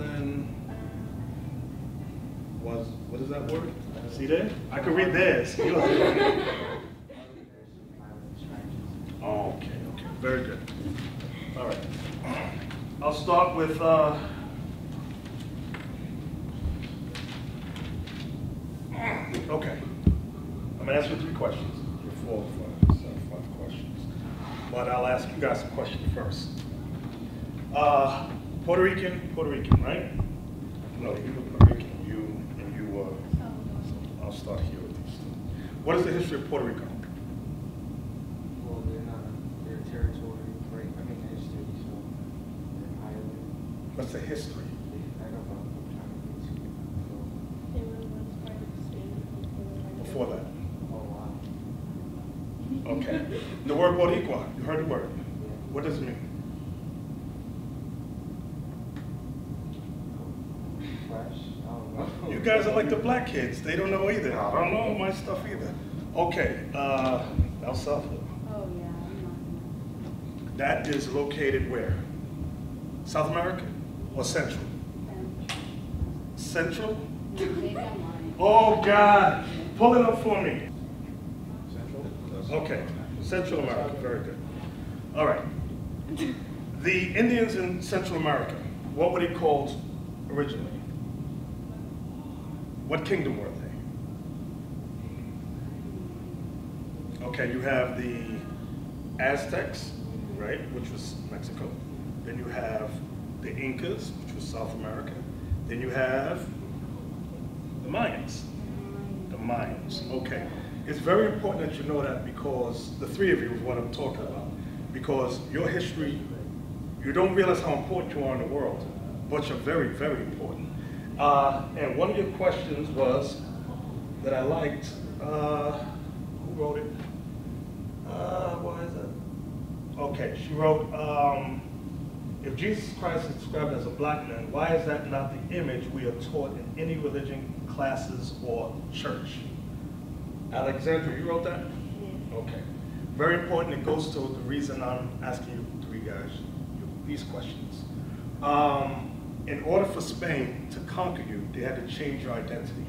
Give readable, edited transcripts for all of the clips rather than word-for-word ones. than, was, what is that word? See that? I could read this. Okay, very good. All right. I'll start with okay. I'm gonna ask you 3 questions. You're 4 or 5 questions. But I'll ask you guys some questions first. Puerto Rican, right? No, you were Puerto Rican. You were. I'll start here with these. What is the history of Puerto Rico? Well, they're not their territory, right? I mean, the history, so they're an island. What's the history? I don't know. They were once part of the state. Before that. Oh, wow. Okay. The word Boricua, you heard the word. Yeah. What does it mean? You guys are like the black kids. They don't know either. I don't know my stuff either. Okay, El Salvador. Oh, yeah. That is located where? South America or Central? Central? Oh, God. Pull it up for me. Central? Okay, Central America. Very good. All right. The Indians in Central America, what were they called originally? What kingdom were they? Okay, you have the Aztecs, right, which was Mexico. Then you have the Incas, which was South America. Then you have the Mayans. The Mayans, okay. It's very important that you know that because the 3 of you is what I'm talking about. Because your history, you don't realize how important you are in the world, but you're very, very important. And one of your questions was, that I liked, who wrote it? What is it? Okay, she wrote, if Jesus Christ is described as a black man, why is that not the image we are taught in any religion, classes, or church? Alexandra, you wrote that? Yeah. Okay. Very important, it goes to the reason I'm asking you 3 guys these questions. In order for Spain to conquer you, they had to change your identity.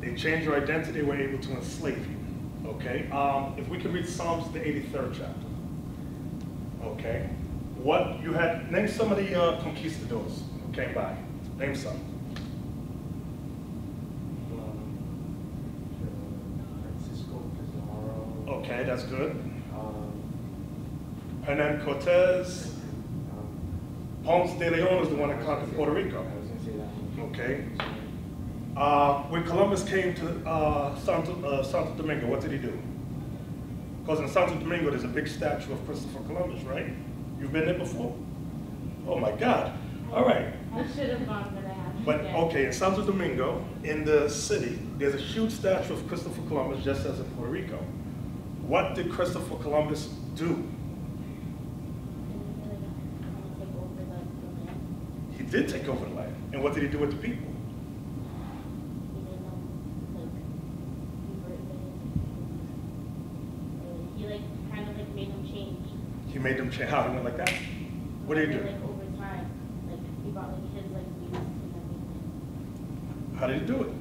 They changed your identity, were able to enslave you, okay? If we can read Psalms, the 83rd chapter, okay? What you had, name some of the conquistadors who came by, name some. Francisco Pizarro. Okay, that's good. Hernan Cortez. Ponce de Leon is the one that conquered Puerto Rico. Okay. When Columbus came to Santo Domingo, what did he do? Because in Santo Domingo, there's a big statue of Christopher Columbus, right? You've been there before? Oh my God. All right. I should have gone for that. But okay, in Santo Domingo, in the city, there's a huge statue of Christopher Columbus, just as in Puerto Rico. What did Christopher Columbus do? Did take over the land. And what did he do with the people? He kind of made them change. He made them change. How? He went like that? What did he do? Over time. He brought his views and everything. How did he do it?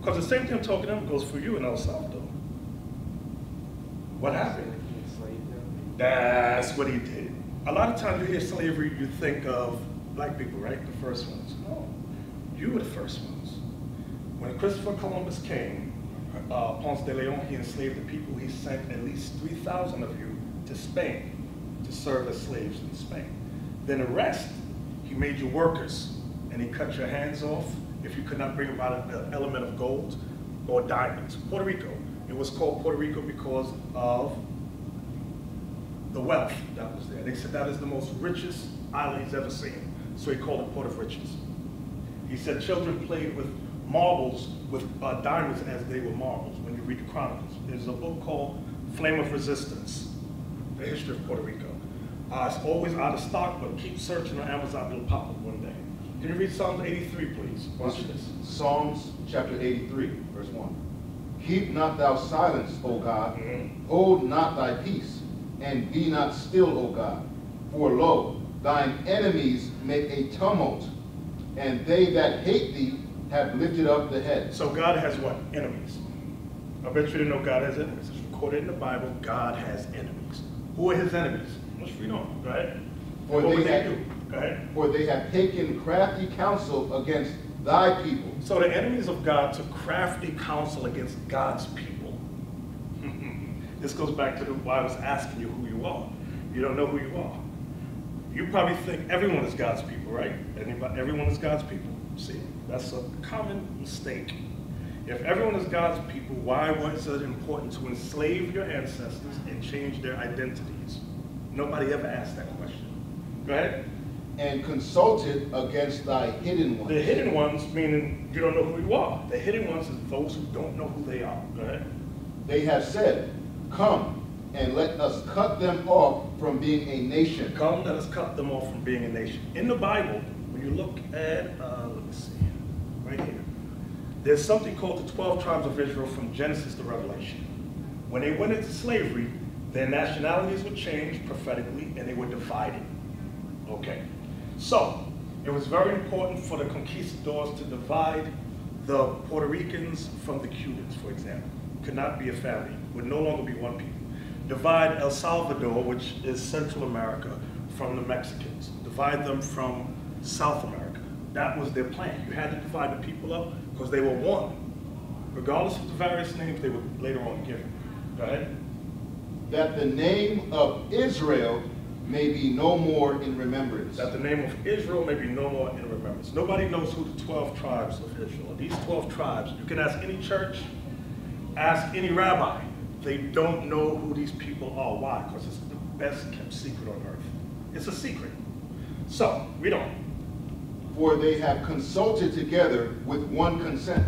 Because the same thing I'm talking about goes for you in El Salvador. What happened? He enslaved them. That's what he did. A lot of times you hear slavery, you think of black people, right? The first ones. No, you were the first ones. When Christopher Columbus came, Ponce de Leon, he enslaved the people. He sent at least 3,000 of you to Spain to serve as slaves in Spain. Then the rest, he made you workers, and he cut your hands off if you could not bring about an element of gold or diamonds. Puerto Rico. It was called Puerto Rico because of the wealth that was there. They said that is the most richest island he's ever seen. So he called it Port of Riches. He said children played with marbles, with diamonds as they were marbles, when you read the Chronicles. There's a book called Flame of Resistance, the history of Puerto Rico. It's always out of stock, but keep searching on Amazon, it'll pop up one day. Can you read Psalms 83, please? Watch this. Psalms chapter 83, verse 1. Keep not thou silence, O God, hold not thy peace, and be not still, O God, for lo, thine enemies make a tumult, and they that hate thee have lifted up the head. So God has what? Enemies. I bet you didn't know God has enemies. It's recorded in the Bible, God has enemies. Who are his enemies? Let's read on. Go ahead. For they have taken crafty counsel against thy people. So the enemies of God took crafty counsel against God's people. This goes back to why I was asking you who you are. You don't know who you are. You probably think everyone is God's people, right? Everyone is God's people. See, that's a common mistake. If everyone is God's people, why was it important to enslave your ancestors and change their identities? Nobody ever asked that question. Go ahead. And consulted against thy hidden ones. The hidden ones, meaning you don't know who you are. The hidden ones is those who don't know who they are. Go ahead. They have said, come and let us cut them off from being a nation. Come, let us cut them off from being a nation. In the Bible, when you look at, let me see, right here. There's something called the 12 tribes of Israel from Genesis to Revelation. When they went into slavery, their nationalities were changed prophetically and they were divided. Okay, so it was very important for the conquistadors to divide the Puerto Ricans from the Cubans, for example. Could not be a family, would no longer be one people. Divide El Salvador, which is Central America, from the Mexicans. Divide them from South America. That was their plan. You had to divide the people up because they were one. Regardless of the various names they were later on given. Go ahead. That the name of Israel may be no more in remembrance. That the name of Israel may be no more in remembrance. Nobody knows who the 12 tribes of Israel are. These 12 tribes, you can ask any church, ask any rabbi. They don't know who these people are. Why? Because it's the best kept secret on earth. It's a secret. So, read on. For they have consulted together with one consent.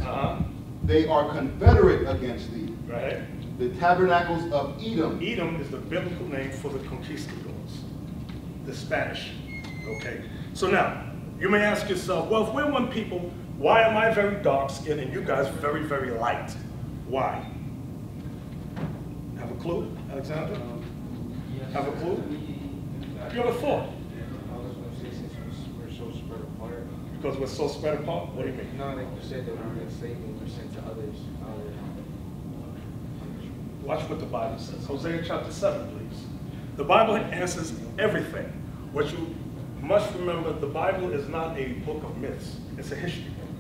They are confederate against thee. Right. The tabernacles of Edom. Edom is the biblical name for the conquistadors, the Spanish. Okay. So now, you may ask yourself, well, if we're one people, why am I very dark-skinned and you guys very, very light? Why? Have a clue, Alexander? Yes. Have a clue? You have a thought. Because we're so spread apart? What do you mean? No, like you said, that we're enslaved and we're sent to others. Watch what the Bible says. Hosea chapter 7, please. The Bible answers everything. What you must remember, the Bible is not a book of myths. It's a history book.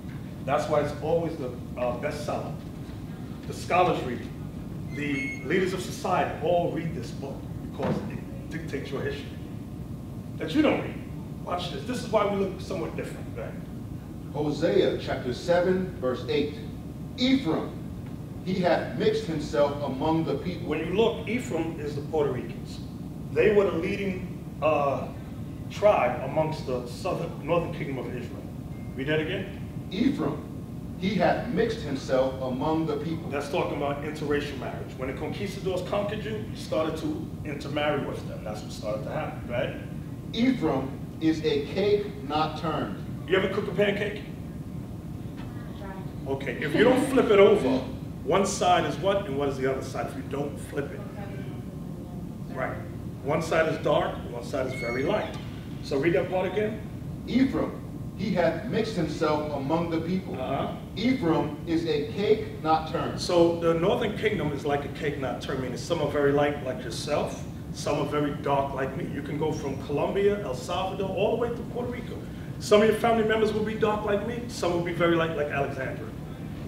That's why it's always the bestseller. The scholars read it. The leaders of society all read this book because it dictates your history that you don't read. Watch this. This is why we look somewhat different, right? Hosea chapter 7, verse 8. Ephraim, he hath mixed himself among the people. When you look, Ephraim is the Puerto Ricans. They were the leading tribe amongst the northern kingdom of Israel. Read that again. Ephraim, he hath mixed himself among the people. That's talking about interracial marriage. When the conquistadors conquered you, you started to intermarry with them. That's what started to happen, right? Ephraim is a cake not turned. You ever cook a pancake? Okay, if you don't flip it over, one side is what and what is the other side if you don't flip it? Right. One side is dark, one side is very light. So read that part again. Ephraim, he hath mixed himself among the people. Ephraim is a cake not turned. So the northern kingdom is like a cake not turned, meaning some are very light like yourself, some are very dark like me. You can go from Colombia, El Salvador, all the way to Puerto Rico. Some of your family members will be dark like me, some will be very light like Alexandra.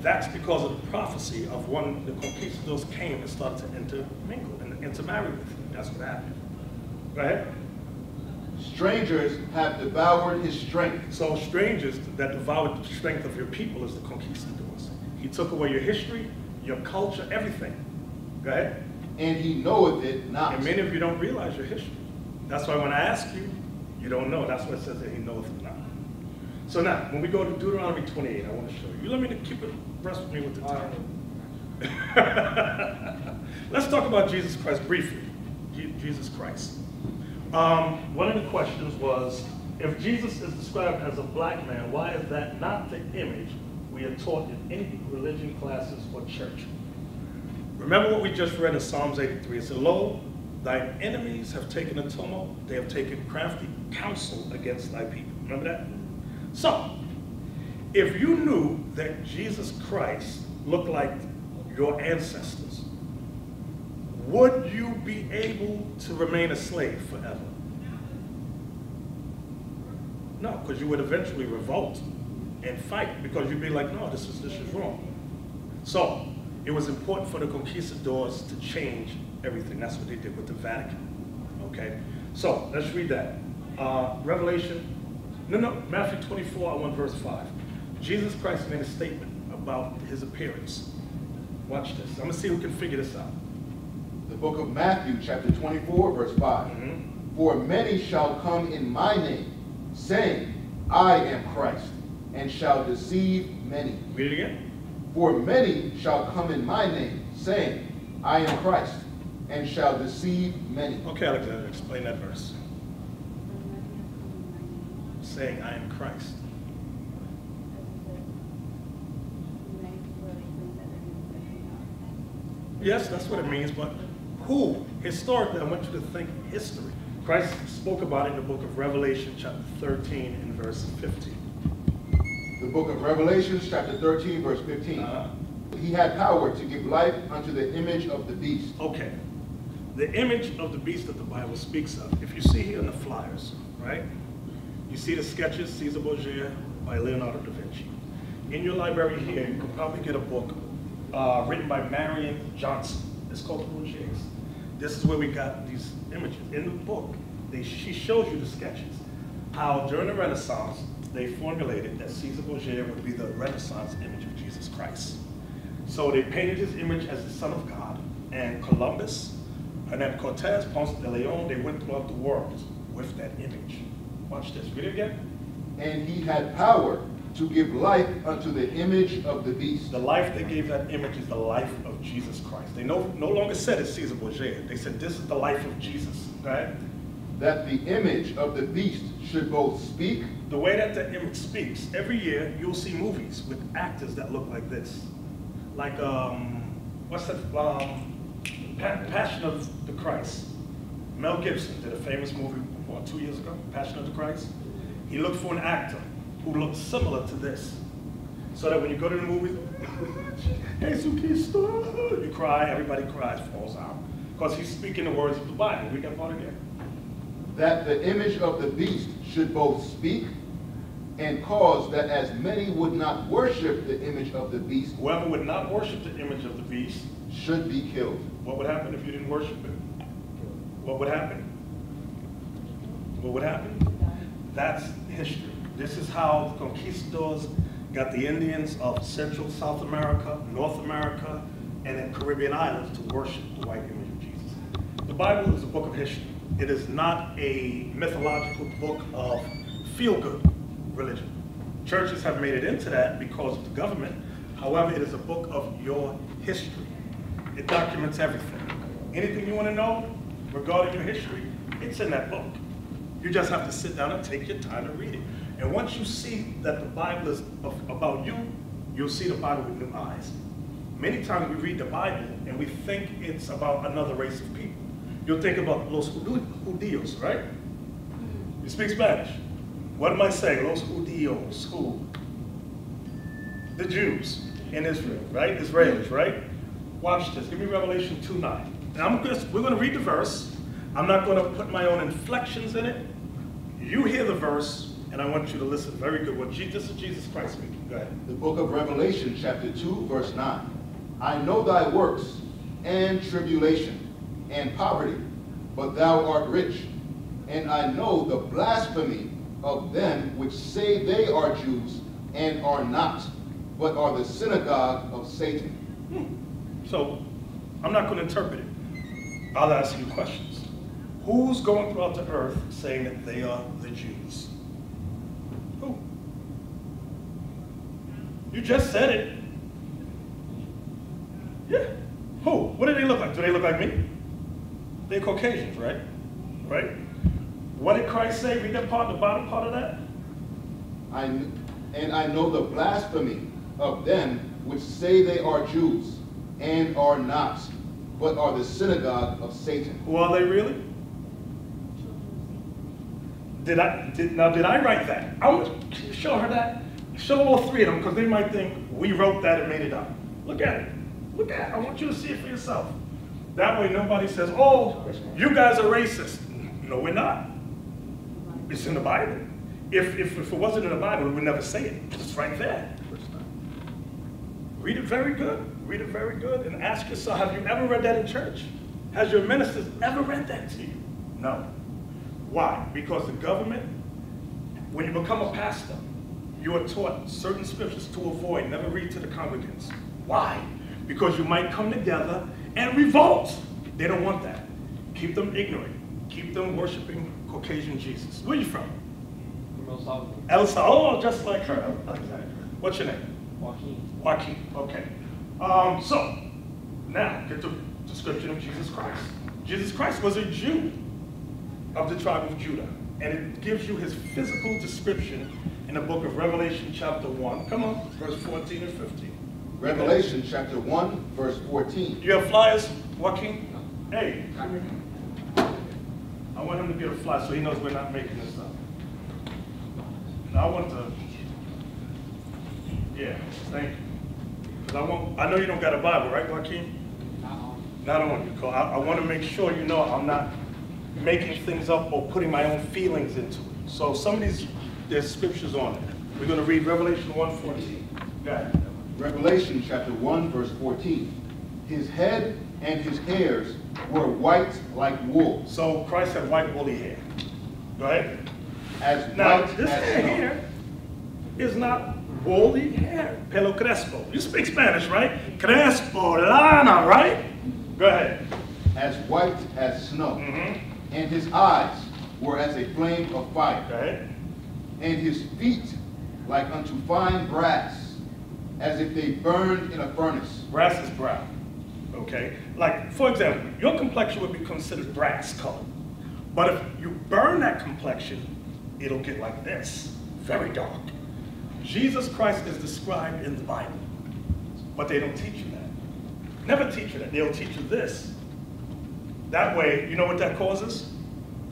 That's because of the prophecy of when the conquistadors came and started to intermingle and intermarry with you. That's what happened. Go ahead. Strangers have devoured his strength. So strangers that devoured the strength of your people is the conquistadors. He took away your history, your culture, everything. Go ahead. And he knoweth it not. And many of you don't realize your history. That's why when I ask you, you don't know. That's why it says that he knoweth it not. So now, when we go to Deuteronomy 28, I want to show you. You let me keep it rest with me with the time. Let's talk about Jesus Christ briefly. Jesus Christ. One of the questions was, if Jesus is described as a black man, why is that not the image we are taught in any religion classes or church? Remember what we just read in Psalms 83. It said, lo, thine enemies have taken a tumult. They have taken crafty counsel against thy people. Remember that? So, If you knew that Jesus Christ looked like your ancestors, would you be able to remain a slave forever? No, because you would eventually revolt and fight, because you'd be like, no, this is wrong. So it was important for the conquistadors to change everything. That's what they did with the Vatican, okay? So let's read that. Matthew 24, I want verse 5. Jesus Christ made a statement about his appearance. Watch this. I'm going to see who can figure this out. The book of Matthew, chapter 24, verse 5. Mm-hmm. For many shall come in my name, saying, I am Christ, and shall deceive many. Read it again. For many shall come in my name, saying, I am Christ, and shall deceive many. Okay, I'd like to explain that verse. Saying, I am Christ. Yes, that's what it means, but who? Historically, I want you to think history. Christ spoke about it in the book of Revelation, chapter 13, and verse 15. The book of Revelation, chapter 13, verse 15. He had power to give life unto the image of the beast. Okay. The image of the beast that the Bible speaks of. If you see here in the flyers, right? You see the sketches, Caesar Borgia by Leonardo da Vinci. In your library here, you can probably get a book written by Marion Johnson. It's called Bourgeois. This is where we got these images. In the book, she shows you the sketches. How during the Renaissance, they formulated that Caesar Borgia would be the Renaissance image of Jesus Christ. So they painted his image as the Son of God, and Columbus, Hernan Cortez, Ponce de Leon, they went throughout the world with that image. Watch this, read it again. And he had power to give life unto the image of the beast. The life they gave that image is the life of Jesus Christ. They no longer said it's Caesar Borgia. They said this is the life of Jesus, right? That the image of the beast should both speak. The way that the image speaks, every year you'll see movies with actors that look like this. Like, what's that, Passion of the Christ. Mel Gibson did a famous movie, what, 2 years ago, Passion of the Christ. He looked for an actor who looked similar to this. So that when you go to the movies, you cry, everybody cries, falls out. Because he's speaking the words of the Bible. We got part again. That the image of the beast should both speak and cause that as many would not worship the image of the beast. Whoever would not worship the image of the beast should be killed. What would happen if you didn't worship it? What would happen? What would happen? That's history. This is how the conquistadors got the Indians of Central South America, North America, and the Caribbean islands to worship the white image of Jesus. The Bible is a book of history. It is not a mythological book of feel-good religion. Churches have made it into that because of the government. However, it is a book of your history. It documents everything. Anything you want to know regarding your history, it's in that book. You just have to sit down and take your time to read it. And once you see that the Bible is about you, you'll see the Bible with new eyes. Many times we read the Bible and we think it's about another race of people. You'll think about los judíos, right? You speak Spanish. What am I saying? Los judíos, who? The Jews in Israel, right? Israelis, right? Watch this. Give me Revelation 2:9. And we're going to read the verse. I'm not going to put my own inflections in it. You hear the verse, and I want you to listen very good. Well, this is Jesus Christ speaking. Go ahead. The book of Revelation, chapter 2, verse 9. I know thy works, and tribulation, and poverty, but thou art rich. And I know the blasphemy of them which say they are Jews, and are not, but are the synagogue of Satan. So, I'm not going to interpret it. I'll ask you questions. Who's going throughout the earth saying that they are the Jews? Who? You just said it. Yeah. Who? What do they look like? Do they look like me? They're Caucasians, right? Right? What did Christ say? Read that part, the bottom part of that. I know the blasphemy of them which say they are Jews and are not, but are the synagogue of Satan. Who are they really? Did I write that? I would show her that. show all three of them, because they might think we wrote that and made it up. Look at it. Look at it. I want you to see it for yourself. That way nobody says, oh, you guys are racist. No, we're not. It's in the Bible. If it wasn't in the Bible, we would never say it. It's right there. Read it very good. Read it very good. And ask yourself, have you ever read that in church? Has your ministers ever read that to you? No. Why? Because the government, when you become a pastor, you are taught certain scriptures to avoid, never read to the congregants. Why? Because you might come together and revolt. They don't want that. Keep them ignorant. Keep them worshiping Caucasian Jesus. Where are you from? From El Salvador. El Salvador, just like her. What's your name? Joaquin. Joaquin, okay. So, now, get the description of Jesus Christ. Jesus Christ was a Jew of the tribe of Judah. And it gives you his physical description in the book of Revelation chapter 1. Come on, verse 14 and 15. Revelation chapter 1, verse 14. Do you have flyers, Joaquin? No. Hey. I want him to get a flyer so he knows we're not making this up. And I want to, yeah, thank you. Because I know you don't got a Bible, right, Joaquin? Not on you, because I want to make sure you know I'm not making things up or putting my own feelings into it. So some of these, there's scriptures on it. We're going to read Revelation 1:14. Yeah. Revelation chapter 1, verse 14. His head and his hairs were white like wool. So Christ had white woolly hair. Go ahead. As now, white this as hair snow. Here is not woolly hair. Pelo crespo. You speak Spanish, right? Crespo, lana, right? Go ahead. As white as snow. Mm-hmm. And his eyes were as a flame of fire. Go ahead. And his feet like unto fine brass, as if they burned in a furnace. Brass is brown, okay? Like, for example, your complexion would be considered brass color. But if you burn that complexion, it'll get like this, very dark. Jesus Christ is described in the Bible, but they don't teach you that. Never teach you that. They'll teach you this. That way, you know what that causes?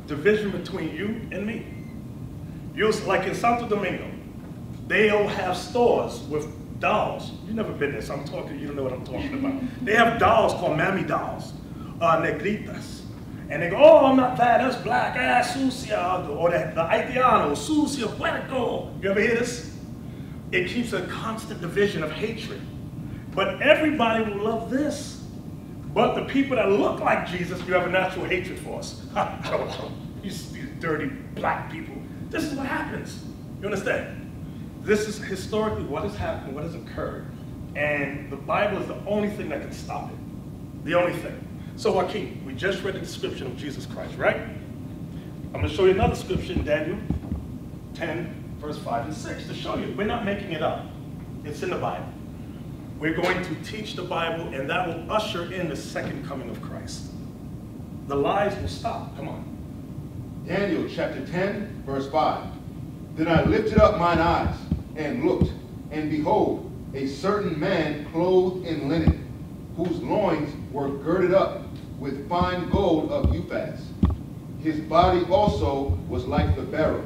Division between you and me. You'll, like in Santo Domingo, they'll have stores with dolls. You've never been there, so I'm talking, you don't know what I'm talking about. They have dolls called mammy dolls, negritas. And they go, oh, I'm not that, that's black, ah, sucia, or the haitiano, sucia, puerco. You ever hear this? It keeps a constant division of hatred. But everybody will love this. But the people that look like Jesus, you have a natural hatred for us. I don't know, these dirty black people. This is what happens. You understand? This is historically what has happened, what has occurred. And the Bible is the only thing that can stop it. The only thing. So Joaquin, we just read the description of Jesus Christ, right? I'm going to show you another scripture in Daniel 10, verse 5 and 6 to show you. We're not making it up. It's in the Bible. We're going to teach the Bible, and that will usher in the second coming of Christ. The lies will stop. Come on. Daniel chapter 10, verse 5. Then I lifted up mine eyes and looked, and behold, a certain man clothed in linen, whose loins were girded up with fine gold of Upas. His body also was like the beryl.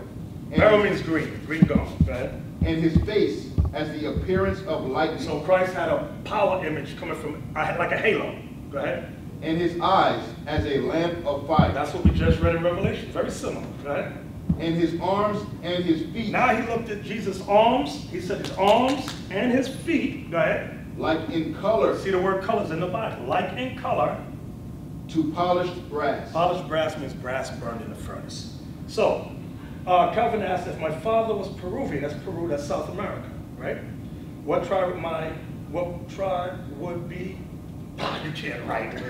Beryl means green, green gold. Go ahead. And his face as the appearance of lightning. So Christ had a power image coming from, like a halo. Go ahead. And his eyes as a lamp of fire. That's what we just read in Revelation. Very similar, right? And his arms and his feet. Now he looked at Jesus' arms. He said his arms and his feet. Go ahead. Like in color. See the word colors in the Bible. Like in color. To polished brass. Polished brass means brass burned in the furnace. So, Calvin asked, if my father was Peruvian, that's Peru, that's South America, right? What tribe would be? You can't write.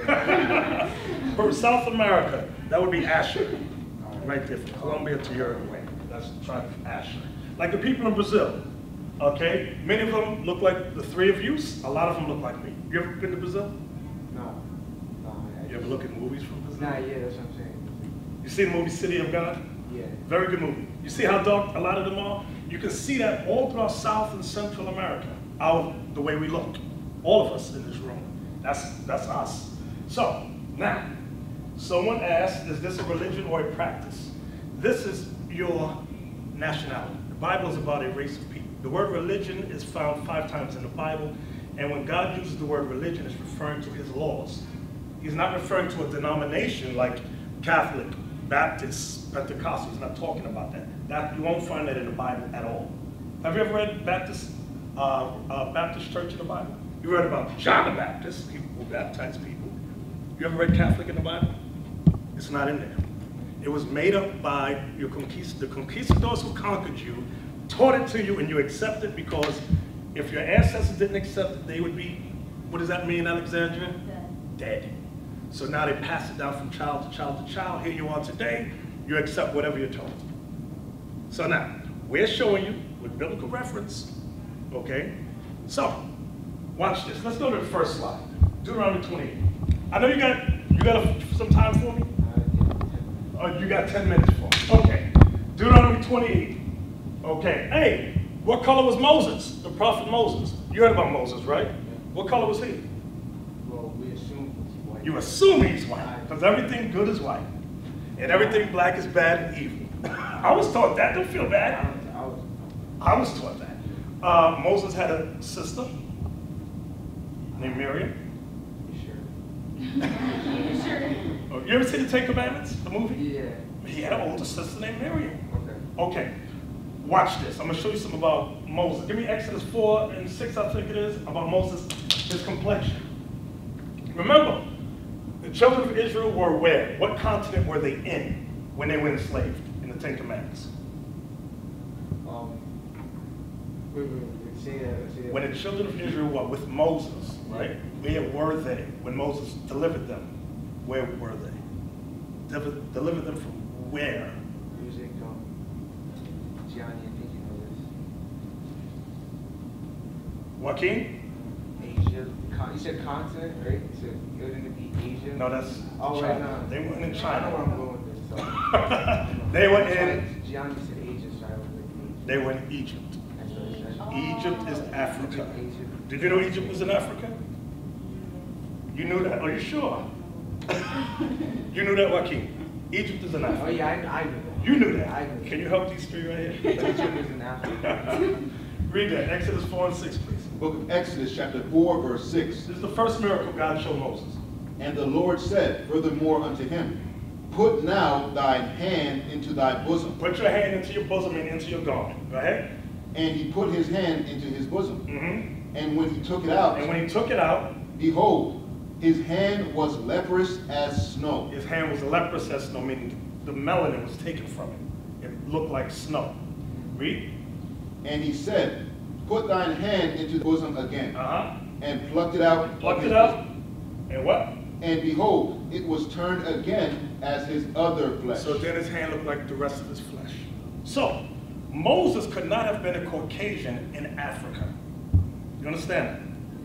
From South America, that would be Asher. Right there, from Colombia to Uruguay. That's the tribe of Asher. Like the people in Brazil, okay? Many of them look like the three of you. A lot of them look like me. You ever been to Brazil? No. You ever look at movies from Brazil? Nah, yeah, that's what I'm saying. You see the movie City of God? Yeah. Very good movie. You see how dark a lot of them are? You can see that all throughout South and Central America, the way we look. All of us in this room. That's us. So, now, someone asked, is this a religion or a practice? This is your nationality. The Bible is about a race of people. The word religion is found 5 times in the Bible, and when God uses the word religion, it's referring to his laws. He's not referring to a denomination like Catholic, Baptist, Pentecostal. He's not talking about that. You won't find that in the Bible at all. Have you ever read Baptist church in the Bible? You read about John the Baptist, people who baptize people. You ever read Catholic in the Bible? It's not in there. It was made up by your the conquistadors who conquered you, taught it to you, and you accept it because if your ancestors didn't accept it, they would be, what does that mean, Alexandria? Dead. So now they pass it down from child to child to child. Here you are today, you accept whatever you're told. So now, we're showing you with biblical reference, okay? So, watch this. Let's go to the first slide, Deuteronomy 28. I know you got some time for me? Oh, you got 10 minutes for me. Okay, Deuteronomy 28. Okay, hey, what color was Moses, the prophet Moses? You heard about Moses, right? Yeah. What color was he? Well, we assume he's white. You assume he's white, because everything good is white, and everything black is bad and evil. I was taught that, don't feel bad. I was taught that. Moses had a sister named Miriam. You sure? You sure? Oh, you ever see the Ten Commandments, the movie? Yeah. He had an older sister named Miriam. Okay. Okay. Watch this. I'm going to show you something about Moses. Give me Exodus 4 and 6, I think it is, about Moses, his complexion. Remember, the children of Israel were where? What continent were they in when they were enslaved in the Ten Commandments? When the children of Israel were with Moses, right? Where were they when Moses delivered them? Where were they? Delivered them from where? Joaquin? Asia. You said continent, right? You said it was going to be Asia. No, that's China. Right now. They weren't in China. I don't know where I'm going with this. So. They were in... Gianni said Asia, so I was like Egypt. They were in Egypt. That's what I said. Oh. Egypt is Africa. Egypt. Did you know Egypt was in Africa? You knew that? Are you sure? You knew that, Joaquin? Egypt is in Africa. Oh, yeah, I knew that. You knew that? I knew that. Can you help these three right here? Egypt is in Africa. Read that, Exodus 4 and 6, please. Book of Exodus, chapter 4, verse 6. This is the first miracle God showed Moses. And the Lord said furthermore unto him, put now thine hand into thy bosom. Put your hand into your bosom and into your garment. Go ahead. And he put his hand into his bosom. Mm-hmm. And when he took it out. And when he took it out. Behold, his hand was leprous as snow. His hand was leprous as snow, meaning the melanin was taken from it. It looked like snow. Read. And he said, put thine hand into the bosom again, and plucked it out. Plucked it out, and what? And behold, it was turned again as his other flesh. So then his hand looked like the rest of his flesh. So, Moses could not have been a Caucasian in Africa. You understand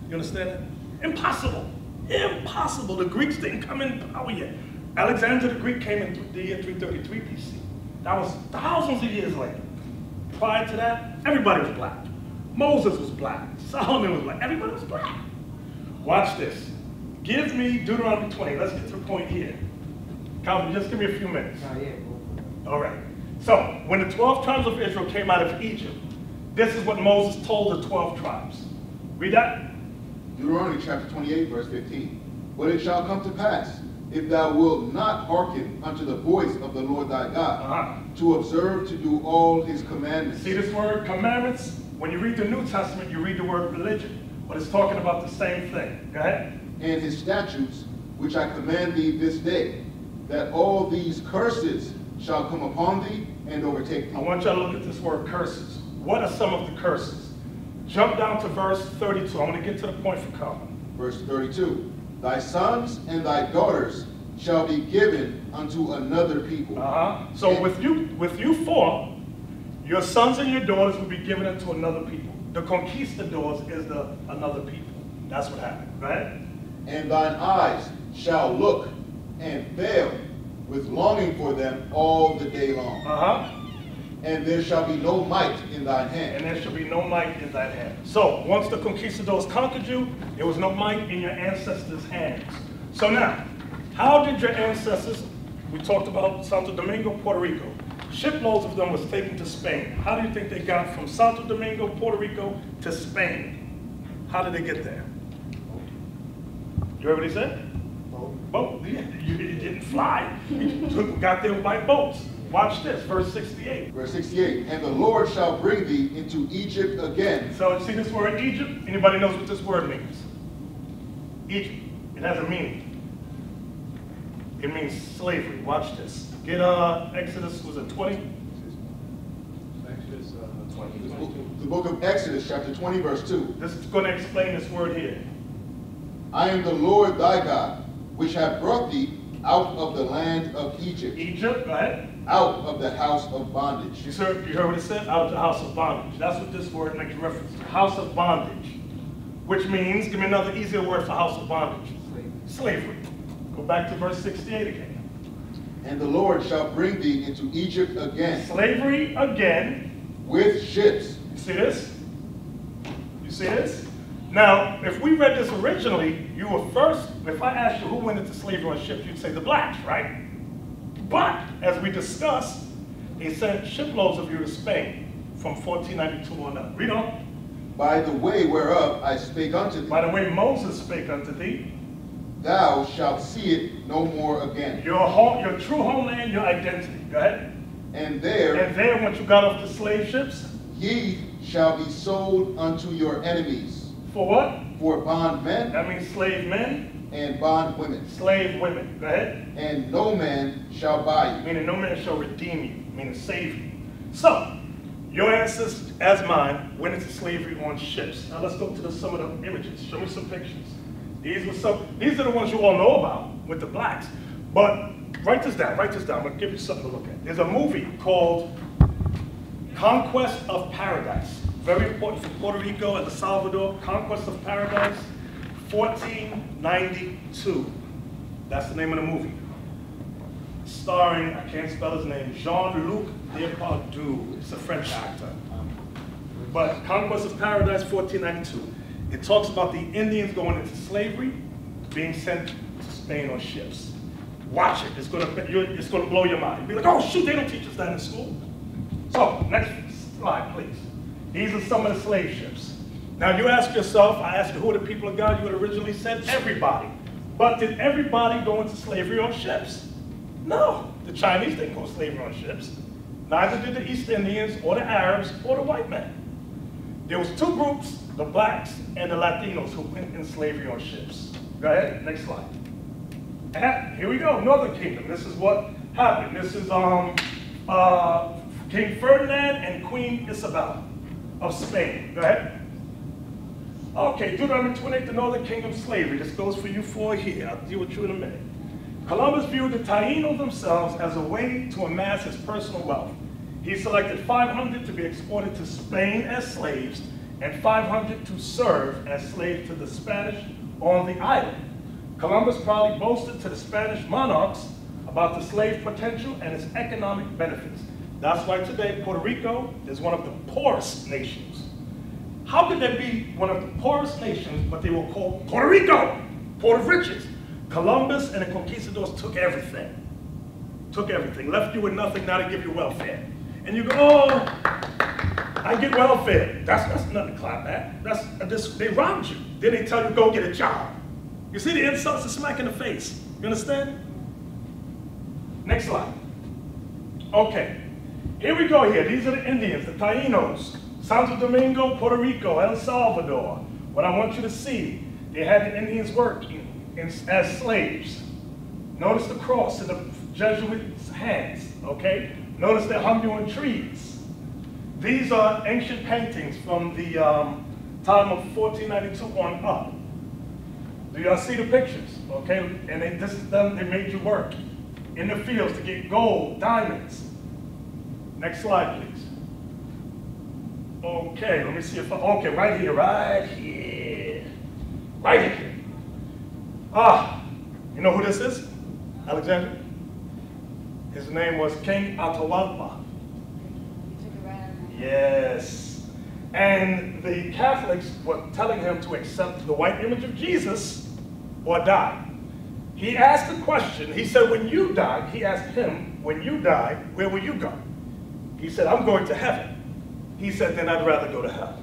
that? You understand that? Impossible. Impossible. The Greeks didn't come in power yet. Alexander the Greek came in the year 333 BC. That was thousands of years later. Prior to that, everybody was black. Moses was black. Solomon was black. Everybody was black. Watch this. Give me Deuteronomy 20. Let's get to the point here. Calvin, just give me a few minutes. Oh, yeah. All right. So, when the 12 tribes of Israel came out of Egypt, this is what Moses told the 12 tribes. Read that. Deuteronomy chapter 28, verse 15. But it shall come to pass, if thou wilt not hearken unto the voice of the Lord thy God, to observe to do all his commandments. See this word, commandments? When you read the New Testament, you read the word religion, but it's talking about the same thing. Go ahead. And his statutes, which I command thee this day, that all these curses shall come upon thee and overtake thee. I want you to look at this word curses. What are some of the curses? Jump down to verse 32. I want to get to the point for Calvin. Verse 32. Thy sons and thy daughters shall be given unto another people. So and with you four, your sons and your daughters will be given unto another people. The conquistadors is the another people. That's what happened, right? And thine eyes shall look and fail with longing for them all the day long. And there shall be no might in thine hand. And there shall be no might in thine hand. So, once the conquistadors conquered you, there was no might in your ancestors' hands. So now, how did your ancestors, we talked about Santo Domingo, Puerto Rico, Shiploads of them was taken to Spain. How do you think they got from Santo Domingo, Puerto Rico, to Spain? How did they get there? You heard what he said? Boat. You didn't fly. You got there by boats. Watch this, verse 68. Verse 68, and the Lord shall bring thee into Egypt again. So you see this word Egypt? Anybody knows what this word means? Egypt. It has a meaning. It means slavery. Watch this. Get Exodus, was it 20? Exodus 20. The book of Exodus, chapter 20, verse 2. This is going to explain this word here. I am the Lord thy God, which have brought thee out of the land of Egypt. Egypt, go ahead. Out of the house of bondage. You heard what it said? Out of the house of bondage. That's what this word makes reference to. House of bondage. Which means, give me another easier word for house of bondage. Slavery. Go back to verse 68 again. And the Lord shall bring thee into Egypt again. Slavery again. With ships. You see this? You see this? Now, if we read this originally, you were first, if I asked you who went into slavery on ships, you'd say the blacks, right? But, as we discussed, he sent shiploads of you to Spain from 1492 on up. Read on. By the way whereof I spake unto thee. By the way Moses spake unto thee. Thou shalt see it no more again. Your home, your true homeland, your identity. Go ahead. And there, once you got off the slave ships, ye shall be sold unto your enemies. For what? For bondmen. That means slave men. And bondwomen. Slave women. Go ahead. And no man shall buy you. Meaning no man shall redeem you. Meaning save you. So, your ancestors, as mine, went into slavery on ships. Now let's go to some of the images. Show me some pictures. These are the ones you all know about with the blacks. But write this down, I'm gonna give you something to look at. There's a movie called Conquest of Paradise. Very important for Puerto Rico and El Salvador. Conquest of Paradise, 1492. That's the name of the movie. Starring, I can't spell his name, Jean-Luc Depardieu. It's a French actor. But Conquest of Paradise, 1492. It talks about the Indians going into slavery, being sent to Spain on ships. Watch it. It's going to blow your mind. You'll be like, oh, shoot, they don't teach us that in school. So, next slide, please. These are some of the slave ships. Now, you ask yourself, I ask you, who are the people of God? You would originally said everybody. But did everybody go into slavery on ships? No. The Chinese didn't go to slavery on ships. Neither did the East Indians or the Arabs or the white men. There was two groups, the blacks and the Latinos, who went in slavery on ships. Go ahead, next slide. And here we go, Northern Kingdom. This is what happened. This is King Ferdinand and Queen Isabella of Spain. Go ahead. Okay, Deuteronomy 28, the Northern Kingdom slavery. This goes for you four here. I'll deal with you in a minute. Columbus viewed the Taínos themselves as a way to amass his personal wealth. He selected 500 to be exported to Spain as slaves and 500 to serve as slaves to the Spanish on the island. Columbus probably boasted to the Spanish monarchs about the slave potential and its economic benefits. That's why today Puerto Rico is one of the poorest nations. How could they be one of the poorest nations, but they were called Puerto Rico, Port of Riches? Columbus and the conquistadors took everything, left you with nothing, now to give you welfare. And you go, oh, I get welfare. That's nothing to clap at. They robbed you. Then they tell you, go get a job. You see the insults, a smack in the face. You understand? Next slide. Okay, here we go here. These are the Indians, the Taínos, Santo Domingo, Puerto Rico, El Salvador. What I want you to see, they had the Indians working as slaves. Notice the cross in the Jesuits' hands, okay? Notice they're hung on trees. These are ancient paintings from the time of 1492 on up. Do y'all see the pictures? Okay, and this is them, they made you work in the fields to get gold, diamonds. Next slide, please. Okay, let me see if I, okay, right here. Ah, you know who this is? Alexander? His name was King Atahualpa. Yes. And the Catholics were telling him to accept the white image of Jesus or die. He asked the question, he said, when you die, he asked him, when you die, where will you go? He said, I'm going to heaven. He said, then I'd rather go to hell.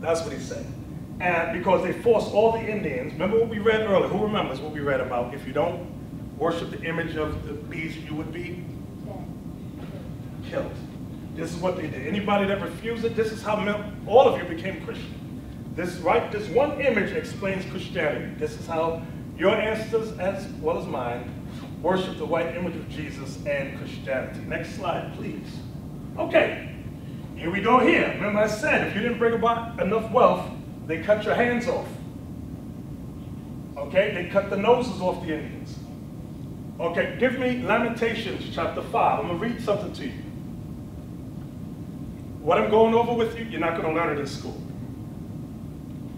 That's what he said. And because they forced all the Indians, remember what we read earlier, who remembers what we read about? If you don't worship the image of the beast, you would be killed. This is what they did. Anybody that refused it, this is how all of you became Christian. This, right, this one image explains Christianity. This is how your ancestors, as well as mine, worship the white image of Jesus and Christianity. Next slide, please. Okay, here we go here. Remember I said, if you didn't bring about enough wealth, they cut your hands off. Okay, they cut the noses off the Indians. Okay, give me Lamentations chapter 5. I'm going to read something to you. What I'm going over with you, you're not going to learn it in school.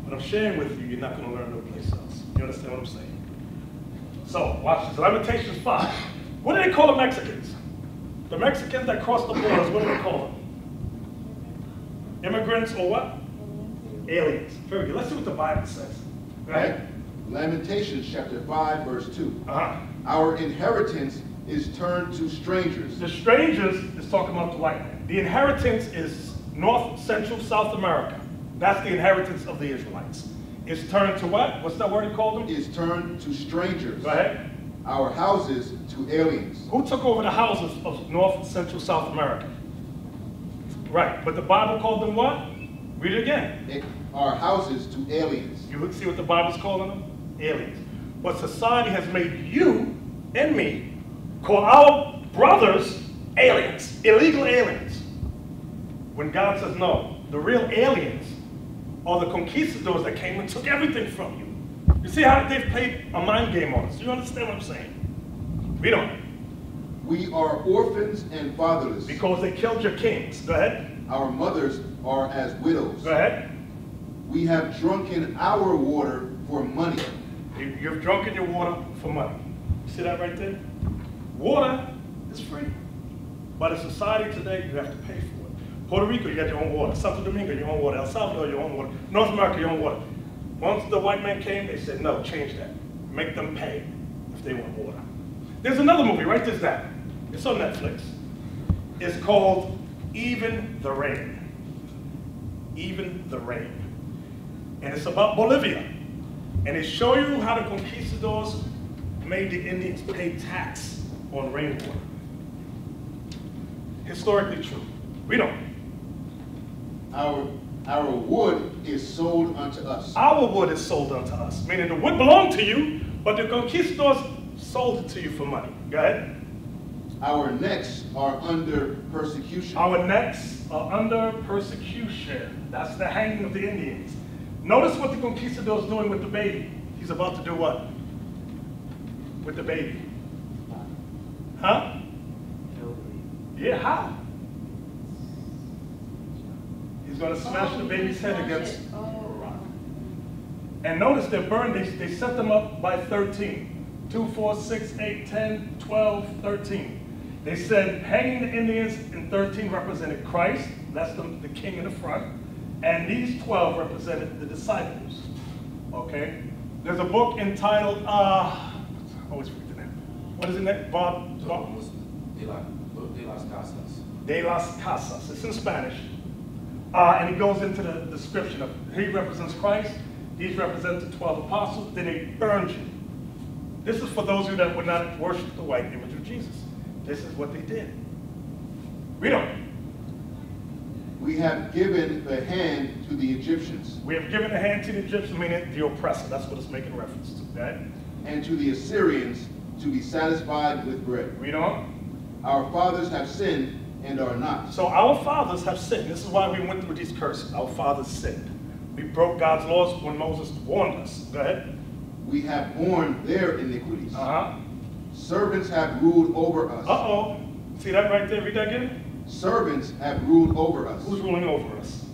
What I'm sharing with you, you're not going to learn no place else. You understand what I'm saying? So, watch this. Lamentations 5. What do they call the Mexicans? The Mexicans that cross the borders, what do they call them? Immigrants or what? Aliens. Very good. Let's see what the Bible says. Right? Lamentations chapter 5, verse 2. Our inheritance is turned to strangers. The strangers is talking about the white man. The inheritance is North, Central, South America. That's the inheritance of the Israelites. It's turned to what? What's that word he called them? It's turned to strangers. Go ahead. Our houses to aliens. Who took over the houses of North, Central, South America? Right. But the Bible called them what? Read it again. Our houses to aliens. You see what the Bible's calling them? Aliens. But society has made you and me call our brothers aliens, illegal aliens. When God says no, the real aliens are the conquistadors that came and took everything from you. You see how they've played a mind game on us. Do you understand what I'm saying? Read on. We are orphans and fatherless. Because they killed your kings. Go ahead. Our mothers are as widows. Go ahead. We have drunken our water for money. You've drunken your water for money. See that right there? Water is free. But in society today, you have to pay for it. Puerto Rico, you got your own water. Santo Domingo, your own water. El Salvador, your own water. North America, your own water. Once the white man came, they said, no, change that. Make them pay if they want water. There's another movie, right? There's that. It's on Netflix. It's called Even the Rain. Even the Rain. And it's about Bolivia. And they show you how the conquistadors made the Indians pay tax on rainwater. Historically true. We don't. Our wood is sold unto us. Our wood is sold unto us. Meaning the wood belonged to you, but the conquistadors sold it to you for money. Go ahead. Our necks are under persecution. Our necks are under persecution. That's the hanging of the Indians. Notice what the conquistador is doing with the baby. He's about to do what? With the baby. Huh? Yeah, how? He's going to smash the baby's head against a rock. And notice they're burned. They set them up by 13. 2, 4, 6, 8, 10, 12, 13. They said hanging the Indians in 13 represented Christ, that's the king in the front, and these 12 represented the disciples, okay? There's a book entitled, I always forget the name. What is the name? Bob? De las Casas. De las Casas, it's in Spanish. And he goes into the description of, he represents Christ, these represent the 12 apostles, then they burned you. This is for those of you that would not worship the white image of Jesus. This is what they did. Read on. We have given the hand to the Egyptians. We have given the hand to the Egyptians, meaning the oppressor. That's what it's making reference to, right? And to the Assyrians to be satisfied with bread. Read on. Our fathers have sinned and are not. So our fathers have sinned. This is why we went through these curses. Our fathers sinned. We broke God's laws when Moses warned us. Go ahead. We have borne their iniquities. Servants have ruled over us. See that right there? Read that again. Servants have ruled over us. Who's ruling over us?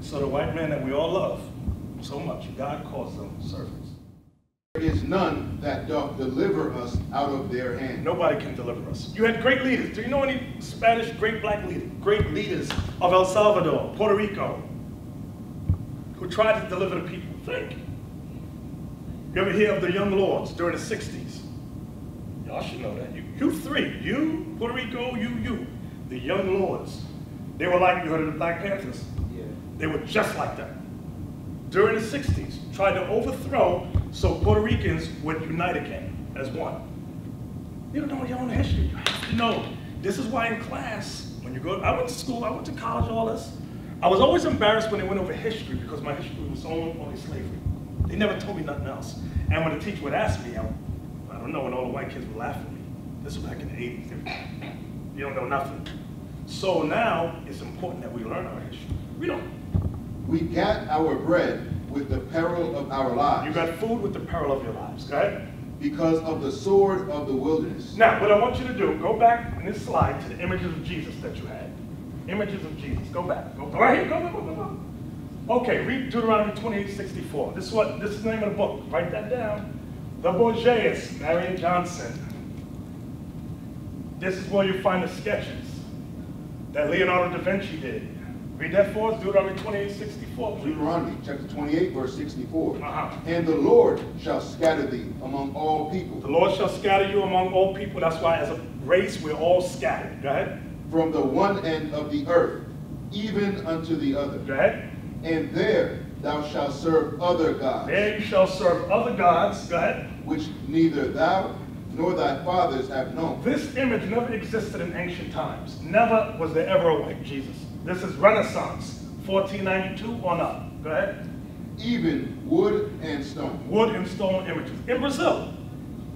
So the white man that we all love so much, God calls them servants. There is none that doth deliver us out of their hand. Nobody can deliver us. You had great leaders. Do you know any Spanish great black leaders? Great leaders of El Salvador, Puerto Rico, who tried to deliver the people. Think. You ever hear of the Young Lords during the 60s? Y'all should know that. You three, you, Puerto Rico, you. The Young Lords. They were like, you heard of the Black Panthers? Yeah. They were just like that. During the 60s, tried to overthrow so Puerto Ricans would unite again as one. You don't know your own history, you have to know. This is why in class, when you go, I went to school, I went to college, all this. I was always embarrassed when they went over history because my history was only slavery. They never told me nothing else. And when the teacher would ask me, I don't know, and all the white kids would laugh at me. This was back in the 80s. You don't know nothing. So now, it's important that we learn our history. We don't. We got our bread with the peril of our lives. You got food with the peril of your lives, go ahead. Because of the sword of the wilderness. Now, what I want you to do, go back in this slide to the images of Jesus that you had. Images of Jesus, go back. Go right here, go. Okay, read Deuteronomy 28:64. This is the name of the book, write that down. The Borges, Marion Johnson. This is where you find the sketches that Leonardo da Vinci did. Read that for us, Deuteronomy 28:64. Deuteronomy chapter 28, verse 64. And the Lord shall scatter thee among all people. The Lord shall scatter you among all people. That's why as a race, we're all scattered. Go ahead. From the one end of the earth, even unto the other. Go ahead. And there thou shalt serve other gods. There you shall serve other gods. Go ahead. Which neither thou nor thy fathers have known. This image never existed in ancient times. Never was there ever a white Jesus. This is Renaissance, 1492 on up. Go ahead. Even wood and stone. Wood and stone images. In Brazil,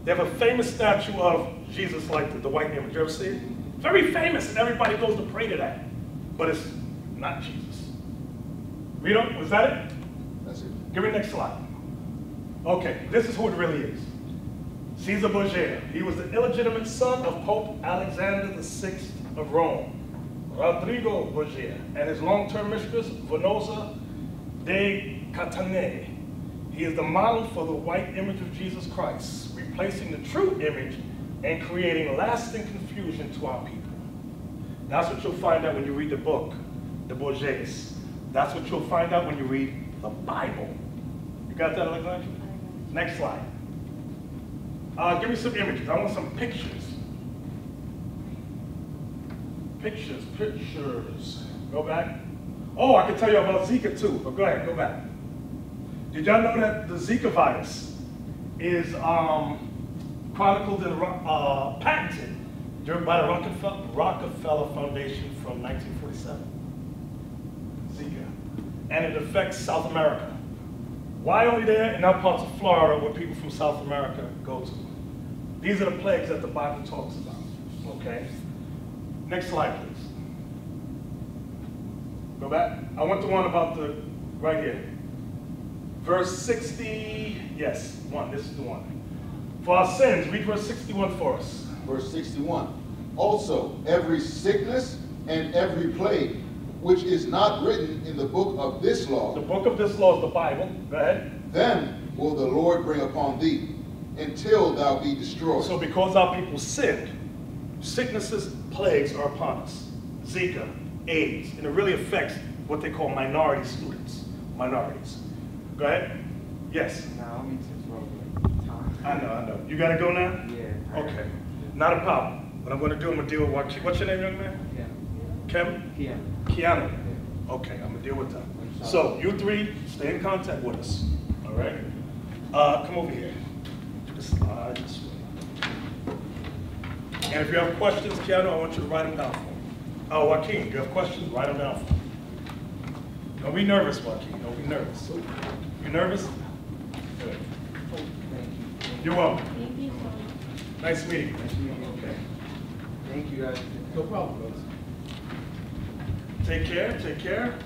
they have a famous statue of Jesus like the white image. You ever see it? Very famous, and everybody goes to pray to that. But it's not Jesus. Read on, was that it? That's it. Give me the next slide. Okay, this is who it really is. Caesar Borgia. He was the illegitimate son of Pope Alexander VI of Rome. Rodrigo Borgia and his long-term mistress, Venosa de Catane. He is the model for the white image of Jesus Christ, replacing the true image and creating lasting confusion to our people. That's what you'll find out when you read the book, the Borgias. That's what you'll find out when you read the Bible. You got that, Alexandra? Next slide. Give me some images. I want some pictures. Pictures. Go back. Oh, I can tell you about Zika too, but go ahead, go back. Did y'all know that the Zika virus is chronicled and patented by the Rockefeller Foundation from 1947? Zika. And it affects South America. Why only there and not parts of Florida where people from South America go to? These are the plagues that the Bible talks about, okay? Next slide, please. Go back. I want the one about the, right here. Verse 60, yes, one, this is the one. For our sins, read verse 61 for us. Verse 61. Also, every sickness and every plague, which is not written in the book of this law. The book of this law is the Bible. Go ahead. Then will the Lord bring upon thee, until thou be destroyed. So because our people sinned, sicknesses, plagues are upon us. Zika, AIDS, and it really affects what they call minority students. Minorities. Go ahead. Yes? No, I mean to interrupt time. I know. You gotta go now? Yeah. Okay. Not a problem. What I'm gonna do, I'm gonna deal with what's your name, young man? Yeah. Kevin? Keanu. Yeah. Okay, I'm gonna deal with that. So, you three, stay in contact with us. All right? Come over here. Slide this way. And if you have questions, Keanu, I want you to write them down for me. Oh, Joaquin, if you have questions, write them down for me. Don't be nervous, Joaquin. Don't be nervous. You nervous? Good. You're welcome. Thank you. Nice meeting you. Okay. Thank you, guys. No problem, brothers. Take care. Take care.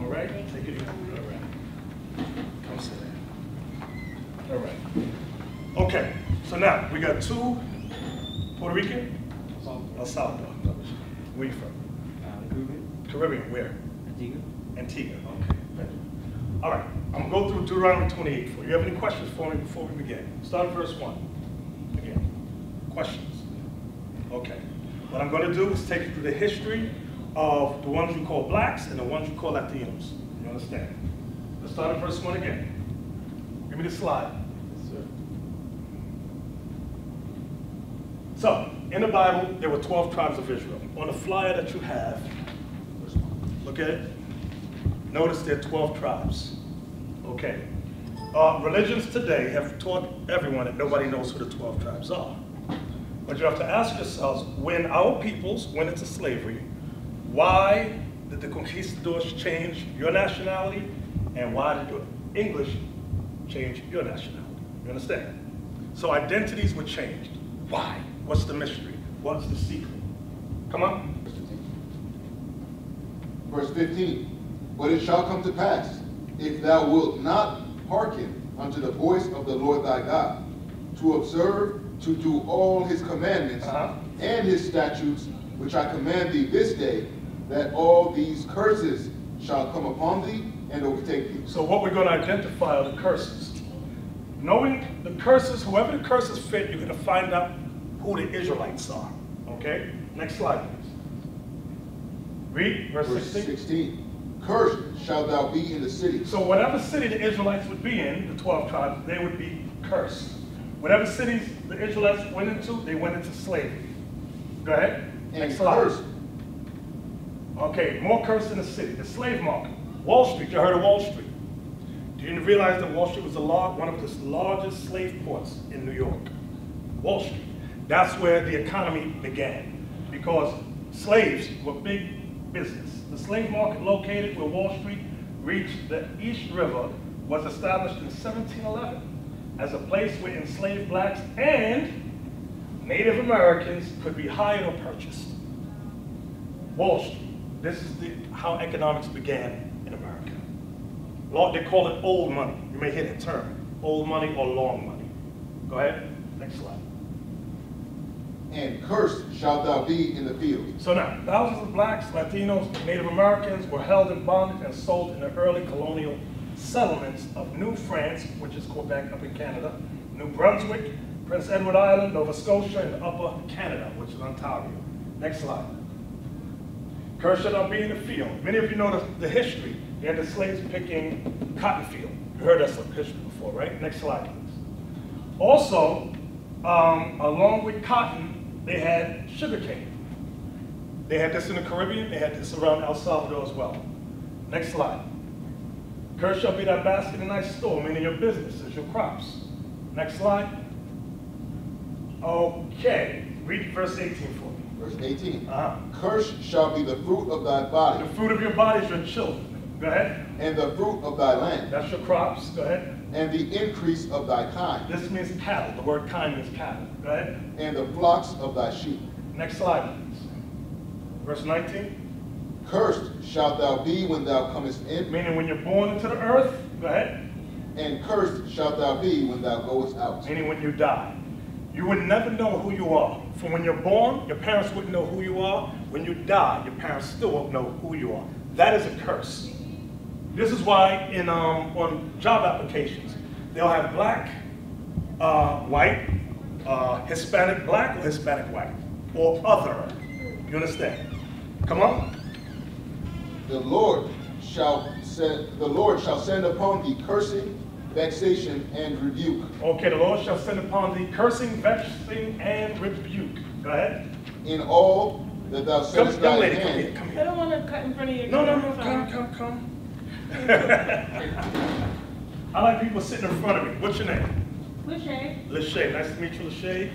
All right. Take it easy. All right. Come sit down. All right. Okay. So now we got two. Puerto Rican? El Salvador. Where are you from? Caribbean. Where? Antigua. Okay. All right. I'm going to go through Deuteronomy 28 for you. You have any questions for me before we begin? Start at verse 1. Again. Questions? Okay. What I'm going to do is take you through the history of the ones you call blacks and the ones you call Latinos. You understand? Let's start at verse 1 again. Give me the slide. So, in the Bible, there were 12 tribes of Israel. On the flyer that you have, look at it. Notice there are 12 tribes. Okay. Religions today have taught everyone that nobody knows who the 12 tribes are. But you have to ask yourselves, when our peoples went into slavery, why did the conquistadors change your nationality, and why did the English change your nationality? You understand? So identities were changed. Why? What's the mystery? What's the secret? Come on. Verse 15. But it shall come to pass, if thou wilt not hearken unto the voice of the Lord thy God, to observe, to do all his commandments and his statutes, which I command thee this day, that all these curses shall come upon thee and overtake thee. So what we're going to identify are the curses. Knowing the curses, whoever the curses fit, you're going to find out who the Israelites are. Okay? Next slide, please. Read verse 16. Cursed shalt thou be in the city. So whatever city the Israelites would be in, the 12 tribes, they would be cursed. Whatever cities the Israelites went into, they went into slavery. Go ahead. Next slide. Cursed. Okay, more cursed in the city. The slave market. Wall Street, you heard of Wall Street. Do you realize that Wall Street was one of the largest slave ports in New York? Wall Street. That's where the economy began, because slaves were big business. The slave market located where Wall Street reached the East River was established in 1711 as a place where enslaved blacks and Native Americans could be hired or purchased. Wall Street. This is how economics began in America. They call it old money. You may hear that term, old money or long money. Go ahead. Next slide. And cursed shalt thou be in the field. So now, thousands of blacks, Latinos, Native Americans were held in bondage and sold in the early colonial settlements of New France, which is Quebec up in Canada, New Brunswick, Prince Edward Island, Nova Scotia, and Upper Canada, which is Ontario. Next slide. Cursed shalt thou be in the field. Many of you know the history. They had the slaves picking cotton field. You heard that history before, right? Next slide, please. Also, along with cotton, they had sugarcane. They had this in the Caribbean, they had this around El Salvador as well. Next slide. Cursed shall be thy basket and thy store, meaning your businesses, your crops. Next slide. Okay, read verse 18 for me. Verse 18. Cursed shall be the fruit of thy body. The fruit of your body is your children. Go ahead. And the fruit of thy land. That's your crops. Go ahead. And the increase of thy kind. This means cattle. The word kind means cattle. Go ahead. And the flocks of thy sheep. Next slide, please. Verse 19. Cursed shalt thou be when thou comest in. Meaning when you're born into the earth. Go ahead. And cursed shalt thou be when thou goest out. Meaning when you die. You would never know who you are. From when you're born, your parents wouldn't know who you are. When you die, your parents still won't know who you are. That is a curse. This is why in on job applications, they'll have black, white, Hispanic black, or Hispanic white, or other. You understand? Come on. The Lord shall send upon thee cursing, vexation, and rebuke. Okay, the Lord shall send upon thee cursing, vexing, and rebuke. Go ahead. In all that thou sendest thy hand. Come here, come here. I don't want to cut in front of you. No, no, no, come. I like people sitting in front of me. What's your name? Lachey. Lachey. Nice to meet you, Lachey.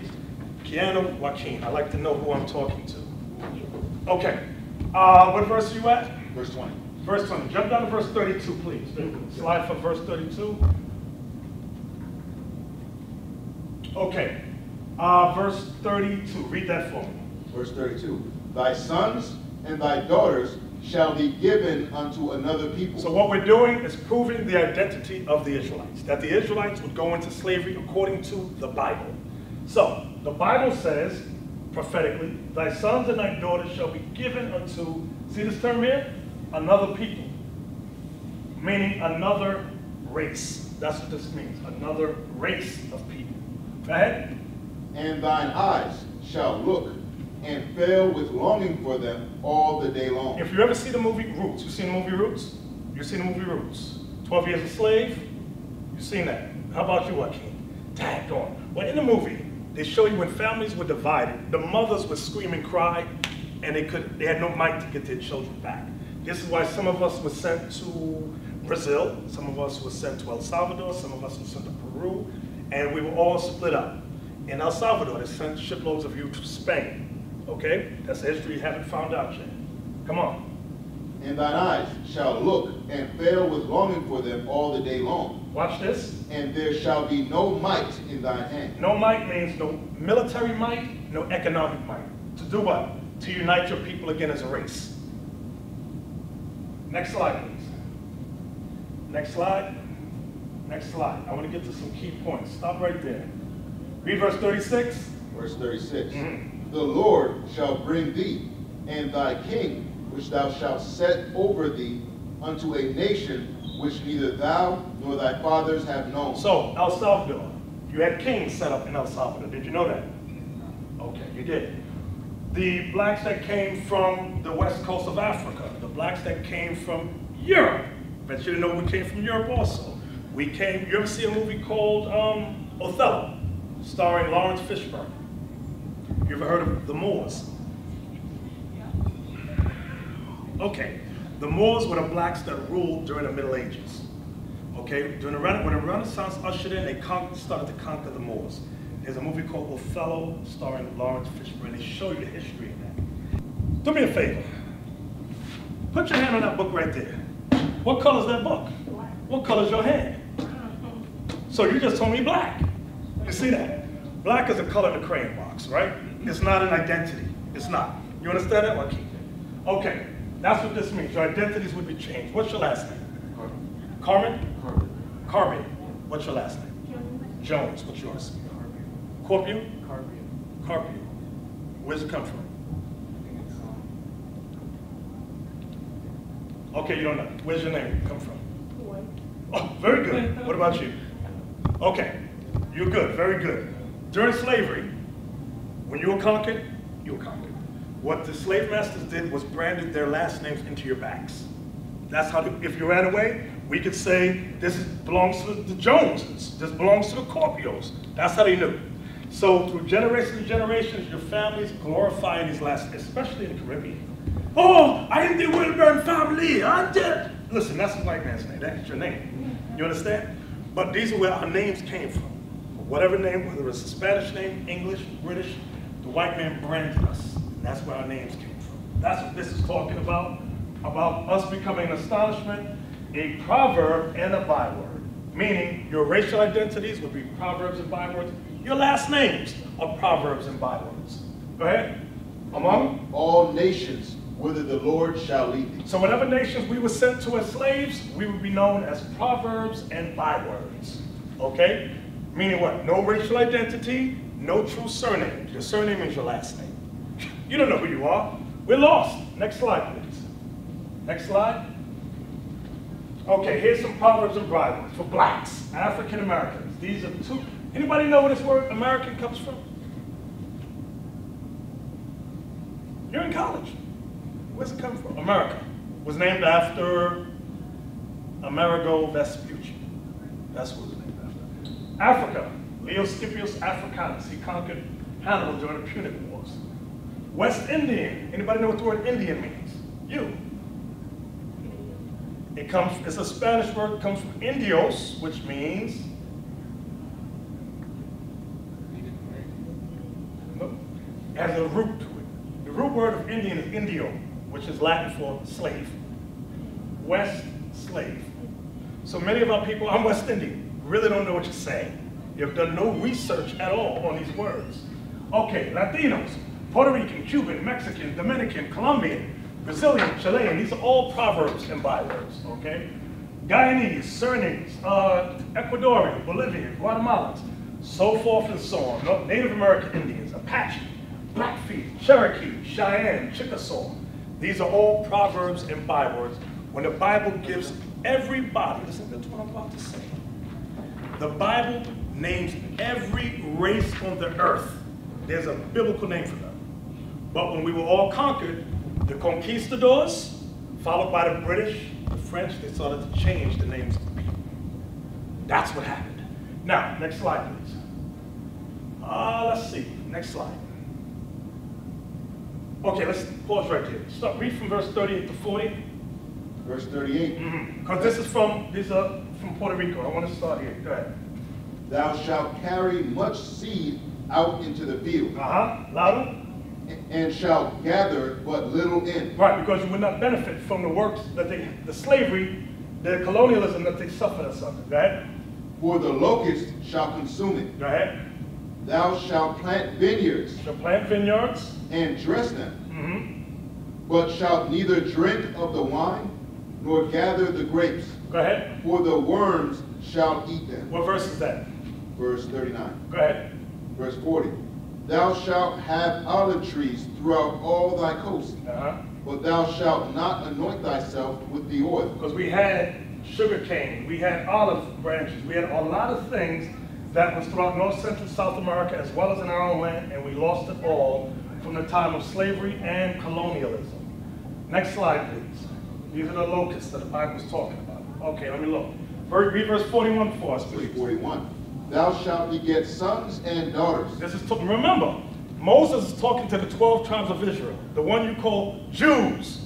Keanu Joaquin. I like to know who I'm talking to. Okay. What verse are you at? Verse 20. Verse 20. Jump down to verse 32, please. Slide for verse 32. Okay. Verse 32. Read that for me. Verse 32. Thy sons and thy daughters shall be given unto another people. So what we're doing is proving the identity of the Israelites, that the Israelites would go into slavery according to the Bible. So the Bible says, prophetically, thy sons and thy daughters shall be given unto, see this term here? Another people, meaning another race. That's what this means, another race of people. Go ahead. And thine eyes shall look and fail with longing for them all the day long. If you ever see the movie Roots, you seen the movie Roots? You seen the movie Roots? 12 Years a Slave? You seen that? How about you, Joaquin? Tagged on. Well, in the movie, They show you when families were divided, the mothers would scream and cry, and they had no mic to get their children back. This is why some of us were sent to Brazil, some of us were sent to El Salvador, some of us were sent to Peru, and we were all split up. In El Salvador, they sent shiploads of you to Spain. Okay? That's the history you haven't found out yet. Come on. And thine eyes shall look and fail with longing for them all the day long. Watch this. And there shall be no might in thine hand. No might means no military might, no economic might. To do what? To unite your people again as a race. Next slide, please. Next slide. Next slide. I want to get to some key points. Stop right there. Read verse 36. Verse 36. Mm-hmm. The Lord shall bring thee and thy king, which thou shalt set over thee, unto a nation which neither thou nor thy fathers have known. So, El Salvador. You had kings set up in El Salvador. Did you know that? Okay, you did. The blacks that came from the west coast of Africa, the blacks that came from Europe. Bet you didn't know we came from Europe also. We came, you ever see a movie called Othello, starring Lawrence Fishburne? You ever heard of the Moors? Okay, the Moors were the blacks that ruled during the Middle Ages. Okay, when the Renaissance ushered in, they started to conquer the Moors. There's a movie called Othello, starring Lawrence Fishburne. They show you the history of that. Do me a favor. Put your hand on that book right there. What color is that book? Black. What color is your hand? So you just told me black. You see that? Black is a color in the crayon box, right? It's not an identity. It's not. You understand that? Well, keep it. Okay. That's what this means. Your identities would be changed. What's your last name? Carmen. Carmen? Carmen. Carmen. What's your last name? Jones. Jones. What's yours? Corpio? Carpio. Carpio. Where's it come from? Okay, you don't know. Where's your name come from? Hawaii. Oh, very good. What about you? Okay. You're good. Very good. During slavery, when you were conquered, you were conquered. What the slave masters did was branded their last names into your backs. That's how, if you ran away, we could say, this belongs to the Joneses, this belongs to the Corpios. That's how they knew. So through generations and generations, your families glorifying these last, especially in the Caribbean. Oh, I am the Wilburn family, I'm dead. Listen, that's a white man's name, that's your name. You understand? But these are where our names came from. Whatever name, whether it's a Spanish name, English, British, the white man branded us. That's where our names came from. That's what this is talking about us becoming an astonishment, a proverb and a byword. Meaning your racial identities would be proverbs and bywords. Your last names are proverbs and bywords. Go ahead. Among all nations, whither the Lord shall lead thee. So whatever nations we were sent to as slaves, we would be known as proverbs and bywords. Okay? Meaning what? No racial identity, no true surname. Your surname is your last name. You don't know who you are. We're lost. Next slide, please. Next slide. Okay, here's some proverbs and bywords for blacks, African Americans. These are two. Anybody know where this word American comes from? You're in college. Where's it come from? America. It was named after Amerigo Vespucci. That's what it was named after. Africa. Leo Scipius Africanus. He conquered Hannibal during the Punic Wars. West Indian. Anybody know what the word Indian means? You. It's a Spanish word. It comes from Indios, which means it has a root to it. The root word of Indian is Indio, which is Latin for slave. West slave. So many of our people, I'm West Indian, really don't know what you're saying. You've done no research at all on these words. Okay, Latinos. Puerto Rican, Cuban, Mexican, Dominican, Colombian, Brazilian, Chilean. These are all proverbs and bywords, okay? Guyanese, Surinamese, Ecuadorian, Bolivian, Guatemalans, so forth and so on. Native American Indians, Apache, Blackfeet, Cherokee, Cheyenne, Chickasaw. These are all proverbs and bywords. When the Bible gives everybody, listen to what I'm about to say. The Bible names every race on the earth. There's a biblical name for them. But when we were all conquered, the conquistadors, followed by the British, the French, they started to change the names of the people. That's what happened. Now, next slide, please. Let's see, next slide. Okay, let's pause right here. Start, read from verse 38 to 40. Verse 38. Mm-hmm. Because these are from Puerto Rico. I want to start here. Go ahead. Thou shalt carry much seed out into the field. Uh-huh. Louder. And shalt gather but little in. Right, because you would not benefit from the works that they, the slavery, the colonialism that they suffered or something. Go ahead. For the locust shall consume it. Go ahead. Thou shalt plant vineyards. Shall plant vineyards. And dress them. Mm-hmm. But shalt neither drink of the wine, nor gather the grapes. Go ahead. For the worms shall eat them. What verse is that? Verse 39. Go ahead. Verse 40. Thou shalt have olive trees throughout all thy coast, but thou shalt not anoint thyself with the oil. Because we had sugar cane, we had olive branches, we had a lot of things that was throughout North Central South America as well as in our own land, and we lost it all from the time of slavery and colonialism. Next slide, please. These are the locusts that the Bible was talking about. Okay, let me look. Read verse 41 for us, please. Verse 41. Thou shalt beget sons and daughters. This is remember, Moses is talking to the 12 tribes of Israel, the one you call Jews.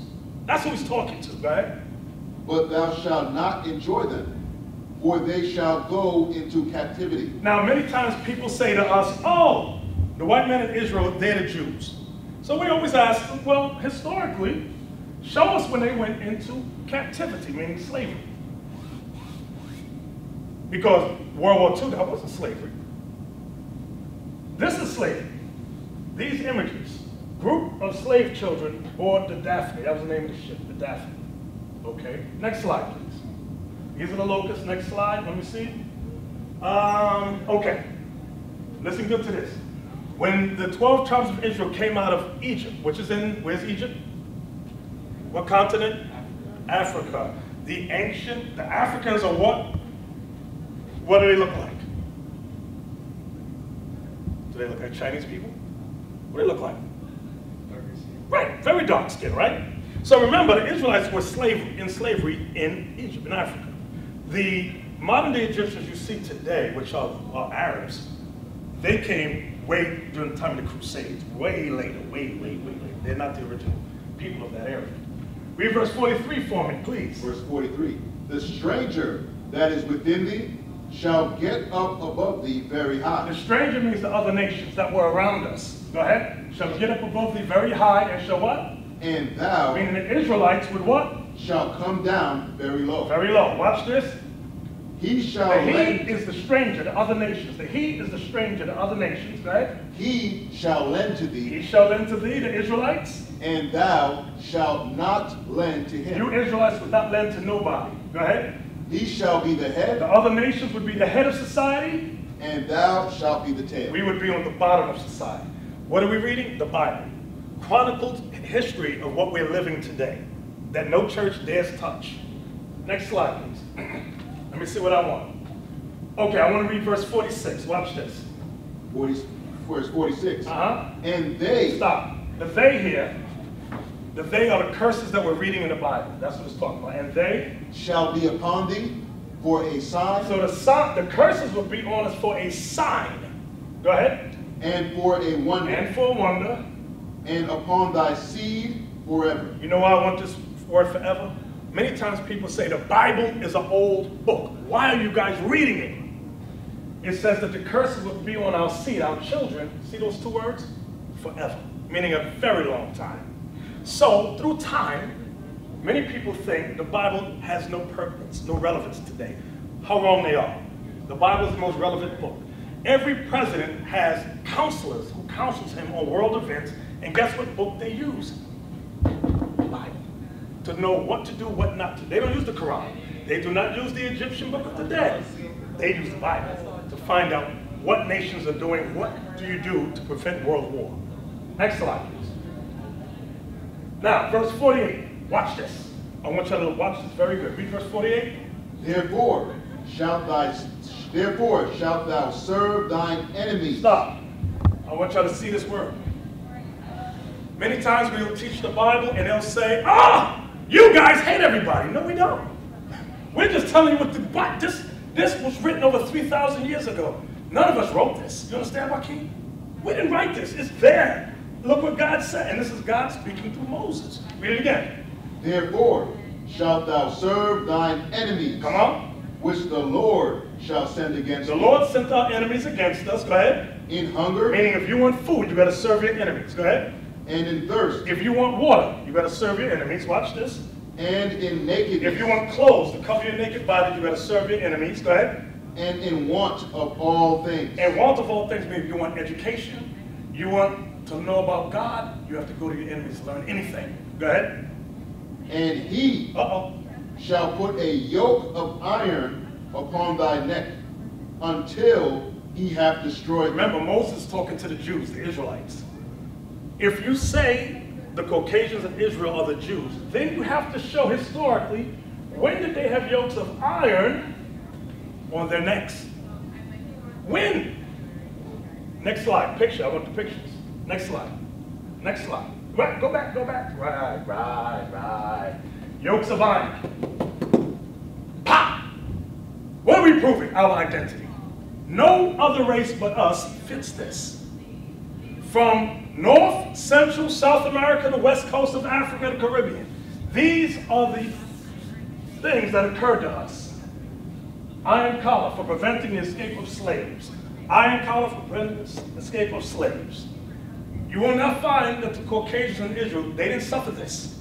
That's who he's talking to, right? But thou shalt not enjoy them, for they shall go into captivity. Now, many times people say to us, oh, the white men in Israel, they're the Jews. So we always ask them, well, historically, show us when they went into captivity, meaning slavery. Because World War II, that wasn't slavery. This is slavery. These images. Group of slave children aboard the Daphne. That was the name of the ship, the Daphne. Okay, next slide, please. These are the locusts. Next slide, let me see. Okay, listen good to this. When the 12 tribes of Israel came out of Egypt, which is in, where's Egypt? What continent? Africa. The ancient, the Africans are what? What do they look like? Do they look like Chinese people? What do they look like? Right, very dark skin, right? So remember, the Israelites were in slavery in Egypt, in Africa. The modern-day Egyptians you see today, which are Arabs, they came way during the time of the Crusades, way later, way later. They're not the original people of that area. Read verse 43 for me, please. Verse 43. The stranger that is within thee shall get up above thee very high. The stranger means the other nations that were around us. Go ahead. Shall get up above thee very high, and shall what? And thou. Meaning the Israelites would what? Shall come down very low. Very low. Watch this. He shall. The he is the stranger to other nations. The he is the stranger to other nations, right? He shall lend to thee. He shall lend to thee, the Israelites. And thou shalt not lend to him. You Israelites would not lend to nobody. Go ahead. He shall be the head. The other nations would be the head of society. And thou shalt be the tail. We would be on the bottom of society. What are we reading? The Bible. Chronicled history of what we're living today. That no church dares touch. Next slide, please. Let me see what I want. Okay, I want to read verse 46. Watch this. Verse 46. Uh-huh. And they. Stop. The they here. The they are the curses that we're reading in the Bible. That's what it's talking about. And they shall be upon thee for a sign. So the curses will be on us for a sign. Go ahead. And for a wonder. And for a wonder. And upon thy seed forever. You know why I want this word forever? Many times people say the Bible is an old book. Why are you guys reading it? It says that the curses will be on our seed, our children. See those two words? Forever. Meaning a very long time. So, through time, many people think the Bible has no purpose, no relevance today. How wrong they are. The Bible is the most relevant book. Every president has counselors who counsels him on world events, and guess what book they use? The Bible. To know what to do, what not to do. They don't use the Quran. They do not use the Egyptian book of the dead. They use the Bible to find out what nations are doing, what do you do to prevent world war. Next slide. Now, verse 48, watch this. I want you to watch this very good. Read verse 48. Therefore shalt thou serve thine enemies. Stop. I want you to see this word. Many times we'll teach the Bible and they'll say, ah, you guys hate everybody. No, we don't. We're just telling you what this was written over 3,000 years ago. None of us wrote this. You understand, Joaquin? We didn't write this. It's there. Look what God said. And this is God speaking through Moses. Read it again. Therefore shalt thou serve thine enemies. Come on. Which the Lord shall send against us. The Lord sent our enemies against us. Go ahead. In hunger. Meaning if you want food, you better serve your enemies. Go ahead. And in thirst. If you want water, you better serve your enemies. Watch this. And in nakedness. If you want clothes to cover your naked body, you better serve your enemies. Go ahead. And in want of all things. And want of all things means you want education. You want to know about God. You have to go to your enemies to learn anything. Go ahead. And he shall put a yoke of iron upon thy neck until he hath destroyed. Remember, Moses talking to the Jews, the Israelites. If you say the Caucasians of Israel are the Jews, then you have to show historically when did they have yokes of iron on their necks? When? Next slide. Picture. I want the pictures. Next slide. Next slide. Right. Go back. Go back. Right. Yokes of iron. Pop! What are we proving? Our identity. No other race but us fits this. From North, Central, South America, the West Coast of Africa, the Caribbean. These are the things that occurred to us. Iron collar for preventing the escape of slaves. Iron collar for preventing the escape of slaves. You will not find that the Caucasians in Israel, they didn't suffer this.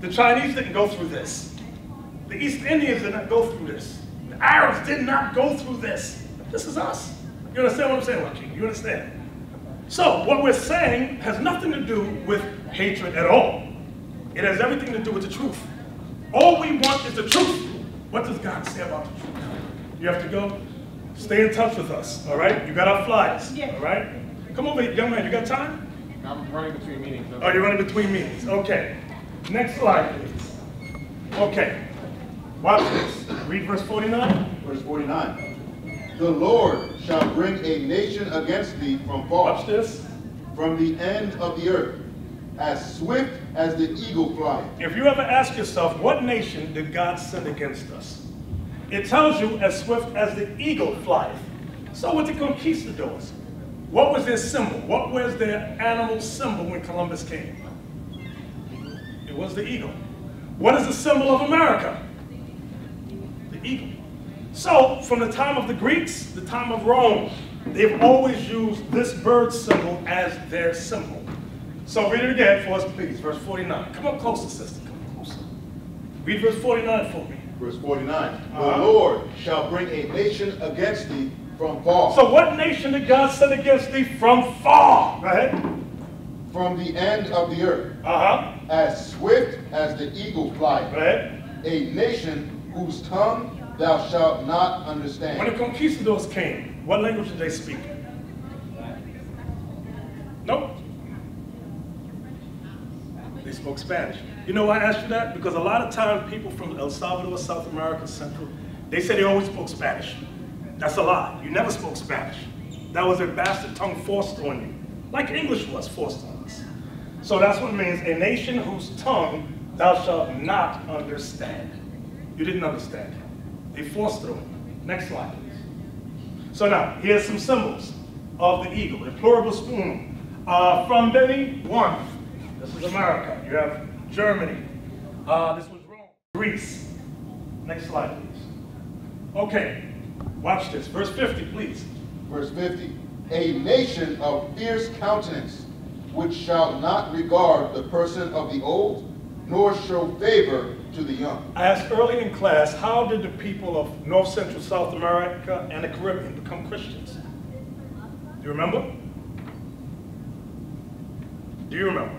The Chinese didn't go through this. The East Indians did not go through this. The Arabs did not go through this. This is us. You understand what I'm saying, Joaquin? You understand? So what we're saying has nothing to do with hatred at all. It has everything to do with the truth. All we want is the truth. What does God say about the truth? You have to go stay in touch with us, all right? You got our flyers, all right? Come over here, young man, you got time? I'm running between meetings. Oh, you're running between meetings, okay. Next slide, please. Okay, watch this. Read verse 49. Verse 49. The Lord shall bring a nation against thee from far. Watch this. From the end of the earth, as swift as the eagle flies. If you ever ask yourself, what nation did God send against us? It tells you as swift as the eagle flies. So with the conquistadors, what was their symbol? What was their animal symbol when Columbus came? It was the eagle. What is the symbol of America? The eagle. So, from the time of the Greeks, the time of Rome, they've always used this bird symbol as their symbol. So read it again for us, please, verse 49. Come up closer, sister, come up closer. Read verse 49 for me. Verse 49, the Lord shall bring a nation against thee from far. So what nation did God send against thee from far? Go ahead. From the end of the earth, as swift as the eagle flies. Go ahead. A nation whose tongue thou shalt not understand. When the conquistadors came, what language did they speak? Nope. They spoke Spanish. You know why I asked you that? Because a lot of times people from El Salvador, South America, Central, they say they always spoke Spanish. That's a lie. You never spoke Spanish. That was a bastard tongue forced on you, like English was forced on us. So that's what it means, a nation whose tongue thou shalt not understand. You didn't understand. They forced through it. Next slide, please. So now, here's some symbols of the eagle. The pluribus unum. From many, one. This is America. You have Germany. This was Rome. Greece. Next slide, please. Okay, watch this. Verse 50, please. Verse 50. A nation of fierce countenance, which shall not regard the person of the old, nor show favor to the young. I asked early in class, how did the people of North, Central, South America, and the Caribbean become Christians? Do you remember? Do you remember?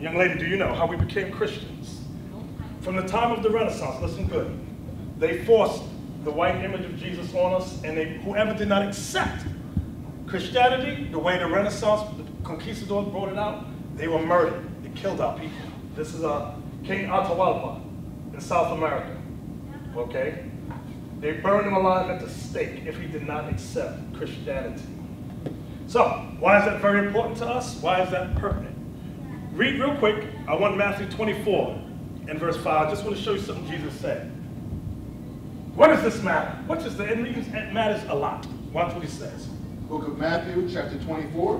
Young lady, do you know how we became Christians? From the time of the Renaissance, listen good, they forced the white image of Jesus on us, and they, whoever did not accept Christianity, the way the Renaissance, the conquistadors brought it out, they were murdered. They killed our people. This is our King Atahualpa in South America, okay? They burned him alive at the stake if he did not accept Christianity. So, why is that very important to us? Why is that pertinent? Read real quick, I want Matthew 24 and verse 5. I just want to show you something Jesus said. What does this matter? What does it matter? It matters a lot. 126. Book of Matthew, chapter 24,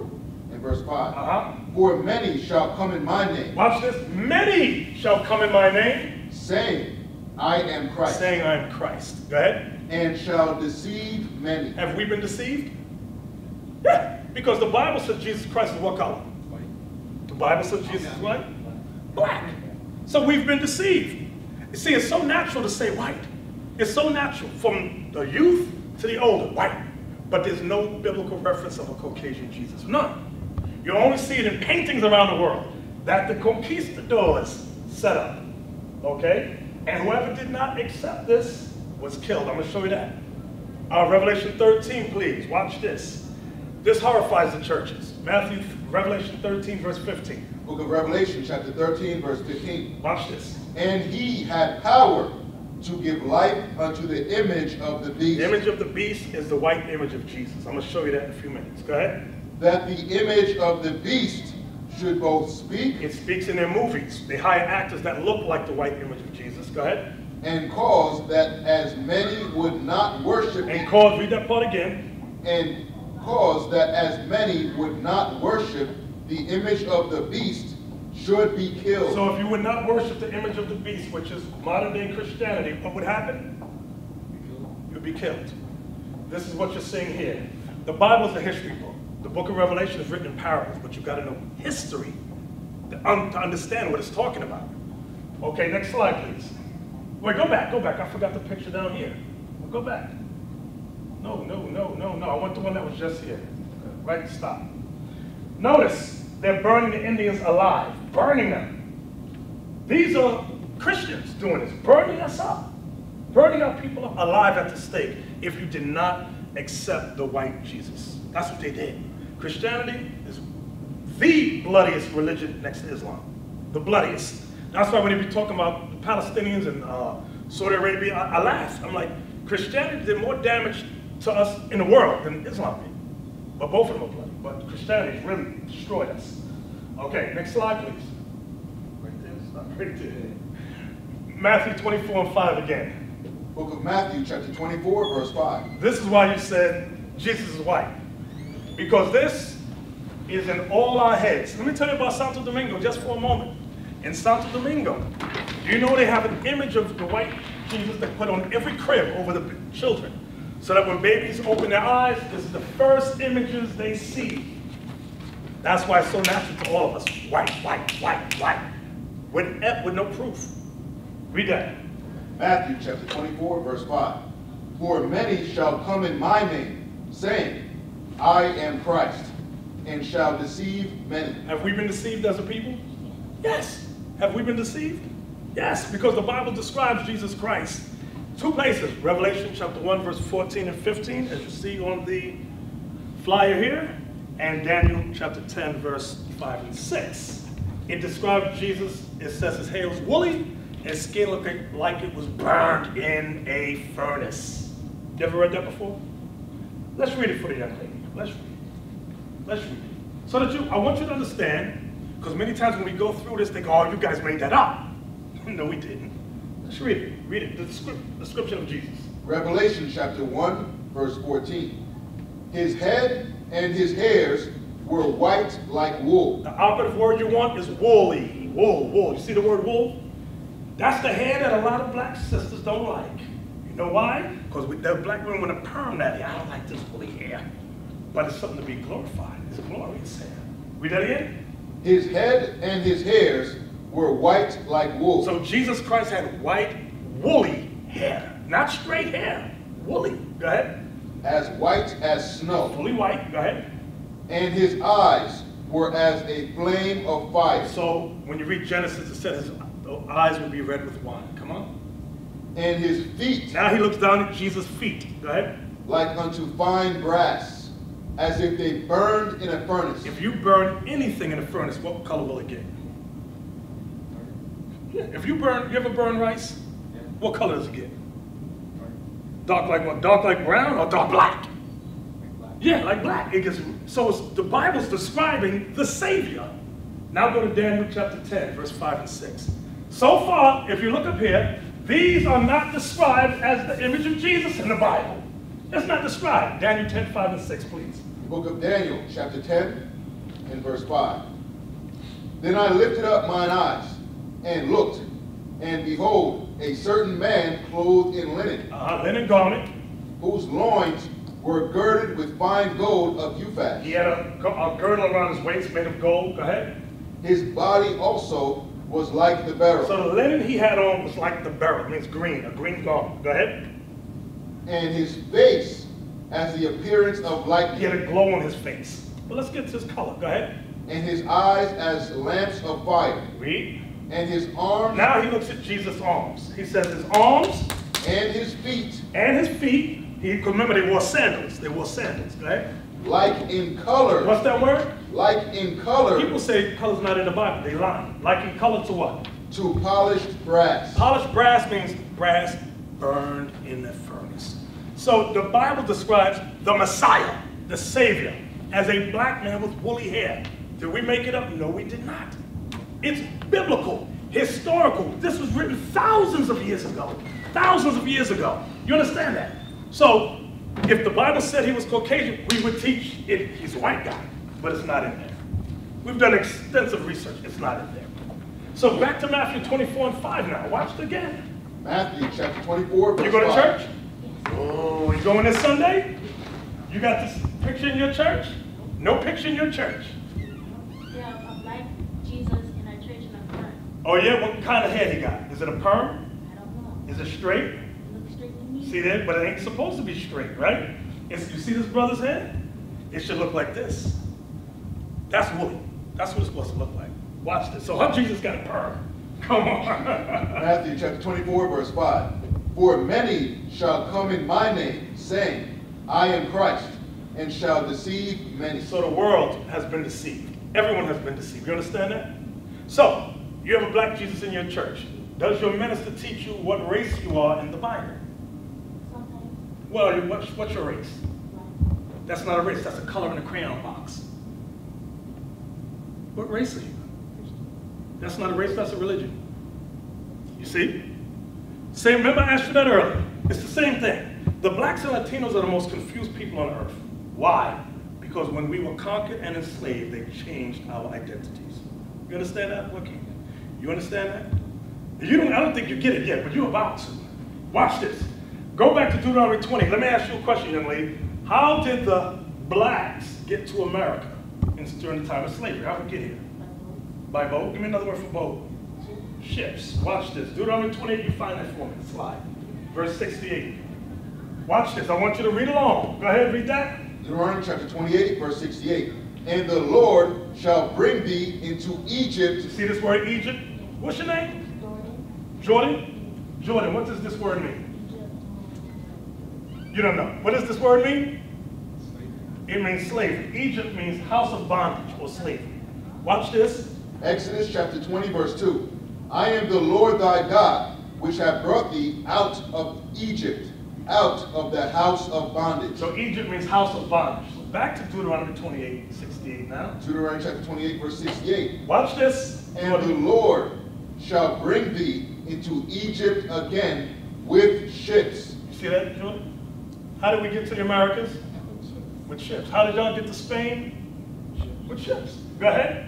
and verse 5. For many shall come in my name. Watch this. Many shall come in my name. Saying, I am Christ. Saying, I am Christ. Go ahead. And shall deceive many. Have we been deceived? Yeah. Because the Bible says Jesus Christ is what color? White. The Bible says Jesus is what? Black. So we've been deceived. You see, it's so natural to say white. It's so natural from the youth to the older, white. But there's no biblical reference of a Caucasian Jesus. None. You only see it in paintings around the world that the conquistadors set up. Okay? And whoever did not accept this was killed. I'm going to show you that. Revelation 13, please. Watch this. This horrifies the churches. Revelation 13, verse 15. Book of Revelation, chapter 13, verse 15. Watch this. And he had power to give life unto the image of the beast. The image of the beast is the white image of Jesus. I'm going to show you that in a few minutes. Go ahead. That the image of the beast should both speak. It speaks in their movies. They hire actors that look like the white image of Jesus. Go ahead. And cause that as many would not worship. And cause, read that part again. And cause that as many would not worship the image of the beast should be killed. So if you would not worship the image of the beast, which is modern day Christianity, what would happen? You'd be killed. This is what you're seeing here. The Bible is a history book. The book of Revelation is written in parables, but you've got to know history to understand what it's talking about. Okay, next slide, please. Wait, go back, go back. I forgot the picture down here. Go back. No. I want the one that was just here. Right, stop. Notice, they're burning the Indians alive, burning them. These are Christians doing this, burning us up, burning our people up alive at the stake if you did not accept the white Jesus. That's what they did. Christianity is the bloodiest religion next to Islam, the bloodiest. That's why when they be talking about the Palestinians and Saudi Arabia, I laugh. I'm like, Christianity did more damage to us in the world than Islam did. But both of them are bloody. But Christianity really destroyed us. Okay, next slide, please. Right there, stop right there. Matthew 24 and 5 again. Book of Matthew, chapter 24, verse 5. This is why you said Jesus is white. Because this is in all our heads. Let me tell you about Santo Domingo just for a moment. In Santo Domingo, do you know they have an image of the white Jesus they put on every crib over the children? So that when babies open their eyes, this is the first images they see. That's why it's so natural to all of us. White. With no proof. Read that. Matthew chapter 24, verse 5. For many shall come in my name, saying, I am Christ, and shall deceive many. Have we been deceived as a people? Yes. Have we been deceived? Yes, because the Bible describes Jesus Christ. Two places, Revelation chapter 1, verse 14 and 15, as you see on the flyer here, and Daniel chapter 10, verse 5 and 6. It describes Jesus, it says his hair was woolly, and skin looked like it was burned in a furnace. You ever read that before? Let's read it for the young lady. Let's read it. Let's read it. So that I want you to understand, because many times when we go through this, they go, oh, you guys made that up. No, we didn't. Let's read it. Read it. The description of Jesus. Revelation chapter 1, verse 14. His head and his hairs were white like wool. The operative word you want is woolly. Wool. You see the word wool? That's the hair that a lot of black sisters don't like. You know why? Because the black women want to perm that hair. I don't like this woolly hair. But it's something to be glorified. It's a glorious hair. Read that again. His head and his hairs were white like wool. So Jesus Christ had white, woolly hair. Not straight hair, woolly. Go ahead. As white as snow. Fully white. Go ahead. And his eyes were as a flame of fire. So when you read Genesis, it says his eyes will be red with wine. Come on. And his feet. Now he looks down at Jesus' feet. Go ahead. Like unto fine brass, as if they burned in a furnace. If you burn anything in a furnace, what color will it get? If you burn, you ever burn rice? Yeah. What color does it get? Dark like what? Dark like brown or dark black? Like black. Yeah, like black. It gets, so it's, the Bible's describing the Savior. Now go to Daniel chapter 10, verse 5 and 6. So far, if you look up here, these are not described as the image of Jesus in the Bible. That's not described. Daniel 10, 5 and 6, please. The book of Daniel, chapter 10 and verse 5. Then I lifted up mine eyes and looked, and behold, a certain man clothed in linen, linen garment, whose loins were girded with fine gold of Uphaz. He had a girdle around his waist made of gold. Go ahead. His body also was like the beryl. So the linen he had on was like the beryl. It means green, a green garment. Go ahead. And his face as the appearance of lightning. He had a glow on his face. But let's get to his color. Go ahead. And his eyes as lamps of fire. Read. And his arms. Now he looks at Jesus' arms. He says his arms. And his feet. And his feet. He remember they wore sandals. They wore sandals. Go ahead. Like in color. What's that word? Like in color. People say color's not in the Bible. They lie. Like in color to what? To polished brass. Polished brass means brass burned in the furnace. So the Bible describes the Messiah, the Savior, as a black man with woolly hair. Did we make it up? No, we did not. It's biblical, historical. This was written thousands of years ago. Thousands of years ago. You understand that? So if the Bible said he was Caucasian, we would teach it. He's a white guy, but it's not in there. We've done extensive research. It's not in there. So back to Matthew 24 and 5 now. Watch it again. Matthew chapter 24. You go to church? Oh, you going this Sunday? You got this picture in your church? No picture in your church. Yeah, of like Jesus in a church in a perm. Oh yeah, what kind of hair he got? Is it a perm? I don't know. Is it straight? It looks straight to me. See that? But it ain't supposed to be straight, right? It's, you see this brother's head? It should look like this. That's woolly. That's what it's supposed to look like. Watch this. So how Jesus got a perm? Come on. Matthew chapter 24, verse 5. For many shall come in my name, saying, I am Christ, and shall deceive many. So the world has been deceived. Everyone has been deceived. You understand that? So, you have a black Jesus in your church. Does your minister teach you what race you are in the Bible? Sometimes. Well, what's your race? Black. That's not a race. That's a color in a crayon box. What race are you? That's not a race, that's a religion. You see? Same, remember I asked you that earlier. It's the same thing. The blacks and Latinos are the most confused people on earth. Why? Because when we were conquered and enslaved, they changed our identities. You understand that, Joaquin? You understand that? You don't, I don't think you get it yet, but you're about to. Watch this. Go back to Deuteronomy 20. Let me ask you a question, young lady. How did the blacks get to America during the time of slavery? How did we get here? By boat? Give me another word for boat. Ships. Watch this. Deuteronomy 28, you find that for me. Slide. Verse 68. Watch this. I want you to read along. Go ahead and read that. Deuteronomy chapter 28, verse 68. And the Lord shall bring thee into Egypt. You see this word Egypt? What's your name? Jordan. Jordan? Jordan, what does this word mean? You don't know. What does this word mean? Slavery. It means slavery. Egypt means house of bondage or slavery. Watch this. Exodus chapter 20, verse 2. I am the Lord thy God, which have brought thee out of Egypt, out of the house of bondage. So Egypt means house of bondage. So back to Deuteronomy 28, 68 now. Deuteronomy chapter 28, verse 68. Watch this. And the Lord shall bring thee into Egypt again with ships. You see that, Jordan? How did we get to the Americas? With ships. How did y'all get to Spain? With ships. Go ahead.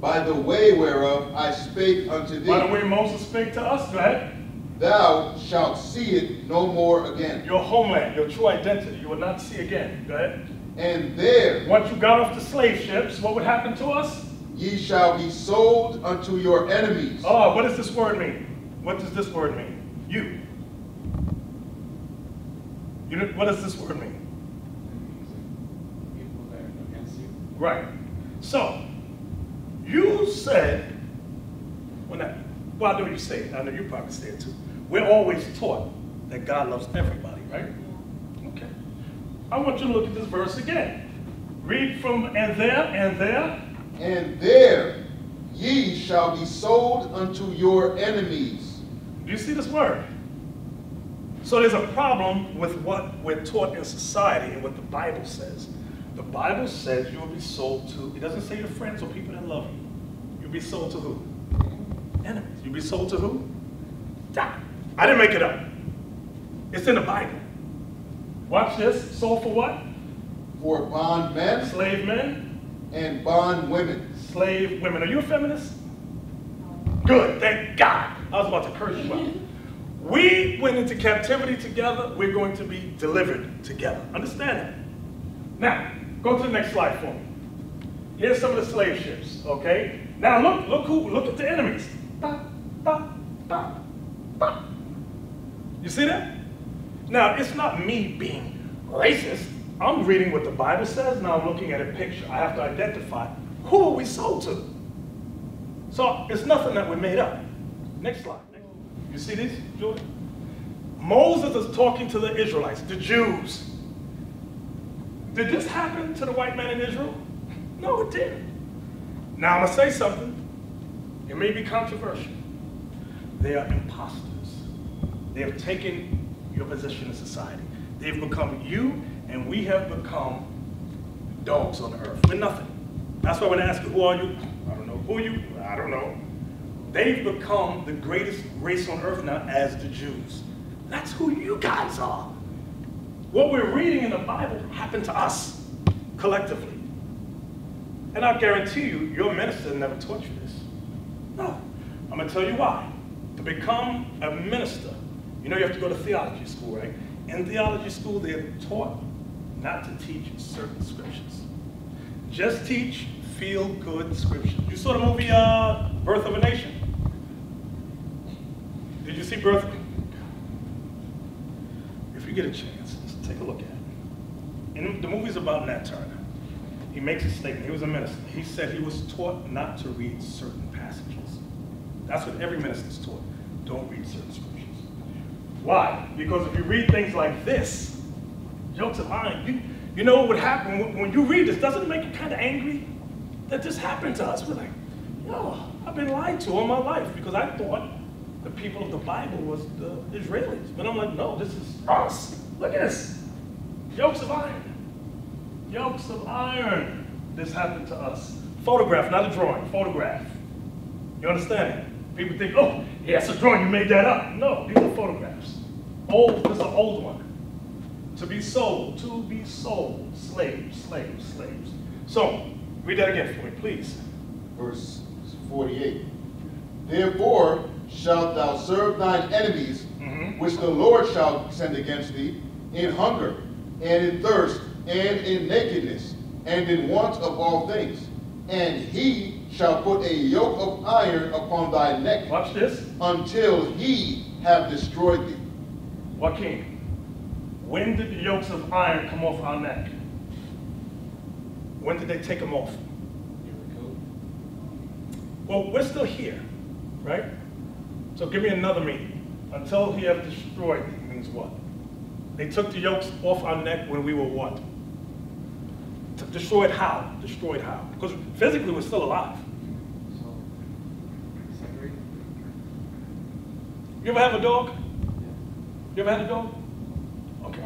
By the way whereof I spake unto thee. By the way Moses spake to us, right? Thou shalt see it no more again. Your homeland, your true identity, you will not see again, right? And there. Once you got off the slave ships, what would happen to us? Ye shall be sold unto your enemies. Oh, what does this word mean? What does this word mean? You. What does this word mean? People that are against you. Right. So. You said, well, I know you say it. I know you probably say it too. We're always taught that God loves everybody, right? Okay. I want you to look at this verse again. Read from, and there. And there ye shall be sold unto your enemies. Do you see this word? So there's a problem with what we're taught in society and what the Bible says. The Bible says you will be sold to, it doesn't say your friends or people that love you. You'll be sold to who? Enemies. You'll be sold to who? I didn't make it up. It's in the Bible. Watch this. Sold for what? For bond men. Slave men. And bond women. Slave women. Are you a feminist? Good. Thank God. I was about to curse you out. We went into captivity together. We're going to be delivered together. Understand that? Now, go to the next slide for me. Here's some of the slave ships, okay? Now look at the enemies. Bah, bah, bah, bah. You see that? Now, it's not me being racist. I'm reading what the Bible says, now I'm looking at a picture. I have to identify who are we sold to. So it's nothing that we made up. Next slide. You see these, Jordan? Moses is talking to the Israelites, the Jews. Did this happen to the white man in Israel? No, it didn't. Now, I'm going to say something. It may be controversial. They are imposters. They have taken your position in society. They've become you, and we have become dogs on the earth. We're nothing. That's why when I ask you, who are you? I don't know. Who are you? I don't know. They've become the greatest race on earth now as the Jews. That's who you guys are. What we're reading in the Bible happened to us collectively. And I guarantee you, your minister never taught you this. No. I'm going to tell you why. To become a minister, you know you have to go to theology school, right? In theology school, they're taught not to teach certain scriptures. Just teach feel-good scriptures. You saw the movie Birth of a Nation. Did you see Birth of a Nation? If you get a chance, just take a look at it. And the movie's about Nat Turner. He makes a statement. He was a minister. He said he was taught not to read certain passages. That's what every minister is taught. Don't read certain scriptures. Why? Because if you read things like this, jokes of mine, you know what would happen when you read this? Doesn't it make you kind of angry that this happened to us? We're like, yo, I've been lied to all my life because I thought the people of the Bible was the Israelis. But I'm like, no, this is us. Look at this. Jokes of mine. Yokes of iron. This happened to us. Photograph, not a drawing. Photograph. You understand? People think, oh, yeah, it's a drawing. You made that up. No, these are photographs. Old. This is an old one. To be sold. To be sold. Slaves. Slaves. Slaves. So, read that again for me, please. Verse 48. Therefore shalt thou serve thine enemies, which the Lord shall send against thee, in hunger and in thirst, and in nakedness, and in want of all things. And he shall put a yoke of iron upon thy neck. Watch this. Until he have destroyed thee. Joaquin, when did the yokes of iron come off our neck? When did they take them off? Here we go. Well, we're still here, right? So give me another meaning. Until he have destroyed thee means what? They took the yokes off our neck when we were what? Destroyed how? Destroyed how? Because physically we're still alive. You ever have a dog? You ever had a dog? Okay.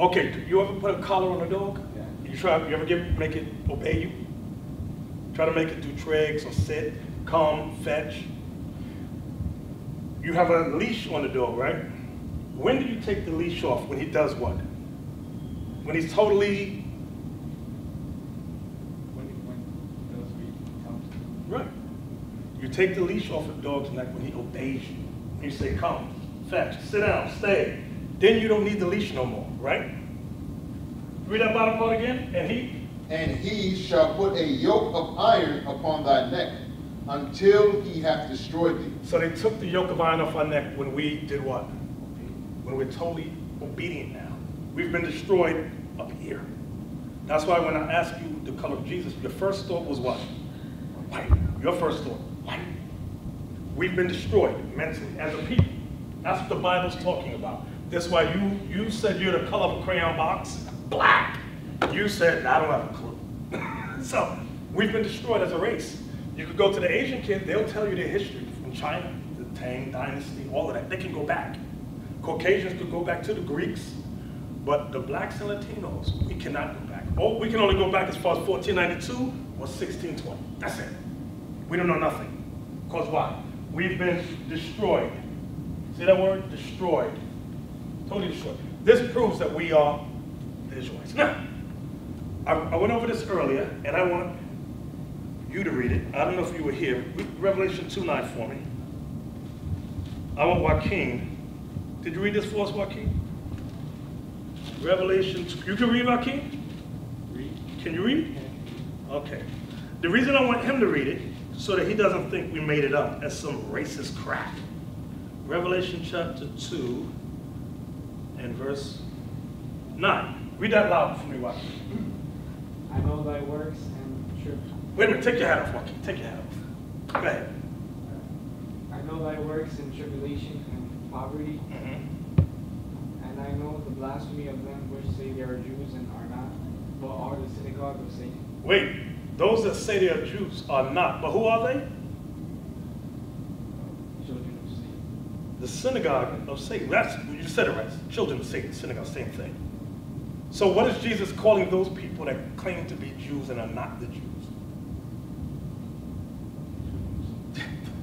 Okay, you ever put a collar on a dog? Yeah. You ever make it obey you? Try to make it do tricks or sit, come, fetch. You have a leash on the dog, right? When do you take the leash off? When he does what? When he's totally... Right. You take the leash off a dog's neck when he obeys you. When you say, come, fetch, sit down, stay. Then you don't need the leash no more, right? Read that bottom part again. And he? And he shall put a yoke of iron upon thy neck, until he hath destroyed thee. So they took the yoke of iron off our neck when we did what? When we're totally obedient now. We've been destroyed up here. That's why when I asked you the color of Jesus, your first thought was what? White. Your first thought, white. We've been destroyed mentally as a people. That's what the Bible's talking about. That's why you said you're the color of a crayon box, black. You said, I don't have a clue. So we've been destroyed as a race. You could go to the Asian kid, they'll tell you their history from China, the Tang Dynasty, all of that. They can go back. Caucasians could go back to the Greeks, but the blacks and Latinos, we cannot go back. Oh, we can only go back as far as 1492 or 1620. That's it. We don't know nothing. Because why? We've been destroyed. See that word? Destroyed. Totally destroyed. This proves that we are destroyed. Now, I went over this earlier, and I want you to read it. I don't know if you were here. Read Revelation 2:9 for me. I want Joaquin. Did you read this for us, Joaquin? Revelation 2. You can read, Joaquin? Read. Can you read? Okay. The reason I want him to read it, so that he doesn't think we made it up as some racist crap. Revelation chapter 2 and verse 9. Read that loud for me, Joaquin. I know thy works and true. Wait a minute, take your hat off, Joaquin. Take your hat off. Go ahead. I know thy works and tribulation and poverty, and I know the blasphemy of them which say they are Jews and are not, but are the synagogue of Satan. Wait, those that say they are Jews are not, but who are they? The synagogue of Satan. That's, you said it right. Children of Satan, synagogue, same thing. So what is Jesus calling those people that claim to be Jews and are not the Jews?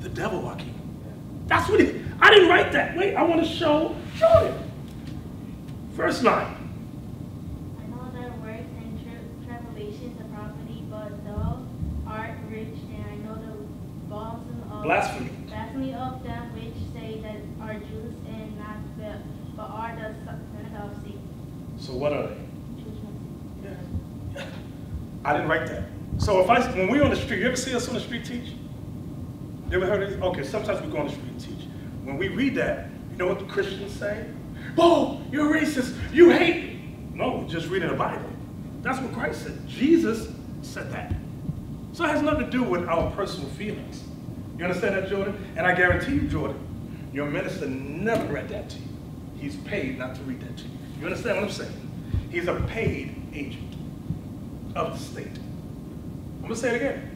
The devil, Joaquin. That's what he, I didn't write that. Wait, I want to show it. Verse 9. I know thy works and tribulations of poverty, but thou art rich, and I know the blasphemy of them which say that are Jews and not but are the synagogue of Satan. So what are they? Jews. Yeah. I didn't write that. So if when we're on the street, you ever see us on the street teach? You ever heard of this? Okay, sometimes we go on the street and teach. When we read that, you know what the Christians say? Oh, you're racist, you hate me. No, just reading the Bible. That's what Christ said. Jesus said that. So it has nothing to do with our personal feelings. You understand that, Jordan? And I guarantee you, Jordan, your minister never read that to you. He's paid not to read that to you. You understand what I'm saying? He's a paid agent of the state. I'm gonna say it again.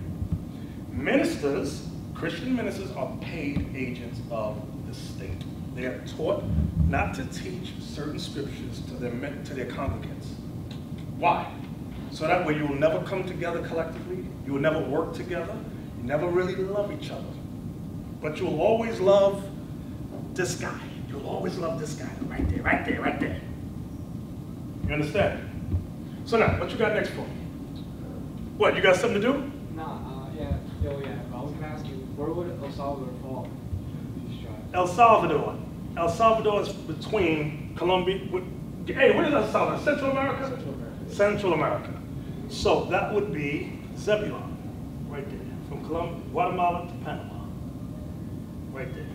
Ministers, Christian ministers, are paid agents of the state. They are taught not to teach certain scriptures to their congregants. Why? So that way you will never come together collectively, you will never work together, never really love each other, but you'll always love this guy. You'll always love this guy right there, right there, right there. You understand? So now, what you got next for me? What, you got something to do? Nah, yeah. I was gonna ask you, where would El Salvador fall? El Salvador. El Salvador is between Colombia. Hey, where is El Salvador? Central America? Central America. Central America. So that would be Zebulon, right there. Colombia, Guatemala to Panama, right there.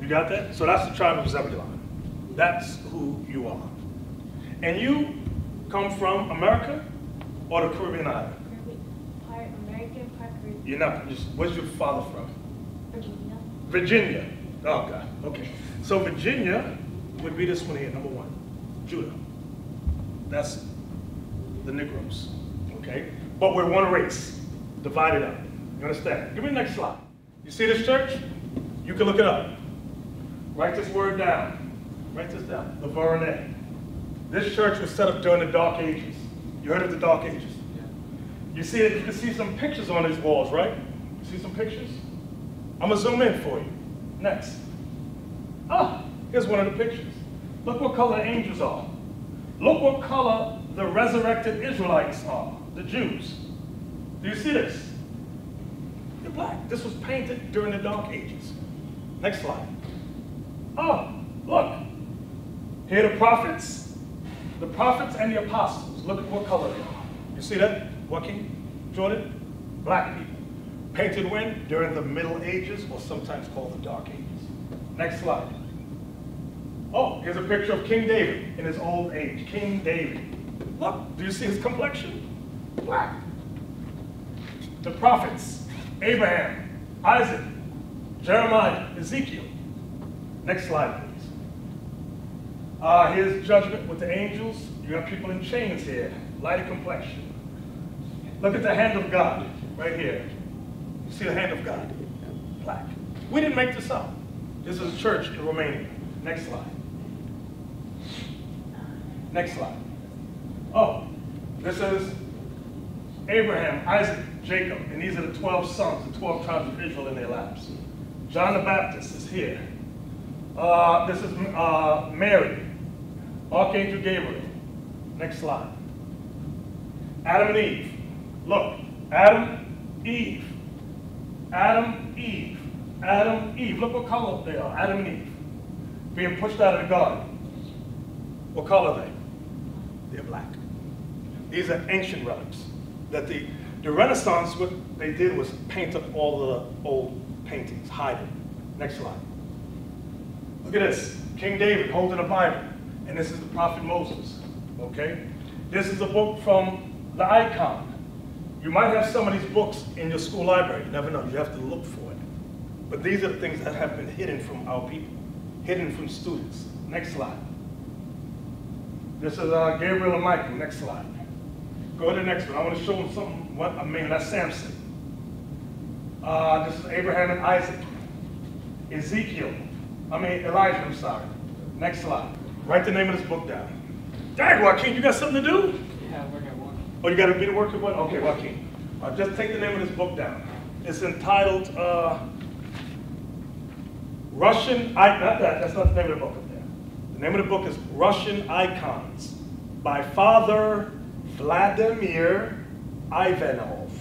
You got that? So that's the tribe of Zebulon. That's who you are. And you come from America or the Caribbean island? Part American, part Caribbean. You're not. Where's your father from? Virginia. Virginia. Oh God. Okay. So Virginia would be this one here, number one, Judah. That's the Negroes. Okay. But we're one race, divided up. You understand? Give me the next slide. You see this church? You can look it up. Write this word down. Write this down. The Varenne. This church was set up during the Dark Ages. You heard of the Dark Ages? Yeah. You see it, you can see some pictures on these walls, right? You see some pictures? I'm gonna zoom in for you. Next. Ah, here's one of the pictures. Look what color the angels are. Look what color the resurrected Israelites are, the Jews. Do you see this? Black. This was painted during the Dark Ages. Next slide. Oh, look. Here are the prophets and the apostles. Look at what color they are. You see that? Joaquin, Jordan, black people. Painted when? During the Middle Ages, or sometimes called the Dark Ages. Next slide. Oh, here's a picture of King David in his old age. King David. Look, do you see his complexion? Black. The prophets. Abraham, Isaac, Jeremiah, Ezekiel. Next slide, please. Here's judgment with the angels. You have people in chains here, lighter complexion. Look at the hand of God right here. You see the hand of God, black. We didn't make this up. This is a church in Romania. Next slide. Next slide. Oh, this is Abraham, Isaac, Jacob, and these are the 12 sons, the 12 tribes of Israel in their laps. John the Baptist is here. This is Mary, Archangel Gabriel. Next slide. Adam and Eve. Look, Adam, Eve. Adam, Eve. Adam, Eve. Look what color they are, Adam and Eve. Being pushed out of the garden. What color are they? They're black. These are ancient relics that the Renaissance, what they did was paint up all the old paintings, hide it. Next slide. Look at this, King David holding a Bible, and this is the prophet Moses, okay? This is a book from the Icon. You might have some of these books in your school library, you never know, you have to look for it. But these are the things that have been hidden from our people, hidden from students. Next slide. This is Gabriel and Michael. Next slide. Go to the next one. I want to show them something. What I mean, that's Samson. This is Abraham and Isaac. Ezekiel. I mean, Elijah, I'm sorry. Next slide. Write the name of this book down. Dang, Joaquin, you got something to do? Yeah, I work at one. Oh, you got to be to work at one? Okay, Joaquin. Just take the name of this book down. It's entitled Russian. That's not the name of the book. The name of the book is Russian Icons by Father Vladimir Ivanov.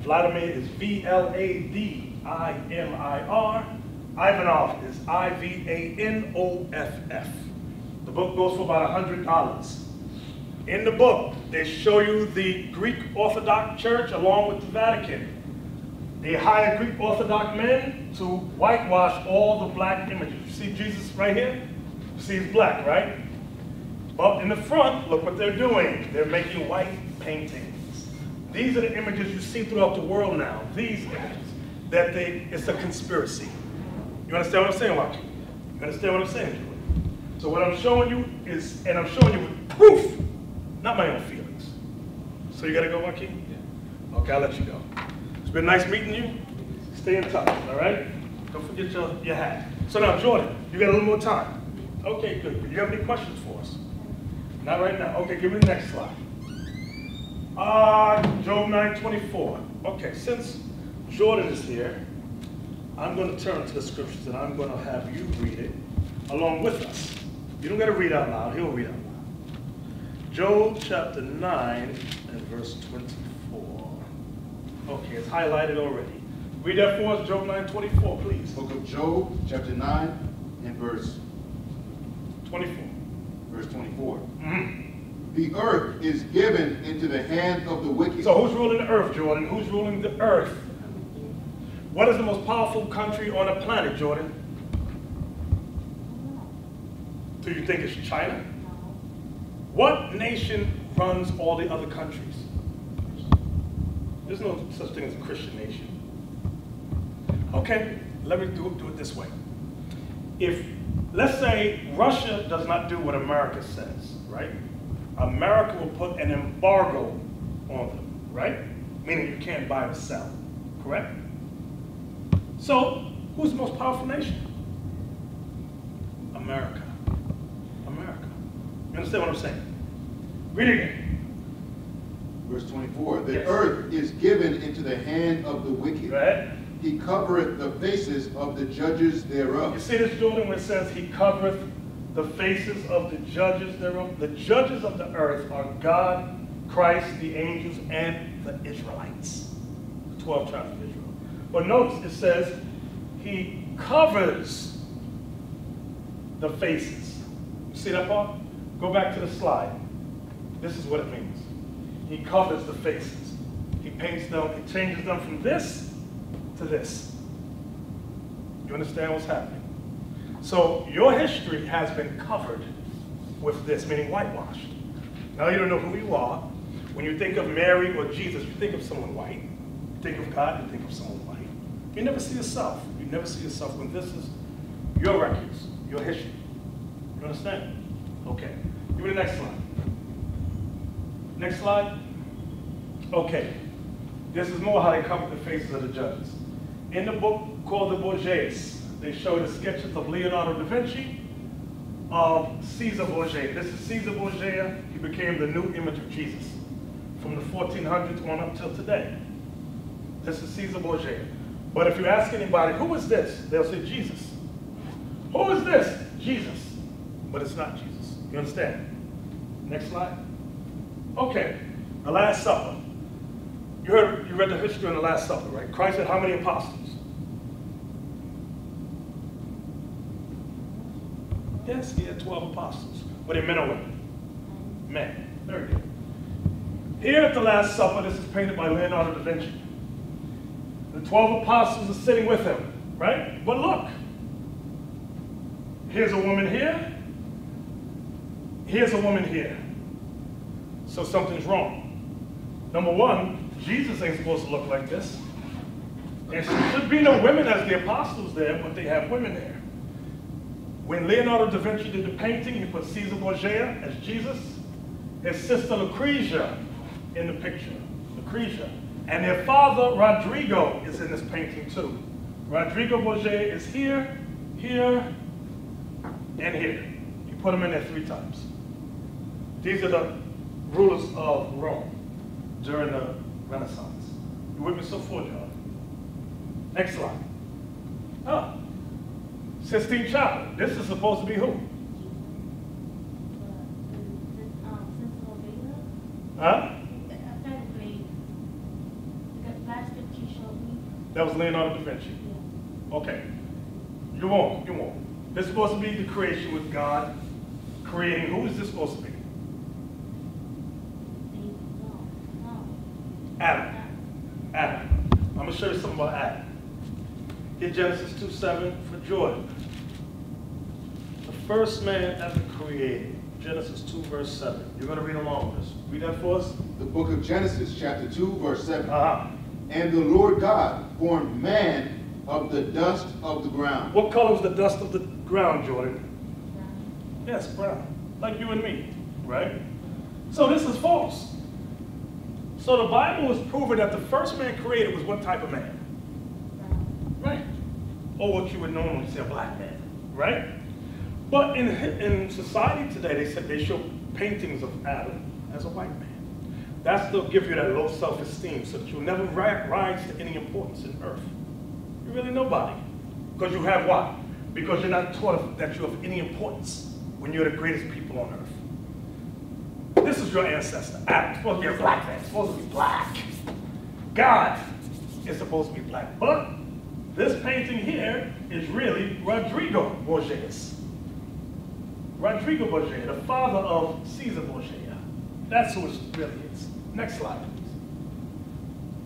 Vladimir is V-L-A-D-I-M-I-R. Ivanov is I-V-A-N-O-F-F. The book goes for about $100. In the book, they show you the Greek Orthodox Church along with the Vatican. They hire Greek Orthodox men to whitewash all the black images. You see Jesus right here? See, it's black, right? But in the front, look what they're doing. They're making white paintings. These are the images you see throughout the world now. These images. That it's a conspiracy. You understand what I'm saying, Joaquin? You understand what I'm saying, Julie? So what I'm showing you is, and I'm showing you with proof, not my own feelings. So you gotta go, Joaquin? Yeah. Okay, I'll let you go. It's been nice meeting you. Stay in touch, all right? Don't forget your hat. So now, Jordan, you got a little more time. Okay, good. Do you have any questions for us? Not right now. Okay, give me the next slide. Job 9:24. Okay, since Jordan is here, I'm going to turn to the scriptures and I'm going to have you read it along with us. You don't got to read out loud. He'll read out loud. Job chapter 9 and verse 24. Okay, it's highlighted already. Read that for us, Job 9:24, please. Book of Job chapter 9 and verse 24. Verse 24. Mm-hmm. The earth is given into the hand of the wicked. So who's ruling the earth, Jordan? Who's ruling the earth? What is the most powerful country on the planet, Jordan? Do you think it's China? What nation runs all the other countries? There's no such thing as a Christian nation. Okay, let me do it this way. Let's say Russia does not do what America says, right? America will put an embargo on them, right? Meaning you can't buy or sell, correct? So, who's the most powerful nation? America. America. You understand what I'm saying? Read it again. Verse 24, the earth is given into the hand of the wicked. Right? He covereth the faces of the judges thereof. You see this, Jordan, where it says he covereth the faces of the judges thereof? The judges of the earth are God, Christ, the angels, and the Israelites, the 12 tribes of Israel. But notice it says he covers the faces. You see that part? Go back to the slide. This is what it means. He covers the faces. He paints them, he changes them from this to this. You understand what's happening? So your history has been covered with this, meaning whitewashed. Now you don't know who you are. When you think of Mary or Jesus, you think of someone white. You think of God, you think of someone white. You never see yourself. You never see yourself when this is your records, your history. You understand? Okay. Give me the next slide. Next slide. Okay. This is more how they covered the faces of the judges. In the book called The Borgias, they show the sketches of Leonardo da Vinci of Caesar Borgia. This is Caesar Borgia. He became the new image of Jesus from the 1400s on up till today. This is Caesar Borgia. But if you ask anybody, who is this? They'll say Jesus. Who is this? Jesus. But it's not Jesus. You understand? Next slide. Okay, the Last Supper. You read the history on the Last Supper, right? Christ had how many apostles? Yes, he had 12 apostles. Were they men or women? Men. Very good. Here at the Last Supper, this is painted by Leonardo da Vinci. The 12 apostles are sitting with him, right? But look, here's a woman here. Here's a woman here. So something's wrong. Number one, Jesus ain't supposed to look like this. And there should be no women as the apostles there, but they have women there. When Leonardo da Vinci did the painting, he put Caesar Borgia as Jesus, his sister Lucrezia in the picture, Lucrezia. And their father, Rodrigo, is in this painting too. Rodrigo Borgia is here, here, and here. You put them in there three times. These are the rulers of Rome during the Renaissance. You with me so far, y'all? Next slide. Oh, Sistine Chapel. This is supposed to be who? Huh? That was Leonardo da Vinci. Okay. You won't. This is supposed to be the creation with God creating. Who is this supposed to be? Adam. I'm going to show you something about Adam. Get Genesis 2:7 for Jordan. The first man ever created. Genesis 2:7. You're going to read along with us. Read that for us. The book of Genesis, chapter 2:7. Uh-huh. And the Lord God formed man of the dust of the ground. What color was the dust of the ground, Jordan? Brown. Yes, brown. Like you and me, right? So this is false. So the Bible is proving that the first man created was what type of man? Right. Or what you would normally say a black man, right? But in society today, they said they show paintings of Adam as a white man. That still gives you that low self-esteem so that you'll never rise to any importance in earth. You're really nobody. Because you have what? Because you're not taught that you're of any importance when you're the greatest people on earth. This is your ancestor. Adam. It's supposed to be a black man. It's supposed to be black. God is supposed to be black. But this painting here is really Rodrigo Borgia's. Rodrigo Borgia, the father of Caesar Borgia. That's who it really is. Next slide, please.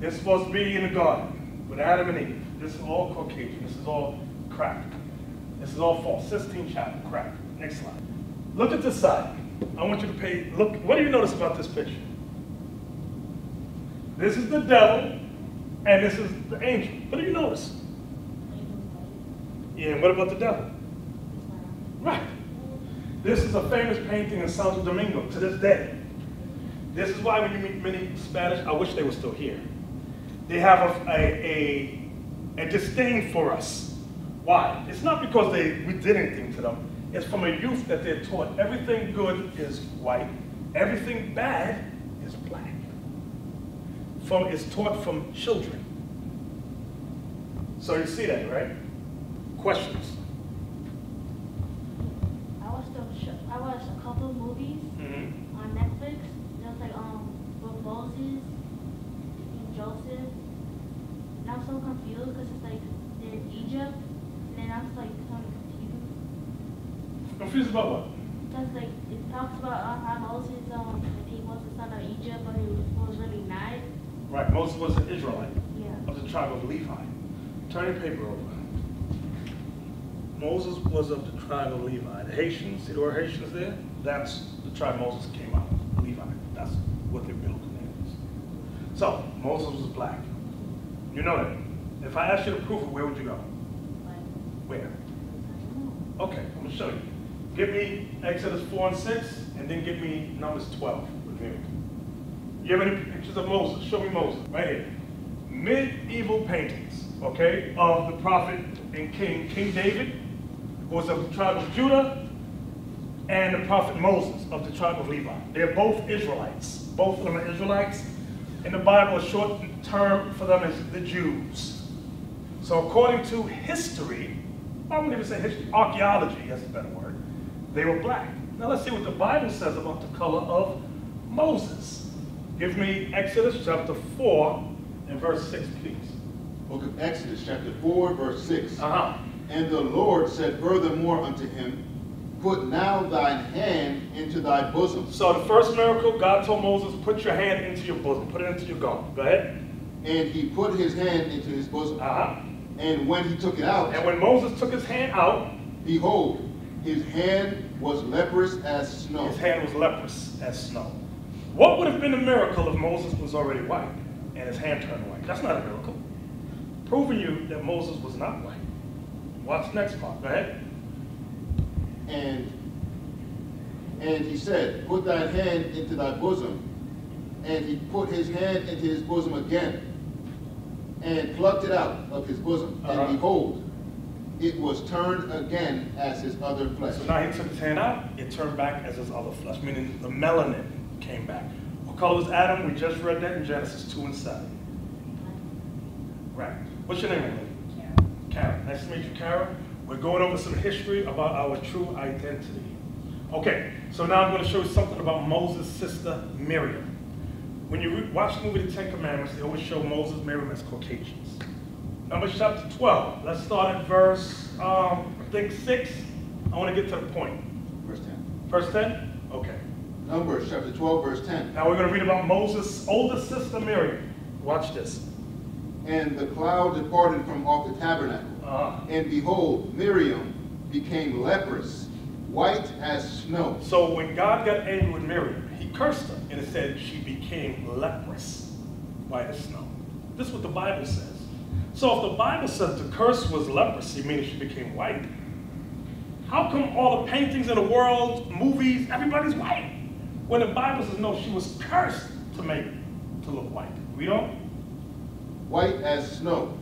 It's supposed to be in the garden with Adam and Eve. This is all Caucasian. This is all crack. This is all false. Sistine Chapel, crack. Next slide. Look at this side. I want you to pay, look, what do you notice about this picture? This is the devil, and this is the angel. What do you notice? Yeah, and what about the devil? Right. This is a famous painting in Santo Domingo to this day. This is why when you meet many Spanish, I wish they were still here. They have a disdain for us. Why? It's not because we did anything to them. It's from a youth that they're taught everything good is white, everything bad is black. It's taught from children. So you see that, right? Questions? I watched a couple movies on Netflix. It was like with Moses and Joseph. And I'm so confused because it's like they're in Egypt, and then I'm just like kind of confused. Confused about what? Because like it talks about how Moses, he was the son of Egypt, but he was really nice. Right, Moses was an Israelite of the tribe of Levi. Turn your paper over. Moses was of the tribe of Levi. The Haitians, see the word Haitians there? That's the tribe Moses came out of, Levi. That's what their biblical name is. So, Moses was black. You know that. If I asked you to prove it, where would you go? Where? Okay, I'm gonna show you. Give me Exodus 4 and 6, and then give me Numbers 12. You have any pictures of Moses? Show me Moses, right here. Medieval paintings, okay, of the prophet and King David, who was of the tribe of Judah, and the prophet Moses of the tribe of Levi. They're both Israelites. Both of them are Israelites. In the Bible, a short term for them is the Jews. So according to history, I won't even say history, archaeology, that's a better word, they were black. Now let's see what the Bible says about the color of Moses. Give me Exodus chapter 4 and verse 6, please. Book of Exodus chapter 4, verse 6. Uh-huh. And the Lord said furthermore unto him, put now thine hand into thy bosom. So the first miracle, God told Moses, put your hand into your bosom, put it into your garment. Go ahead. And he put his hand into his bosom. Uh-huh. And when he took it out. And when Moses took his hand out. Behold, his hand was leprous as snow. His hand was leprous as snow. What would have been a miracle if Moses was already white and his hand turned white? That's not a miracle. Proving you that Moses was not white. Watch the next part. Go ahead. And he said, put thy hand into thy bosom. And he put his hand into his bosom again, and plucked it out of his bosom. Uh-huh. And behold, it was turned again as his other flesh. So now he took his hand out, it turned back as his other flesh, meaning the melanin came back. What color was Adam? We just read that in Genesis 2 and 7. Right. What's your name, Emily? Kara. Kara. Nice to meet you, Kara. We're going over some history about our true identity. Okay, so now I'm going to show you something about Moses' sister, Miriam. When you watch the movie The Ten Commandments, they always show Moses and Miriam as Caucasians. Numbers chapter 12. Let's start at verse, I think 6. I want to get to the point. Verse 10. Verse 10? Okay. Numbers chapter 12, verse 10. Now we're going to read about Moses' older sister Miriam. Watch this. And the cloud departed from off the tabernacle. And behold, Miriam became leprous, white as snow. So when God got angry with Miriam, he cursed her. And it said she became leprous, white as snow. This is what the Bible says. So if the Bible says the curse was leprosy, meaning she became white, how come all the paintings in the world, movies, everybody's white? When the Bible says no, she was cursed to look white. We don't? White as snow.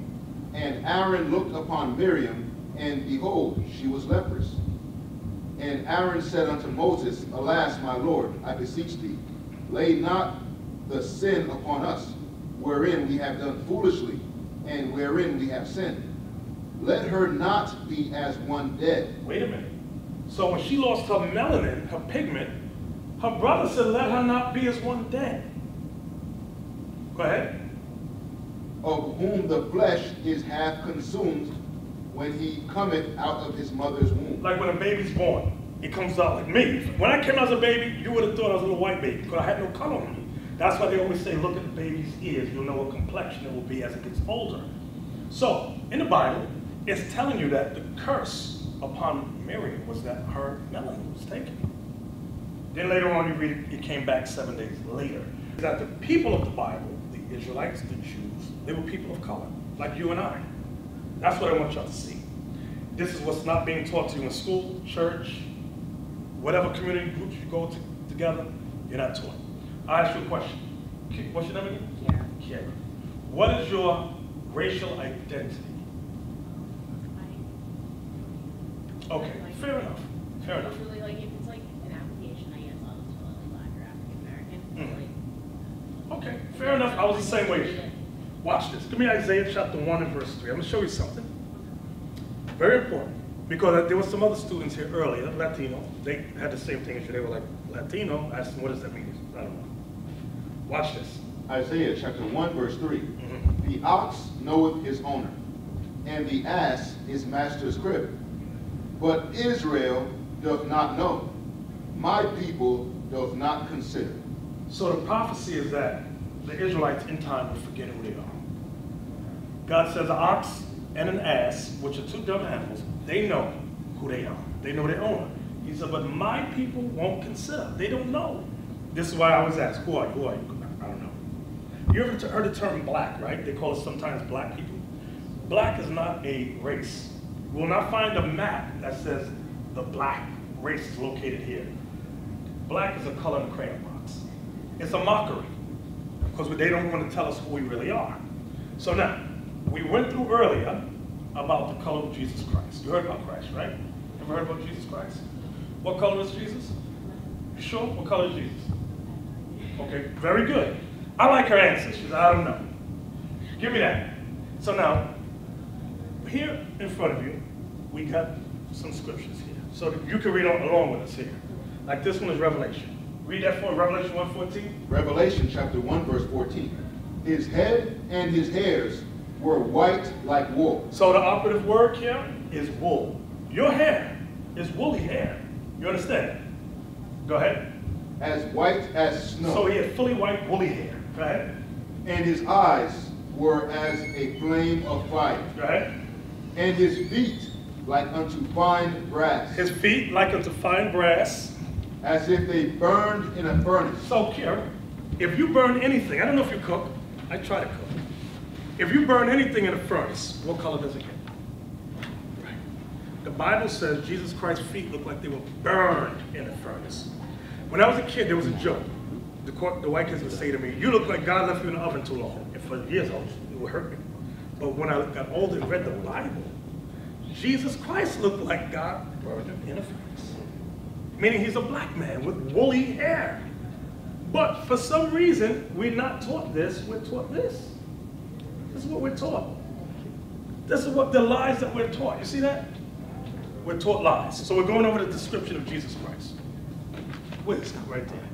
And Aaron looked upon Miriam, and behold, she was leprous. And Aaron said unto Moses, alas, my Lord, I beseech thee, lay not the sin upon us, wherein we have done foolishly, and wherein we have sinned. Let her not be as one dead. Wait a minute. So when she lost her melanin, her pigment, her brother said, let her not be as one dead. Go ahead. Of whom the flesh is half consumed when he cometh out of his mother's womb. Like when a baby's born. It comes out like me. When I came out as a baby, you would have thought I was a little white baby because I had no color on me. That's why they always say, look at the baby's ears. You'll know what complexion it will be as it gets older. So, in the Bible, it's telling you that the curse upon Miriam was that her melanin was taken. Then later on, you read it came back 7 days later. That the people of the Bible, the Israelites, the Jews, they were people of color, like you and I. That's what I want y'all to see. This is what's not being taught to you in school, church, whatever community groups you go to together, you're not taught. I ask you a question. What's your name again? Kiara. Yeah. Kiara. What is your racial identity? Okay, like, fair enough. Fair enough. Usually, like, if it's like an application, I guess I'll just call it black or African American. Mm. Like, okay, fair enough. I was the same way. Watch this. Give me Isaiah chapter 1 and verse 3. I'm going to show you something very important. Because there were some other students here earlier, Latino, they had the same thing as you. They were like, Latino? I asked them, what does that mean? I don't know. Watch this. Isaiah chapter 1, verse 3. Mm-hmm. The ox knoweth his owner, and the ass his master's crib. But Israel doth not know. My people doth not consider. So the prophecy is that the Israelites in time will forget who they are. God says, the ox and an ass, which are two dumb animals, they know who they are. They know their owner. He said, but my people won't consider. They don't know. This is why I was asked, who are you? Who are you? I don't know. You ever heard the term black, right? They call us sometimes black people. Black is not a race. You will not find a map that says the black race is located here. Black is a color in a crayon box. It's a mockery because they don't want to tell us who we really are. So now, we went through earlier about the color of Jesus Christ. You heard about Christ, right? Ever heard about Jesus Christ? What color is Jesus? You sure? What color is Jesus? Okay, very good. I like her answer. She said, I don't know. Give me that. So now, here in front of you, we got some scriptures here. So that you can read along with us here. Like this one is Revelation. Read that for Revelation 1:14. Revelation chapter 1, verse 14. His head and his hairs were white like wool. So the operative word here is wool. Your hair is woolly hair. You understand? Go ahead. As white as snow. So he had fully white woolly hair. Go ahead. And his eyes were as a flame of fire. Go ahead. And his feet like unto fine brass. His feet like unto fine brass. As if they burned in a furnace. So, Karen, if you burn anything, I don't know if you cook. I try to cook. If you burn anything in a furnace, what color does it get? Right. The Bible says Jesus Christ's feet looked like they were burned in a furnace. When I was a kid, there was a joke. The white kids would say to me, you look like God left you in the oven too long. And for years, it would hurt me. But when I got older and read the Bible, Jesus Christ looked like God burned him in a furnace. Meaning he's a black man with woolly hair. But for some reason, we're not taught this, we're taught this. This is what we're taught. This is what the lies that we're taught. You see that? We're taught lies. So we're going over the description of Jesus Christ. Where is that right there?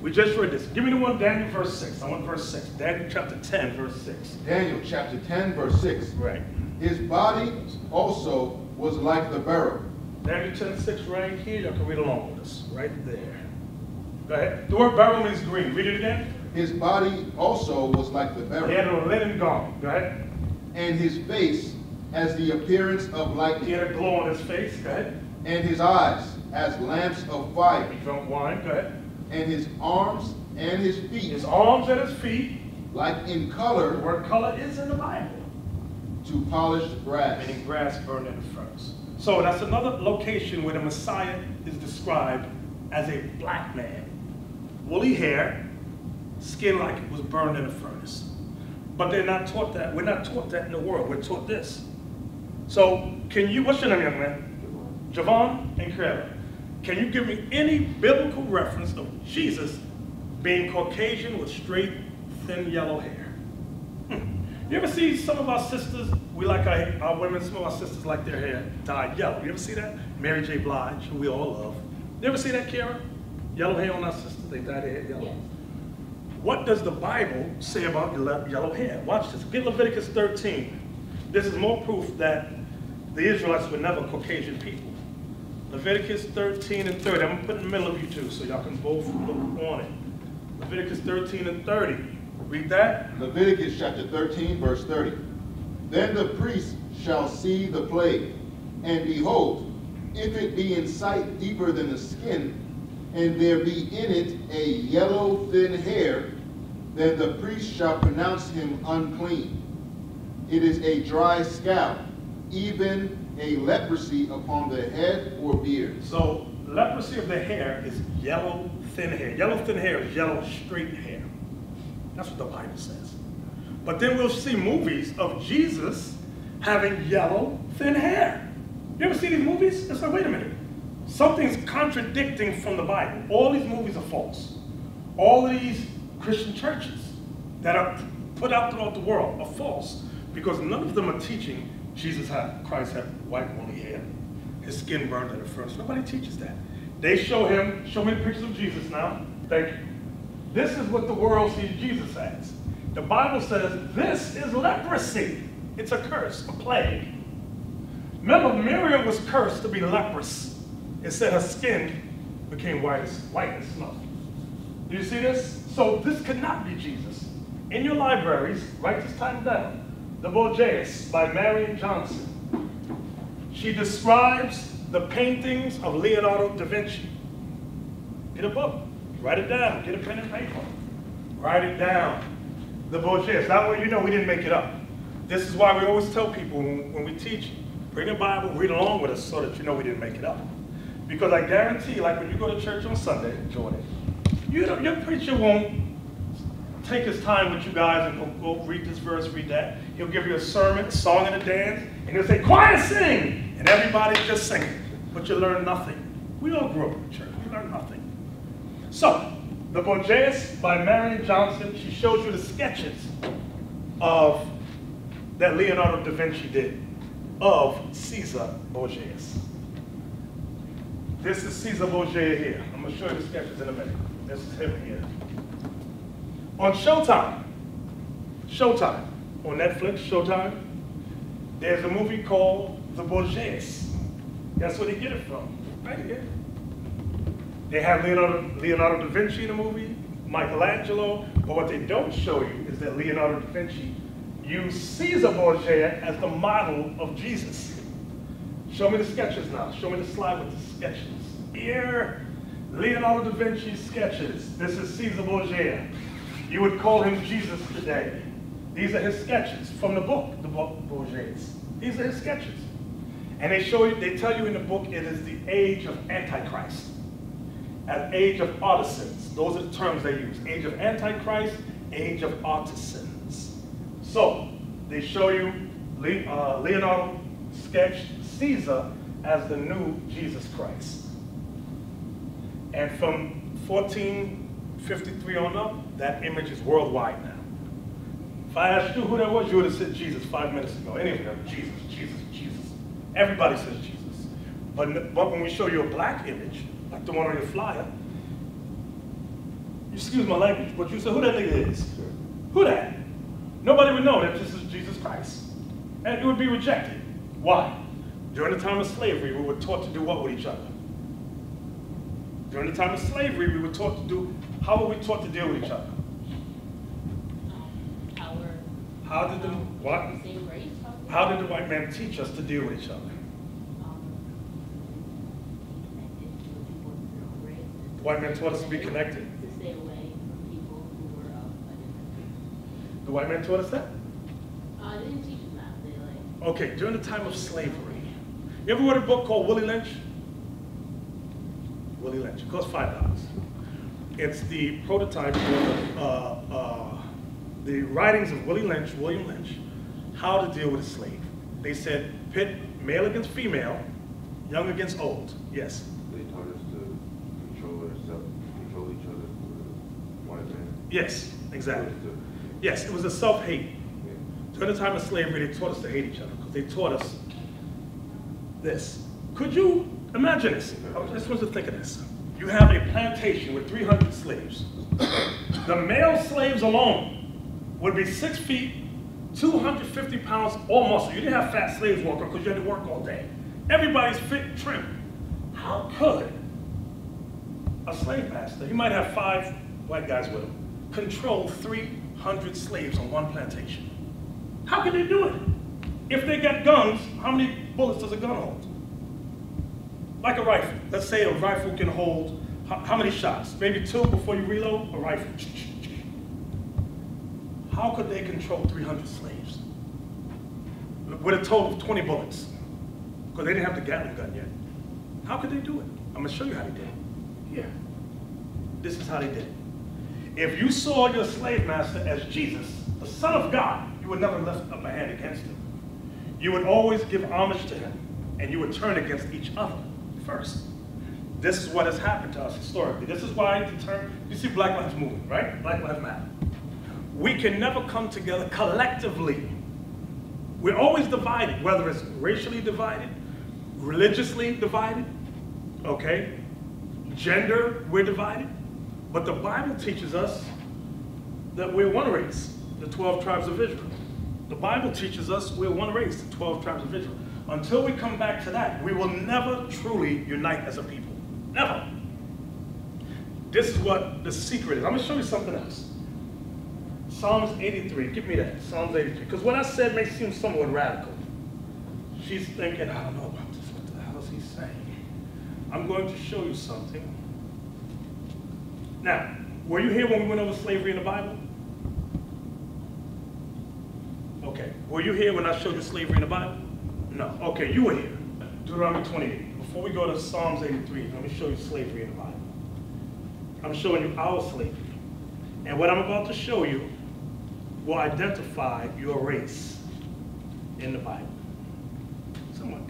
We just read this. Give me the one, Daniel verse 6. I want verse 6. Daniel chapter 10, verse 6. Daniel chapter 10, verse 6. Right. His body also was like the beryl. Daniel 10, 6 right here. Y'all can read along with us. Right there. Go ahead. The word beryl means green. Read it again. His body also was like the beryl. He had a linen garment. Go ahead. And his face as the appearance of lightning. He had a glow on his face. Go ahead. And his eyes as lamps of fire. He drunk wine. Go ahead. And his arms and his feet. His arms and his feet. Like in color. The word color is in the Bible. To polished brass. Meaning brass burned in the furnace. So that's another location where the Messiah is described as a black man. Woolly hair, skin like it was burned in a furnace. But they're not taught that. We're not taught that in the world. We're taught this. So can you, what's your name, young man? Javon and Kara. Can you give me any biblical reference of Jesus being Caucasian with straight, thin, yellow hair? You ever see some of our sisters, we like our women, some of our sisters like their hair dyed yellow. You ever see that? Mary J. Blige, who we all love. You ever see that, Kara? Yellow hair on our sisters, they dye their hair yellow. Yes. What does the Bible say about yellow hair? Watch this. Get Leviticus 13. This is more proof that the Israelites were never Caucasian people. Leviticus 13 and 30. I'm going to put it in the middle of you two so y'all can both look on it. Leviticus 13 and 30. Read that. Leviticus chapter 13, verse 30. Then the priest shall see the plague, and behold, if it be in sight deeper than the skin, and there be in it a yellow thin hair, then the priest shall pronounce him unclean. It is a dry scalp, even a leprosy upon the head or beard. So leprosy of the hair is yellow thin hair. Yellow thin hair is yellow straight hair. That's what the Bible says. But then we'll see movies of Jesus having yellow thin hair. You ever see these movies? It's like, wait a minute. Something's contradicting from the Bible. All these movies are false. All these Christian churches that are put out throughout the world are false because none of them are teaching Jesus had, Christ had white woolly hair. His skin burned in the furnace. Nobody teaches that. They show me pictures of Jesus now. Thank you. This is what the world sees Jesus as. The Bible says this is leprosy. It's a curse, a plague. Remember, Miriam was cursed to be leprous. It said her skin became white as snow. Do you see this? So this could not be Jesus. In your libraries, write this time down. The Bogeas by Marion Johnson. She describes the paintings of Leonardo da Vinci. Get a book. Write it down. Get a pen and paper. Write it down. The Bogeas. That way you know we didn't make it up. This is why we always tell people when we teach, bring a Bible, read along with us so that you know we didn't make it up. Because I guarantee, like when you go to church on Sunday, Jordan, your preacher won't take his time with you guys and go read this verse, read that. He'll give you a sermon, a song and a dance, and he'll say, choir sing! And everybody's just singing. But you learn nothing. We all grew up in church. We learn nothing. So, the Bogeas by Marion Johnson, she shows you the sketches of that Leonardo da Vinci did. of Cesar Borges. This is Cesar Borges here. I'm going to show you the sketches in a minute. This is him here. On Showtime, on Netflix, Showtime, there's a movie called The Borges. That's where they get it from, right here. They have Leonardo da Vinci in the movie, Michelangelo, but what they don't show you is that Leonardo da Vinci used Cesar Borgia as the model of Jesus. Show me the sketches now. Show me the slide with the sketches. Here, Leonardo da Vinci's sketches. This is Cesar Borgia. You would call him Jesus today. These are his sketches from the book Borges. These are his sketches. And they show you, they tell you in the book it is the age of Antichrist, an age of artisans. Those are the terms they use. Age of Antichrist, age of artisans. So they show you Leonardo sketched Caesar as the new Jesus Christ. And from 1453 on up, that image is worldwide now. If I asked you who that was, you would have said Jesus 5 minutes ago. Anyway, Jesus, Jesus, Jesus. Everybody says Jesus. But when we show you a black image, like the one on your flyer, excuse my language, but you say, who that nigga is? Who that? Nobody would know that this is Jesus Christ. And it would be rejected. Why? During the time of slavery, we were taught to do what with each other? During the time of slavery, we were taught to do, how were we taught to deal with each other? How did the what? How did the white man teach us to deal with each other? The white man taught us to be connected. To stay away from people who were of a different. The white man taught us that? They didn't teach us that. They like. Okay, during the time of slavery. You ever read a book called Willie Lynch? Willie Lynch. It costs $5. It's the prototype for the writings of William Lynch, how to deal with a slave. They said, pit male against female, young against old. Yes? They taught us to control ourselves, control each other for one man. Yes, exactly. Yes, it was a self-hate. Yeah. During the time of slavery, they taught us to hate each other, because they taught us this. Could you imagine this? I was just supposed to think of this. You have a plantation with 300 slaves. The male slaves alone would be 6 feet, 250 pounds, all muscle. You didn't have fat slaves walking because you had to work all day. Everybody's fit and trim. How could a slave master, he might have 5 white guys with him, control 300 slaves on one plantation? How could they do it? If they got guns, how many bullets does a gun hold? Like a rifle. Let's say a rifle can hold how many shots? Maybe 2 before you reload a rifle. How could they control 300 slaves with a total of 20 bullets? Because they didn't have the Gatling gun yet. How could they do it? I'm going to show you how they did it. Here. This is how they did it. If you saw your slave master as Jesus, the Son of God, you would never lift up a hand against him. You would always give homage to him, and you would turn against each other first. This is what has happened to us historically. This is why the term, you see Black Lives Movement, right? Black Lives Matter. We can never come together collectively. We're always divided, whether it's racially divided, religiously divided, okay? Gender, we're divided. But the Bible teaches us that we're one race, the 12 tribes of Israel. The Bible teaches us we're one race, the 12 tribes of Israel. Until we come back to that, we will never truly unite as a people. Never. This is what the secret is. I'm gonna show you something else. Psalms 83, give me that, Psalms 83. Because what I said may seem somewhat radical. She's thinking, I don't know about this, what the hell is he saying? I'm going to show you something. Now, were you here when we went over slavery in the Bible? Okay, were you here when I showed you slavery in the Bible? No, okay, you were here. Deuteronomy 28. Before we go to Psalms 83, let me show you slavery in the Bible. I'm showing you our slavery. And what I'm about to show you will identify your race in the Bible. Someone,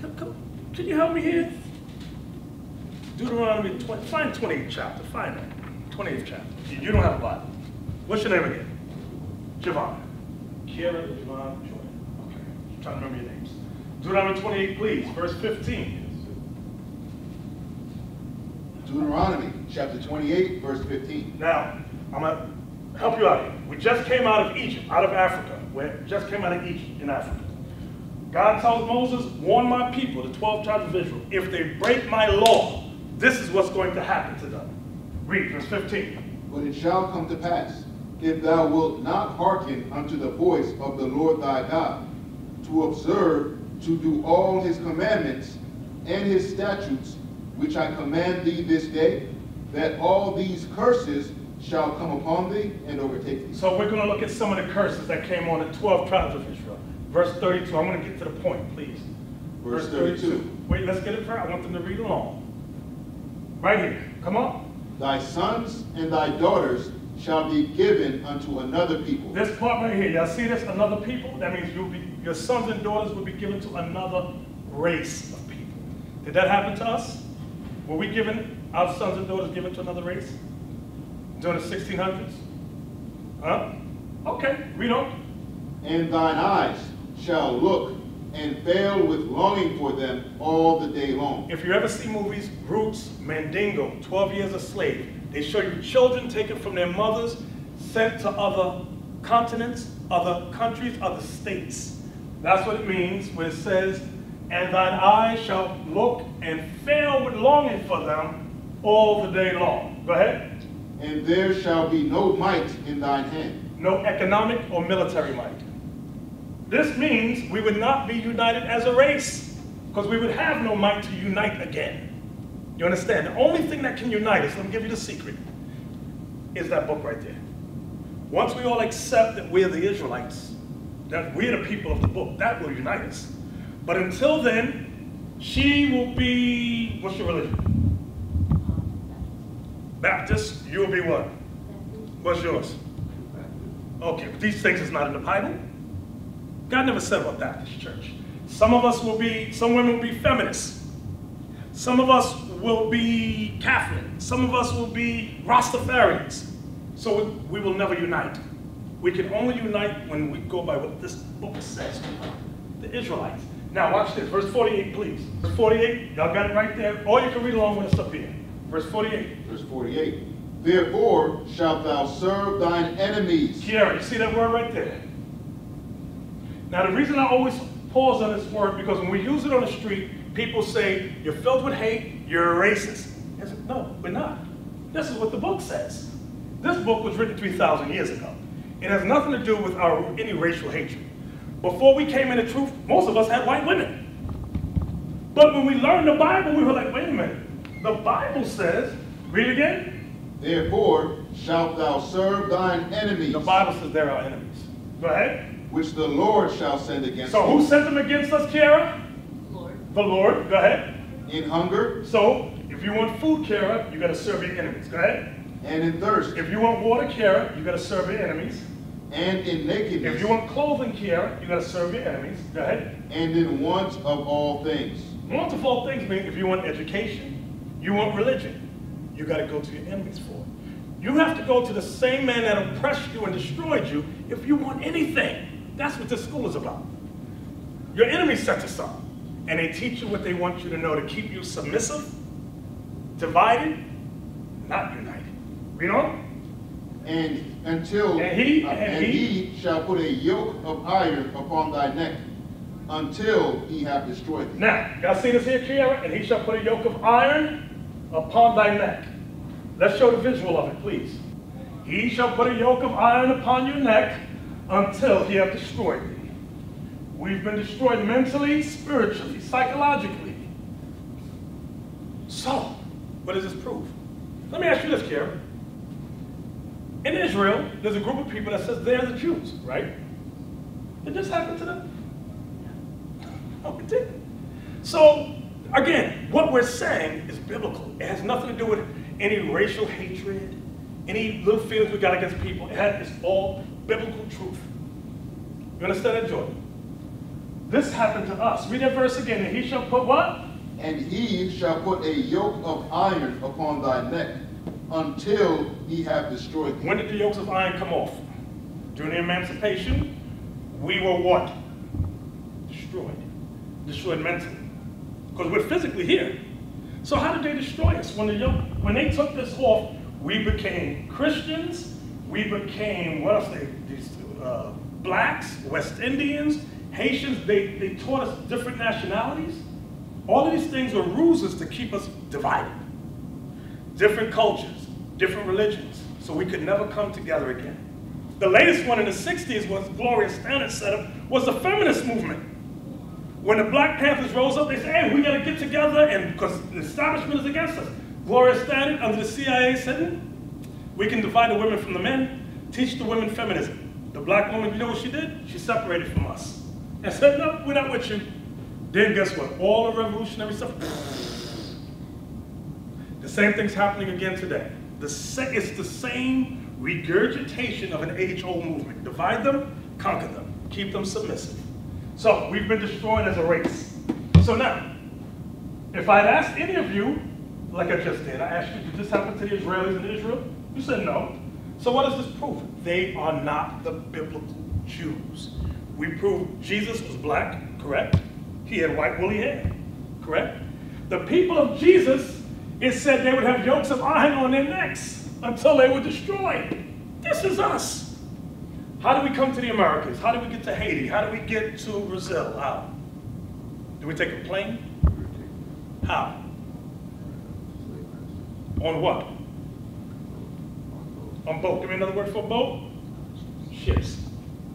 can you help me here? Deuteronomy 20, find 28th chapter, find that, 28th chapter. You don't have a Bible. What's your name again? Javon. Kiara Javon Jordan. Okay, I'm trying to remember your names. Deuteronomy 28, please, verse 15. Deuteronomy chapter 28, verse 15. Now, I'm going to help you out here. We just came out of Egypt, out of Africa. God tells Moses, warn my people, the 12 tribes of Israel, if they break my law, this is what's going to happen to them. Read verse 15. But it shall come to pass, if thou wilt not hearken unto the voice of the Lord thy God, to observe, to do all his commandments and his statutes, which I command thee this day, that all these curses shall come upon thee and overtake thee. So we're going to look at some of the curses that came on the 12 tribes of Israel. Verse 32, I want to get to the point, please. Verse 32. Wait, let's get it for I want them to read along. Right here, come on. Thy sons and thy daughters shall be given unto another people. This part right here, y'all see this? Another people? That means you'll be, your sons and daughters will be given to another race of people. Did that happen to us? Were we given, our sons and daughters given to another race? During the 1600s? Huh? Okay, read on. And thine eyes shall look and fail with longing for them all the day long. If you ever see movies, Roots, Mandingo, 12 Years a Slave, they show you children taken from their mothers, sent to other continents, other countries, other states. That's what it means when it says, and thine eyes shall look and fail with longing for them all the day long. Go ahead. And there shall be no might in thine hand. No economic or military might. This means we would not be united as a race, because we would have no might to unite again. You understand? The only thing that can unite us, let me give you the secret, is that book right there. Once we all accept that we're the Israelites, that we're the people of the book, that will unite us. But until then, she will be, what's your religion? Baptist, you will be what? What's yours? Okay, but these things is not in the Bible. God never said about Baptist church. Some of us will be, some women will be feminists. Some of us will be Catholic. Some of us will be Rastafarians. So we will never unite. We can only unite when we go by what this book says. The Israelites. Now watch this, verse 48, please. Verse 48, y'all got it right there, or you can read along with us up here. Verse 48. Verse 48. Therefore shalt thou serve thine enemies. Kiara, you see that word right there? Now the reason I always pause on this word, because when we use it on the street, people say, you're filled with hate, you're a racist. I said, no, we're not. This is what the book says. This book was written 3,000 years ago. It has nothing to do with any racial hatred. Before we came into truth, most of us had white women. But when we learned the Bible, we were like, wait a minute. The Bible says, read again. Therefore shalt thou serve thine enemies. The Bible says they're our enemies. Go ahead. Which the Lord shall send against us. So who sent them against us, Kiara? Lord. The Lord. Go ahead. In hunger. So if you want food, Kiara, you got to serve your enemies. Go ahead. And in thirst. If you want water, Kiara, you got to serve your enemies. And in nakedness. If you want clothing, Kiara, you got to serve your enemies. Go ahead. And in want of all things. Want of all things means if you want education, you want religion, you got to go to your enemies for it. You have to go to the same man that oppressed you and destroyed you if you want anything. That's what this school is about. Your enemies set us up, and they teach you what they want you to know to keep you submissive, divided, not united. Read on. And he shall put a yoke of iron upon thy neck until he have destroyed thee. Now, y'all see this here, Kiara? And he shall put a yoke of iron upon thy neck. Let's show the visual of it, please. He shall put a yoke of iron upon your neck until he have destroyed thee. We've been destroyed mentally, spiritually, psychologically. So, what does this prove? Let me ask you this, Kiara. In Israel, there's a group of people that says they're the Jews, right? Did this happen to them? No, it didn't. So, again, what we're saying is biblical. It has nothing to do with any racial hatred, any little feelings we got against people. It's all biblical truth. You understand that, Jordan? This happened to us. Read that verse again. And he shall put what? And he shall put a yoke of iron upon thy neck, until he have destroyed them. When did the yokes of iron come off? During the emancipation, we were what? Destroyed. destroyed mentally, because we're physically here. So how did they destroy us? When they took this off, we became Christians, we became, what else, these blacks, West Indians, Haitians. They taught us different nationalities. All of these things were ruses to keep us divided. Different cultures, different religions, so we could never come together again. The latest one in the 60s was Gloria Steinem set up, was the feminist movement. When the Black Panthers rose up, they said, hey, we gotta get together, and because the establishment is against us. Gloria Steinem, under the CIA, said, we can divide the women from the men, teach the women feminism. The black woman, you know what she did? She separated from us and said, no, we're not with you. Then guess what? All the revolutionary stuff. The same thing's happening again today. It's the same regurgitation of an age-old movement. Divide them, conquer them, keep them submissive. So we've been destroyed as a race. So now, if I'd asked any of you, like I just did, I asked you, did this happen to the Israelis in Israel? You said no. So what does this prove? They are not the biblical Jews. We proved Jesus was black, correct? He had white woolly hair, correct? The people of Jesus, it said they would have yokes of iron on their necks until they were destroyed. This is us. How do we come to the Americas? How do we get to Haiti? How do we get to Brazil? How? Do we take a plane? How? On what? On boat. Give me another word for boat? Ships.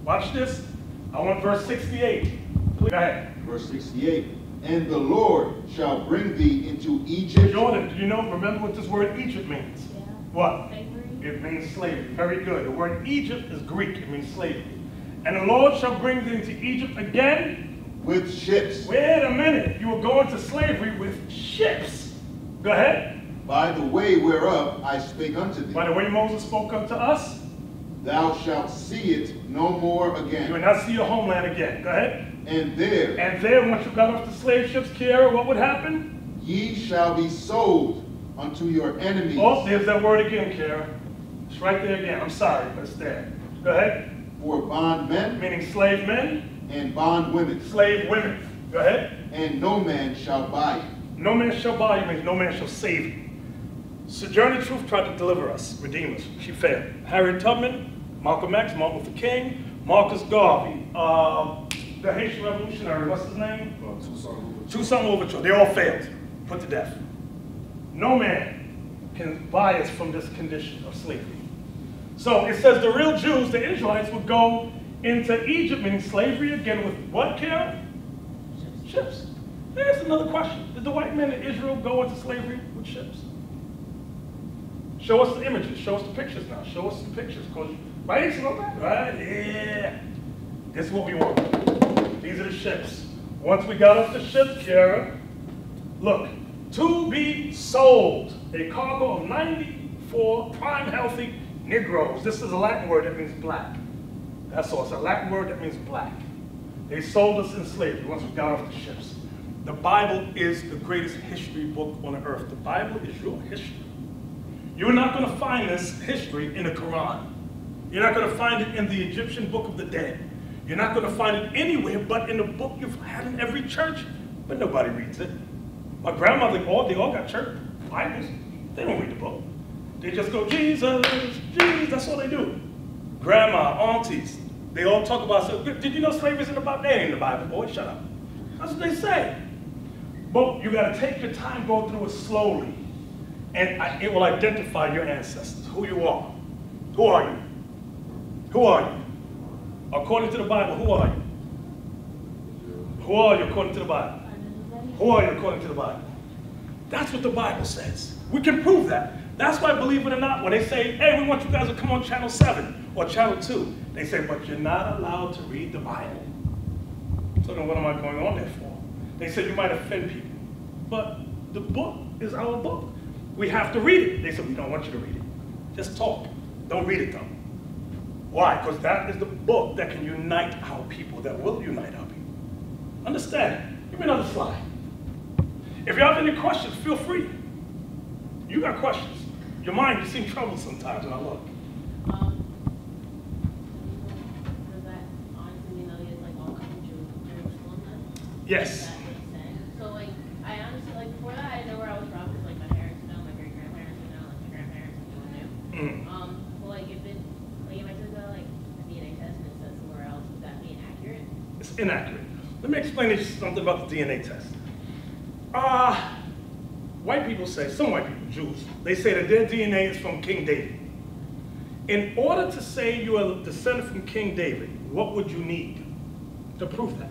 Watch this. I want verse 68. Please. Go ahead. Verse 68. And the Lord shall bring thee into Egypt. Jordan, do you know, remember what this word Egypt means? Yeah. What? Slavery. It means slavery. Very good. The word Egypt is Greek. It means slavery. And the Lord shall bring thee into Egypt again. With ships. Wait a minute. You were going to slavery with ships. Go ahead. By the way whereof I speak unto thee. By the way Moses spoke unto us. Thou shalt see it no more again. You will not see your homeland again. Go ahead. And there. And there, once you got off the slave ships, Kiara, what would happen? Ye shall be sold unto your enemies. Oh, there's that word again, Kiara. It's right there again. I'm sorry, but it's there. Go ahead. For bond men. Meaning slave men. And bond women. Slave women. Go ahead. And no man shall buy you. No man shall buy you means no man shall save you. Sojourner Truth tried to deliver us, redeem us. She failed. Harriet Tubman, Malcolm X, Martin Luther King, Marcus Garvey, the Haitian revolutionary, what's his name? Toussaint Louverture. They all failed, put to death. No man can buy us from this condition of slavery. So it says the real Jews, the Israelites, would go into Egypt, meaning slavery again, with what, Carol? Ships. There's another question. Did the white men in Israel go into slavery with ships? Show us the images, show us the pictures now, show us the pictures, because, right, right, yeah. This is what we want. These are the ships. Once we got off the ship, Kiara, look, to be sold, a cargo of 94 prime healthy Negroes. This is a Latin word that means black. That's all, it's a Latin word that means black. They sold us in slavery once we got off the ships. The Bible is the greatest history book on earth. The Bible is your history. You're not going to find this history in the Quran. You're not going to find it in the Egyptian Book of the Dead. You're not going to find it anywhere but in the book you've had in every church, but nobody reads it. My grandmother, they all got church Bibles. They don't read the book. They just go, Jesus, Jesus, that's all they do. Grandma, aunties, they all talk about, so, did you know slavery's in the Bible? They ain't in the Bible, boy, shut up. That's what they say. But you got to take your time, go through it slowly. And it will identify your ancestors, who you are. Who are you? Who are you? According to the Bible, who are you? Who are you according to the Bible? Who are you according to the Bible? That's what the Bible says. We can prove that. That's why, believe it or not, when they say, hey, we want you guys to come on Channel 7 or Channel 2, they say, but you're not allowed to read the Bible. So then what am I going on there for? They said you might offend people. But the book is our book. We have to read it. They said, we don't want you to read it. Just talk. Don't read it, though. Why? Because that is the book that can unite our people, that will unite our people. Understand? Give me another slide. If you have any questions, feel free. You got questions. Your mind, you seem troubled sometimes when I look. Does that honestly mean that it's like all coming to Jerusalem then? Yes. it's inaccurate. Let me explain something about the DNA test. White people say, some white people, Jews, they say that their DNA is from King David. In order to say you are descended from King David, what would you need to prove that?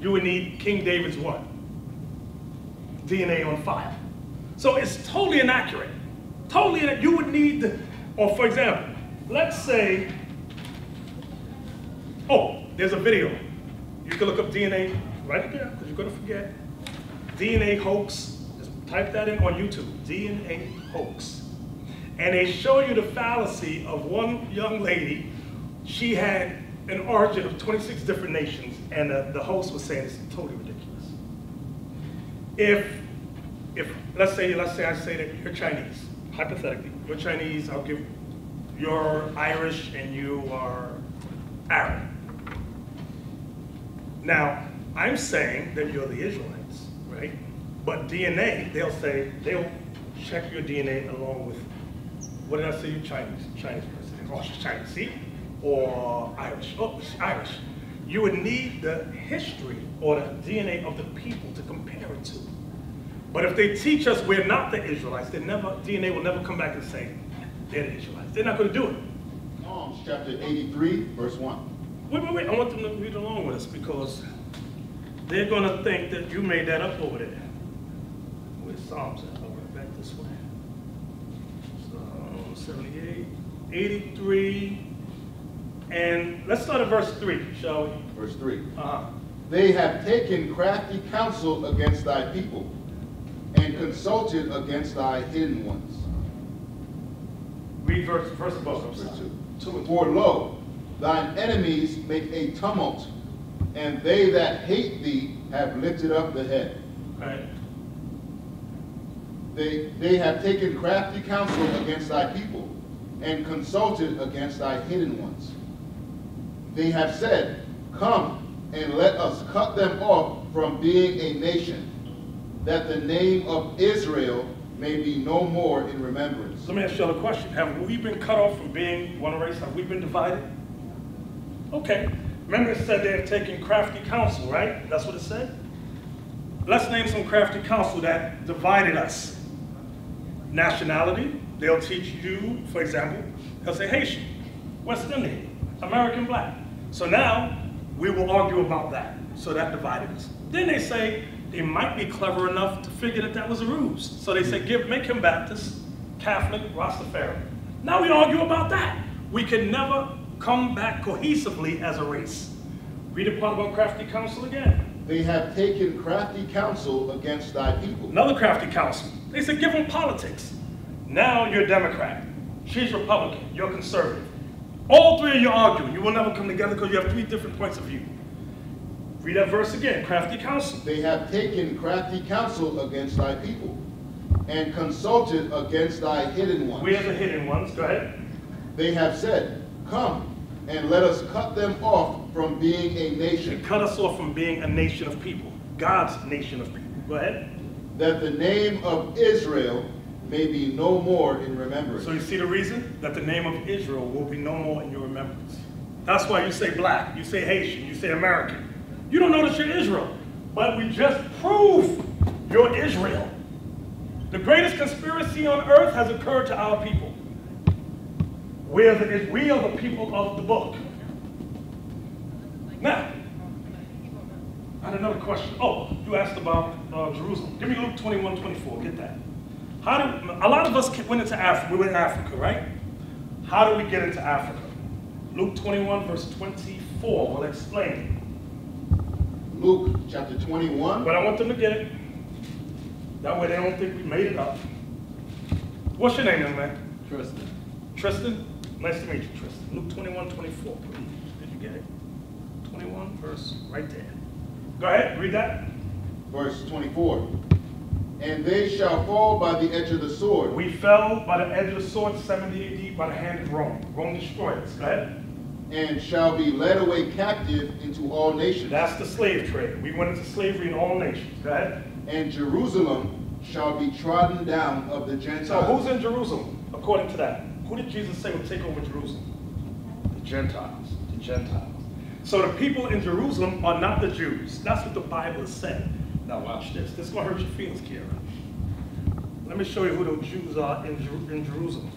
You would need King David's what? DNA on file. So it's totally inaccurate. Totally inaccurate. You would need, or for example, let's say, oh, there's a video. You can look up DNA right there, because you're going to forget. DNA hoax. Just type that in on YouTube. DNA hoax. And they show you the fallacy of one young lady. She had an origin of 26 different nations, and the host was saying it's totally ridiculous. If let's say I say that you're Chinese, hypothetically, you're Chinese, I'll give you're Irish and you are Arab. Now, I'm saying that you're the Israelites, right? But DNA, they'll check your DNA along with, what did I say, you Chinese person, oh, she's Chinese, see? Or Irish, oh, she's Irish. You would need the history or the DNA of the people to compare it to. But if they teach us we're not the Israelites, DNA will never come back and say, they're the Israelites. They're not gonna do it. Psalms chapter 83, verse 1. Wait, I want them to read along with us because they're gonna think that you made that up over there. Where's Psalms at? I'll run back this way. Psalm 78, 83, and let's start at verse 3, shall we? Verse 3. Uh-huh. They have taken crafty counsel against thy people, and consulted against thy hidden ones. Read verse above. Verse 2. For lo, thine enemies make a tumult, and they that hate thee have lifted up the head. Right. They have taken crafty counsel against thy people, and consulted against thy hidden ones. They have said, come and let us cut them off from being a nation, that the name of Israel may be no more in remembrance. Let me ask you a question. Have we been cut off from being one race? Have we been divided? Okay. Remember it said they have taken crafty counsel, right? That's what it said? Let's name some crafty counsel that divided us. Nationality. They'll teach you, for example, they'll say Haitian, West Indian, American black. So now we will argue about that. So that divided us. Then they say, they might be clever enough to figure that that was a ruse. So they say, make him Baptist, Catholic, Rastafari. Now we argue about that. We can never come back cohesively as a race. Read the part about crafty counsel again. They have taken crafty counsel against thy people. Another crafty counsel. They said, give him politics. Now you're Democrat. She's Republican. You're conservative. All three of you arguing. You will never come together because you have three different points of view. Read that verse again, crafty counsel. They have taken crafty counsel against thy people, and consulted against thy hidden ones. We are the hidden ones, go ahead. They have said, come, and let us cut them off from being a nation. They cut us off from being a nation of people, God's nation of people. Go ahead. That the name of Israel may be no more in remembrance. So you see the reason? That the name of Israel will be no more in your remembrance. That's why you say black, you say Haitian, you say American. You don't know that you're Israel, but we just proved you're Israel. The greatest conspiracy on earth has occurred to our people. We are the people of the book. Now, I had another question. Oh, you asked about Jerusalem. Give me Luke 21, 24, get that. A lot of us went into Africa, we went to Africa, right? How do we get into Africa? Luke 21, verse 24, will explain. Luke chapter 21. But I want them to get it. That way they don't think we made it up. What's your name, young man? Tristan. Tristan? Nice to meet you, Tristan. Luke 21, 24, please. Did you get it? 21, verse right there. Go ahead, read that. Verse 24. And they shall fall by the edge of the sword. We fell by the edge of the sword, 70 AD, by the hand of Rome. Rome destroyed us. Go ahead. And shall be led away captive into all nations. That's the slave trade. We went into slavery in all nations. Go ahead. And Jerusalem shall be trodden down of the Gentiles. So who's in Jerusalem, according to that? Who did Jesus say would take over Jerusalem? The Gentiles. The Gentiles. So the people in Jerusalem are not the Jews. That's what the Bible said. Now watch this. This is going to hurt your feelings, Kira. Let me show you who those Jews are in Jerusalem,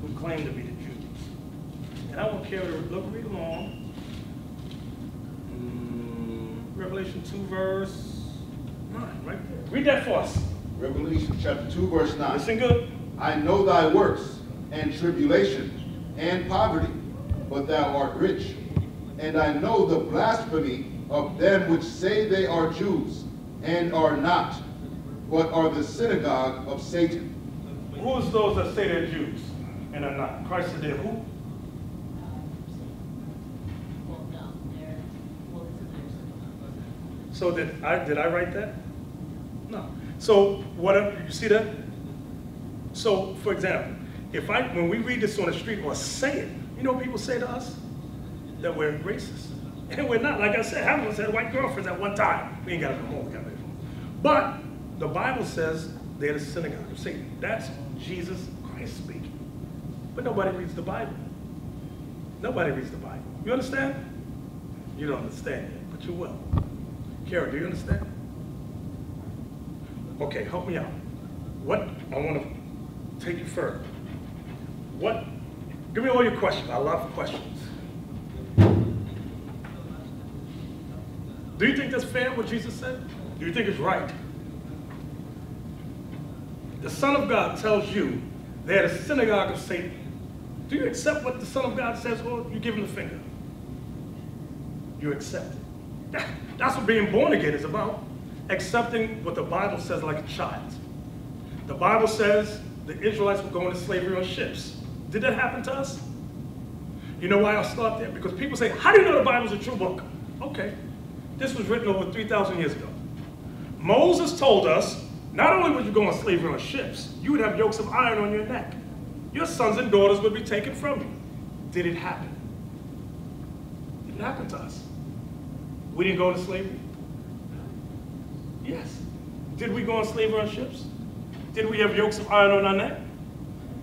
who claim to be the Jews. And I want Kira to look, read along. Revelation 2, verse 9, right there. Read that for us. Revelation chapter 2, verse 9. Listen good. I know thy works, and tribulation, and poverty, but thou art rich. And I know the blasphemy of them which say they are Jews, and are not, but are the synagogue of Satan. Who is those that say they're Jews, and are not? Christ said they're who? So did I write that? No. So whatever, you see that? So for example, when we read this on the street or say it, you know what people say to us? That we're racist. And we're not. Like I said, I once had white girlfriends at one time. We ain't got to come home. We got to come home. But the Bible says they're the synagogue of Satan. That's Jesus Christ speaking. But nobody reads the Bible. Nobody reads the Bible. You understand? You don't understand yet, but you will. Kara, do you understand? Okay, help me out. What? I want to take you further. What? Give me all your questions. I love questions. Do you think that's fair, what Jesus said? Do you think it's right? The Son of God tells you they're the synagogue of Satan. Do you accept what the Son of God says, or you give him the finger? You accept it. That's what being born again is about. Accepting what the Bible says like a child. The Bible says the Israelites were going to slavery on ships. Did that happen to us? You know why I'll start there? Because people say, how do you know the Bible's a true book? Okay. This was written over 3,000 years ago. Moses told us, not only would you go on slavery on ships, you would have yokes of iron on your neck. Your sons and daughters would be taken from you. Did it happen? It didn't happen to us. We didn't go into slavery? Yes. Did we go on slavery on ships? Did we have yokes of iron on our neck?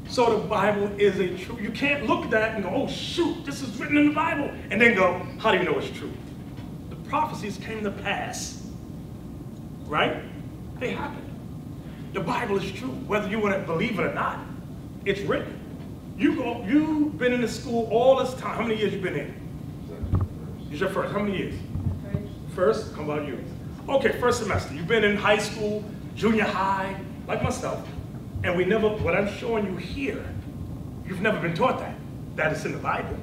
So the Bible is a true, you can't look at that and go, oh shoot, this is written in the Bible, and then go, how do you know it's true? Prophecies came to pass, right? They happened. The Bible is true, whether you want to believe it or not. It's written. You've been in this school all this time. How many years you been in? It's your first. How many years? First? How about you? Okay, first semester. You've been in high school, junior high, like myself, and we never. What I'm showing you here, you've never been taught that. That is in the Bible.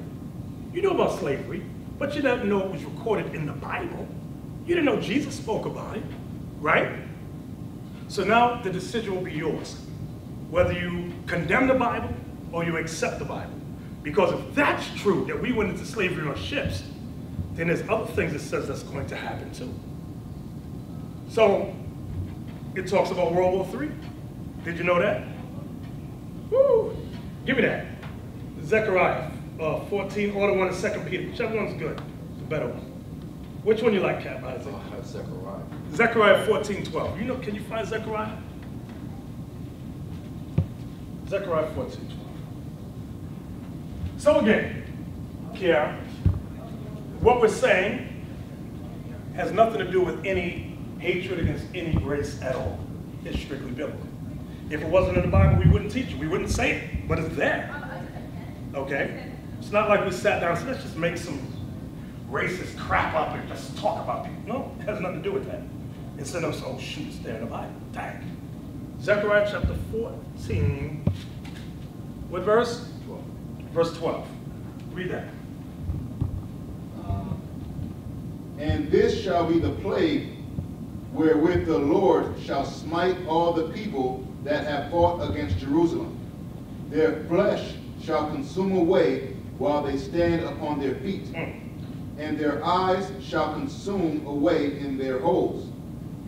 You know about slavery. But you didn't know it was recorded in the Bible. You didn't know Jesus spoke about it, right? So now the decision will be yours. Whether you condemn the Bible or you accept the Bible. Because if that's true, that we went into slavery on ships, then there's other things that says that's going to happen too. So it talks about World War III. Did you know that? Woo! Give me that. Zechariah. 14, order one and 2 Peter. Whichever one's good, the better one. Which one you like, Cap? Isaac? Zechariah. Zechariah 14:12. You know, can you find Zechariah? Zechariah 14:12. So again, Kiara, what we're saying has nothing to do with any hatred against any race at all. It's strictly biblical. If it wasn't in the Bible, we wouldn't teach it. We wouldn't say it, but it's there. Okay. It's not like we sat down and said, let's just make some racist crap up and just talk about people. No, it has nothing to do with that. Instead of, oh shoot, it's there in the Bible. Dang. Zechariah chapter 14, what verse? 12. Verse 12. Read that. And this shall be the plague wherewith the Lord shall smite all the people that have fought against Jerusalem. Their flesh shall consume away while they stand upon their feet, and their eyes shall consume away in their holes,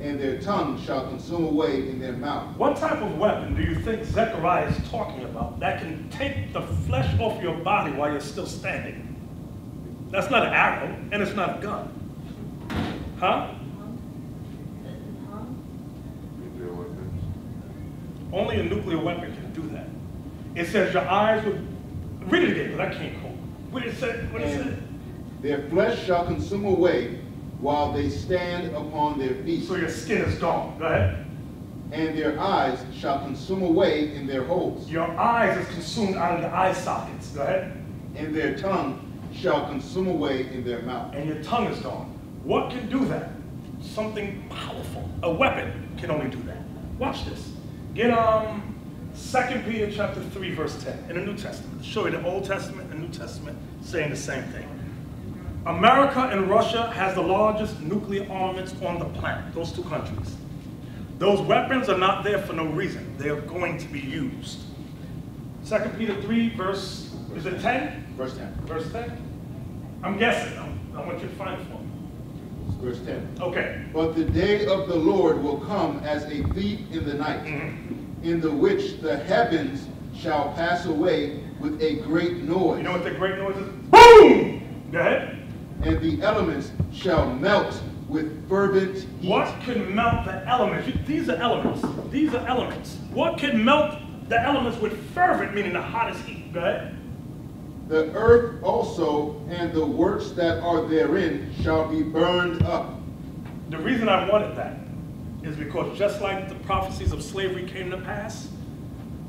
and their tongue shall consume away in their mouth. What type of weapon do you think Zechariah is talking about that can take the flesh off your body while you're still standing? That's not an arrow, and it's not a gun. Huh? Nuclear weapons. Only a nuclear weapon can do that. It says your eyes would, read it again, but I can't quote. What it said? Their flesh shall consume away while they stand upon their feet. So your skin is gone. Go ahead. And their eyes shall consume away in their holes. Your eyes is consumed out of the eye sockets. Go ahead. And their tongue shall consume away in their mouth. And your tongue is gone. What can do that? Something powerful. A weapon can only do that. Watch this. Get 2 Peter 3:10 in the New Testament. Show you the Old Testament and New Testament saying the same thing. America and Russia has the largest nuclear armaments on the planet, those two countries. Those weapons are not there for no reason. They are going to be used. 2 Peter 3:10? Verse 10. Verse 10? I'm guessing. I want you to find it for me. Verse 10. Okay. But the day of the Lord will come as a thief in the night, in the which the heavens shall pass away with a great noise. You know what the great noise is? Boom! Go ahead. And the elements shall melt with fervent heat. What can melt the elements? These are elements. These are elements. What can melt the elements with fervent, meaning the hottest heat? Go ahead. The earth also and the works that are therein shall be burned up. The reason I wanted that is because just like the prophecies of slavery came to pass,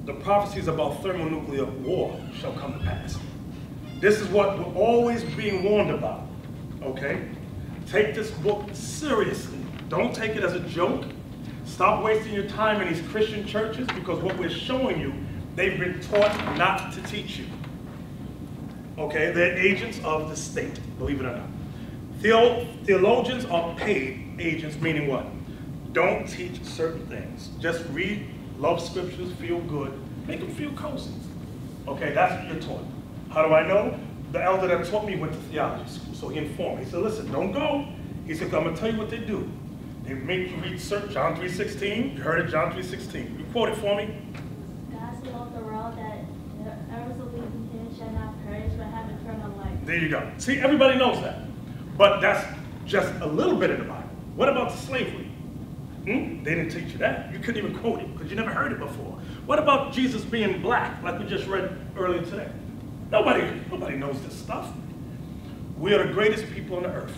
the prophecies about thermonuclear war shall come to pass. This is what we're always being warned about, okay? Take this book seriously. Don't take it as a joke. Stop wasting your time in these Christian churches, because what we're showing you, they've been taught not to teach you. Okay, they're agents of the state, believe it or not. Theologians are paid agents, meaning what? Don't teach certain things. Just read, love scriptures, feel good, make them feel cozy. Okay, that's what you're taught. How do I know? The elder that taught me went to theology school, so he informed me. He said, listen, don't go. He said, I'm going to tell you what they do. They make you read John 3:16. You heard it, John 3:16. You quote it for me. God so loved the world that whoever believes in him shall not perish but have eternal life. There you go. See, everybody knows that. But that's just a little bit of the Bible. What about the slavery? They didn't teach you that. You couldn't even quote it because you never heard it before. What about Jesus being black, like we just read earlier today? Nobody knows this stuff. We are the greatest people on the earth,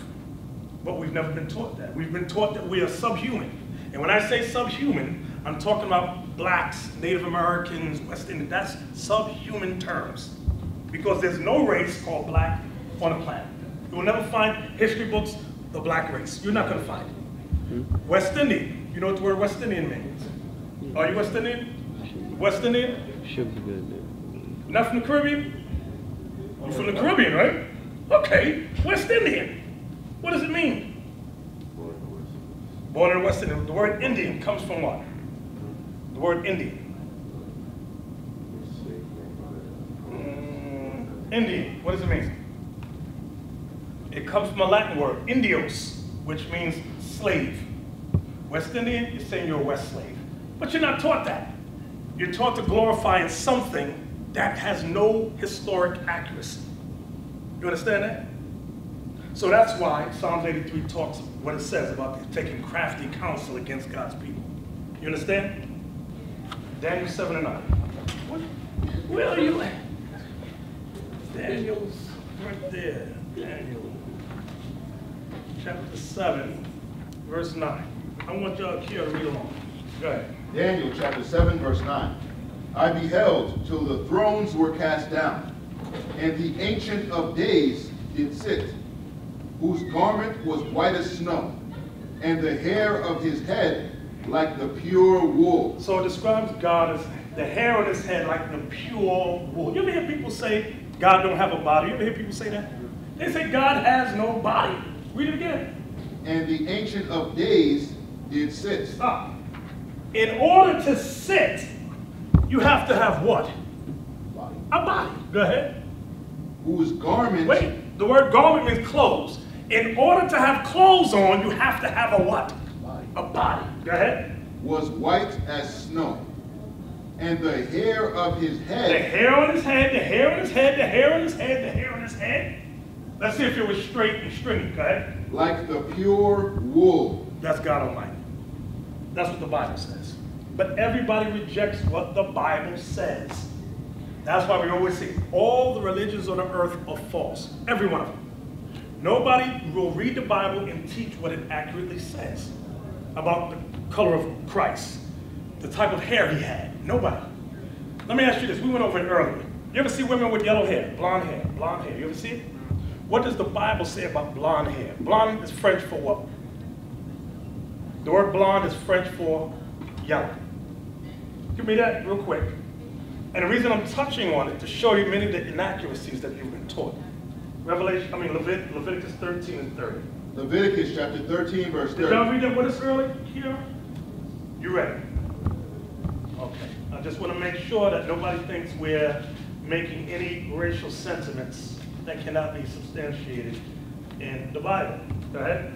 but we've never been taught that. We've been taught that we are subhuman. And when I say subhuman, I'm talking about blacks, Native Americans, West Indians. That's subhuman terms, because there's no race called black on the planet. You will never find history books, the black race. You're not going to find it. West Indian, you know what the word West Indian means? Are you West Indian? West Indian? Should be good. Not from the Caribbean? You're from the Caribbean, right? Okay, West Indian. What does it mean? Born in the West Indian. The word Indian comes from what? The word Indian. Indian, what does it mean? It comes from a Latin word, indios, which means slave. West Indian, you're saying you're a West slave. But you're not taught that. You're taught to glorify in something that has no historic accuracy. You understand that? So that's why Psalms 83 talks what it says about taking crafty counsel against God's people. You understand? Daniel 7:9. What? Where are you at? Daniel's right there. Daniel. Chapter 7, verse 9. I want y'all here to read along. Go ahead. Daniel chapter 7, verse 9. I beheld till the thrones were cast down, and the Ancient of Days did sit, whose garment was white as snow, and the hair of his head like the pure wool. So it describes God as the hair on his head like the pure wool. You ever hear people say God don't have a body? You ever hear people say that? They say God has no body. Read it again. And the Ancient of Days did sit. Stop. In order to sit, you have to have what? Body. A body. Go ahead. Whose garment? Wait, the word garment means clothes. In order to have clothes on, you have to have a what? Body. A body. Go ahead. Was white as snow. And the hair of his head. The hair on his head, the hair on his head, the hair on his head, the hair on his head. Let's see if it was straight and stringy. Go ahead. Like the pure wool. That's God Almighty. That's what the Bible says. But everybody rejects what the Bible says. That's why we always say all the religions on the earth are false. Every one of them. Nobody will read the Bible and teach what it accurately says about the color of Christ, the type of hair he had. Nobody. Let me ask you this. We went over it earlier. You ever see women with yellow hair, blonde hair, blonde hair? You ever see it? What does the Bible say about blonde hair? Blonde is French for what? The word blonde is French for yellow. Give me that real quick. And the reason I'm touching on it, to show you many of the inaccuracies that you've been taught. Leviticus 13 and 30. Leviticus chapter 13, verse 30. Did y'all read that with us early here? You ready? Okay. I just want to make sure that nobody thinks we're making any racial sentiments that cannot be substantiated in the Bible. Go ahead.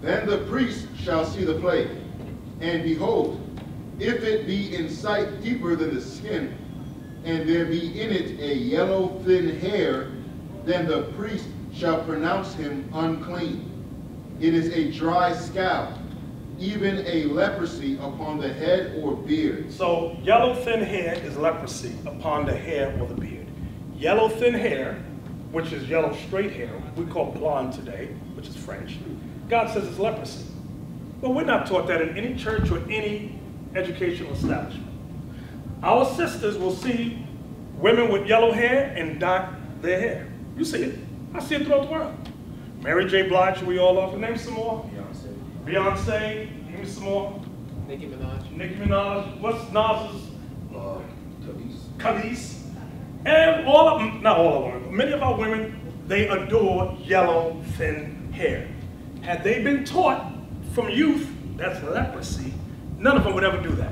Then the priest shall see the plague, and behold, if it be in sight deeper than the skin, and there be in it a yellow thin hair, then the priest shall pronounce him unclean. It is a dry scab, even a leprosy upon the head or beard. So yellow thin hair is leprosy upon the hair or the beard. Yellow thin hair, which is yellow straight hair, we call blonde today, which is French. God says it's leprosy. But we're not taught that in any church or any educational establishment. Our sisters will see women with yellow hair and dye their hair. You see it. I see it throughout the world. Mary J. Blige, we all love her. Name some more. Beyonce. Beyonce. Name some more. Nicki Minaj. Nicki Minaj. What's Nas's? Khalees. And all of them, not all of them, many of our women, they adore yellow, thin hair. Had they been taught from youth, that's leprosy, none of them would ever do that.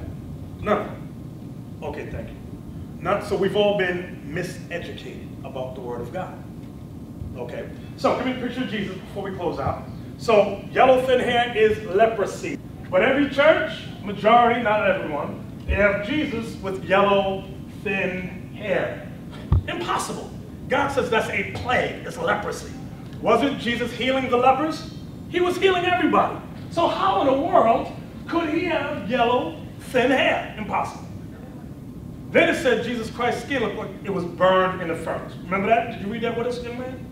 None of them. Okay, thank you. So we've all been miseducated about the Word of God. Okay, so give me a picture of Jesus before we close out. So yellow thin hair is leprosy. But every church, majority, not everyone, they have Jesus with yellow, thin hair. Impossible. God says that's a plague, it's leprosy. Wasn't Jesus healing the lepers? He was healing everybody. So how in the world could he have yellow, thin hair? Impossible. Then it said Jesus Christ's skin looked like it was burned in the furnace. Remember that? Did you read that with us, young man?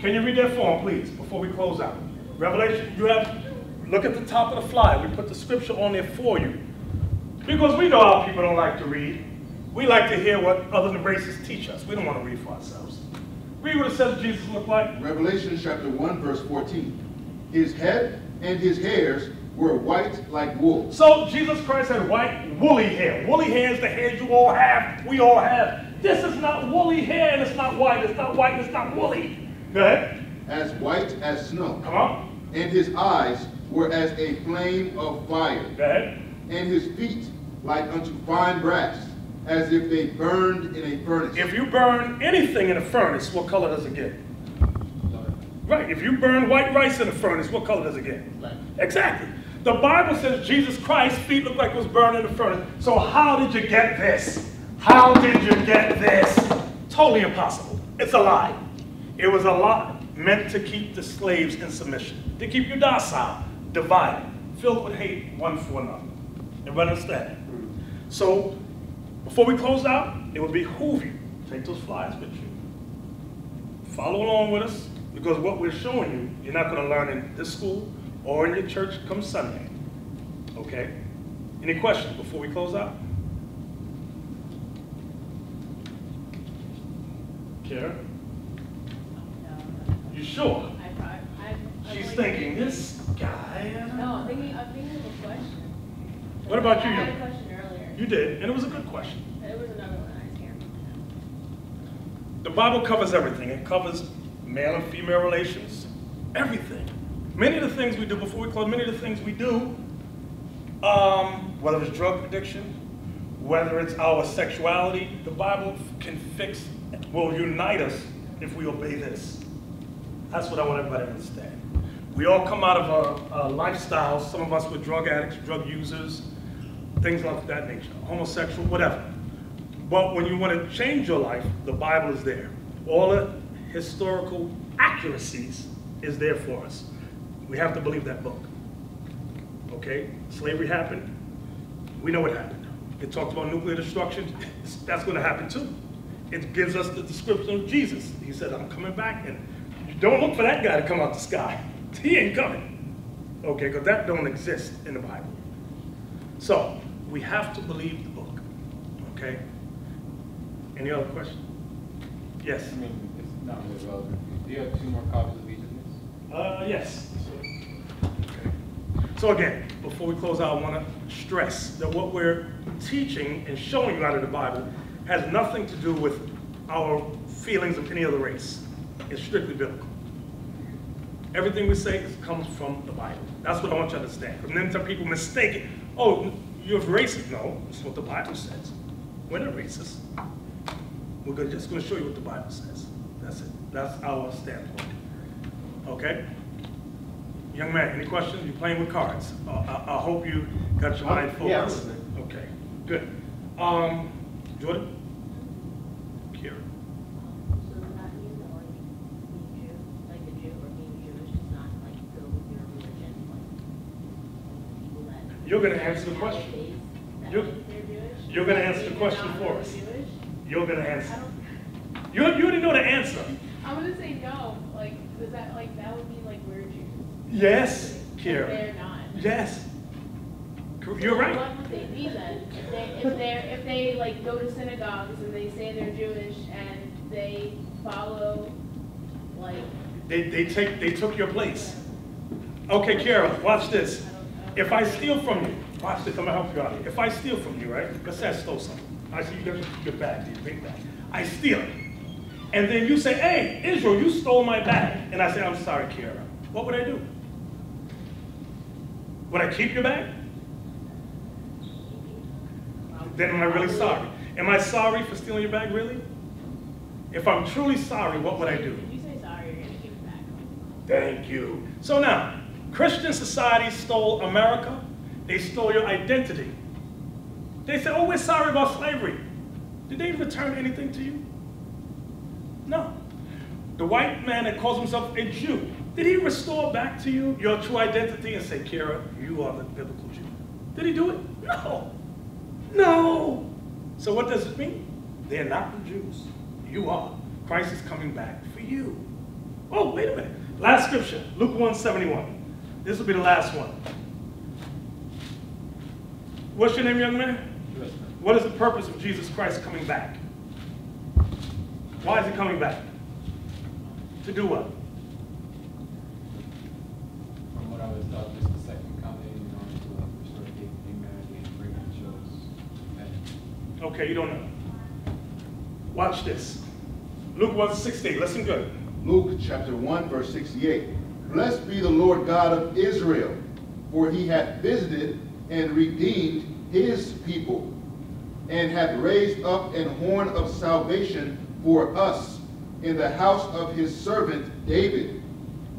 Can you read that for him, please, before we close out? Revelation, you have, look at the top of the flyer. We put the scripture on there for you. Because we know our people don't like to read. We like to hear what other races teach us. We don't want to read for ourselves. Read what it says Jesus looked like. Revelation chapter 1, verse 14. His head and his hairs were white like wool. So Jesus Christ had white, woolly hair. Woolly hair is the hair you all have, we all have. This is not woolly hair, and it's not white. It's not white, and it's not woolly. Go ahead. As white as snow. Come on. And his eyes were as a flame of fire. Go ahead. And his feet like unto fine brass, as if they burned in a furnace. If you burn anything in a furnace, what color does it get? Right, if you burn white rice in a furnace, what color does it get? Black. Exactly. The Bible says Jesus Christ's feet looked like it was burned in the furnace. So how did you get this? How did you get this? Totally impossible. It's a lie. It was a lie meant to keep the slaves in submission, to keep you docile, divided, filled with hate one for another. Everybody understand? So before we close out, it would behoove you to take those flyers with you. Follow along with us. Because what we're showing you, you're not going to learn in this school or in your church come Sunday. Okay? Any questions before we close out? Kara? You sure? She's thinking, this guy. No, I'm thinking of a question. What about you? I had a question earlier. You did, and it was a good question. It was another one. I can't remember. The Bible covers everything. It covers male and female relations, everything. Many of the things we do before we close, many of the things we do, whether it's drug addiction, whether it's our sexuality, the Bible can fix, will unite us if we obey this. That's what I want everybody to understand. We all come out of our lifestyles, some of us were drug addicts, drug users, things like that nature, homosexual, whatever. But when you want to change your life, the Bible is there. All the historical accuracies is there for us. We have to believe that book. Okay? Slavery happened. We know what happened. It talks about nuclear destruction. That's going to happen too. It gives us the description of Jesus. He said, I'm coming back and Don't look for that guy to come out the sky. He ain't coming. Okay, because that don't exist in the Bible. So, we have to believe the book. Okay? Any other questions? Yes? I mean, it's not really relevant. Do you have two more copies of each of this? Yes. Okay. So again, before we close out, I want to stress that what we're teaching and showing you out of the Bible has nothing to do with our feelings of any other race. It's strictly biblical. Everything we say comes from the Bible. That's what I want you to understand. And then some people mistake it. Oh, you're racist. No, it's what the Bible says. We're not racist. We're just going to show you what the Bible says. That's it. That's our standpoint. Okay? Young man, any questions? You're playing with cards. I hope you got your mind full. Yeah, okay, good. Jordan? Kieran? So that means that like being Jew, like a Jew or being Jewish is not like go with your religion, like people that... You're going to answer the question. You're going to answer the question for us. You're going to answer. You already know the answer. I'm going to say no. Like, does that, like, that would mean like we're Jews? Yes, Kira. They're not. Yes. You're right. What would they be then? If they like go to synagogues and they say they're Jewish and they follow, like. They took your place. Okay, Kira, watch this. If I steal from you, watch this. I'm gonna help you out here. If I steal from you, right? Because I stole something. I see you got your bag, your big bag. I steal it. And then you say, hey, Israel, you stole my bag. And I say, I'm sorry, Kiara. What would I do? Would I keep your bag? Then am I really sorry? Am I sorry for stealing your bag, really? If I'm truly sorry, what would I do? If you say sorry, you're gonna keep it back. Thank you. So now, Christian society stole America. They stole your identity. They said, oh, we're sorry about slavery. Did they return anything to you? No. The white man that calls himself a Jew, did he restore back to you your true identity and say, Kira, you are the biblical Jew? Did he do it? No. No. So what does it mean? They're not the Jews. You are. Christ is coming back for you. Oh, wait a minute. Last scripture, Luke 1:71. This will be the last one. What's your name, young man? What is the purpose of Jesus Christ coming back? Why is he coming back? To do what? From what I was taught, just the second coming, you know, to restore humanity and bring the children. Okay, you don't know. Watch this. Luke 1:68. Listen good. Luke chapter 1, verse 68. Blessed be the Lord God of Israel, for he hath visited and redeemed his people, and hath raised up an horn of salvation for us in the house of his servant David,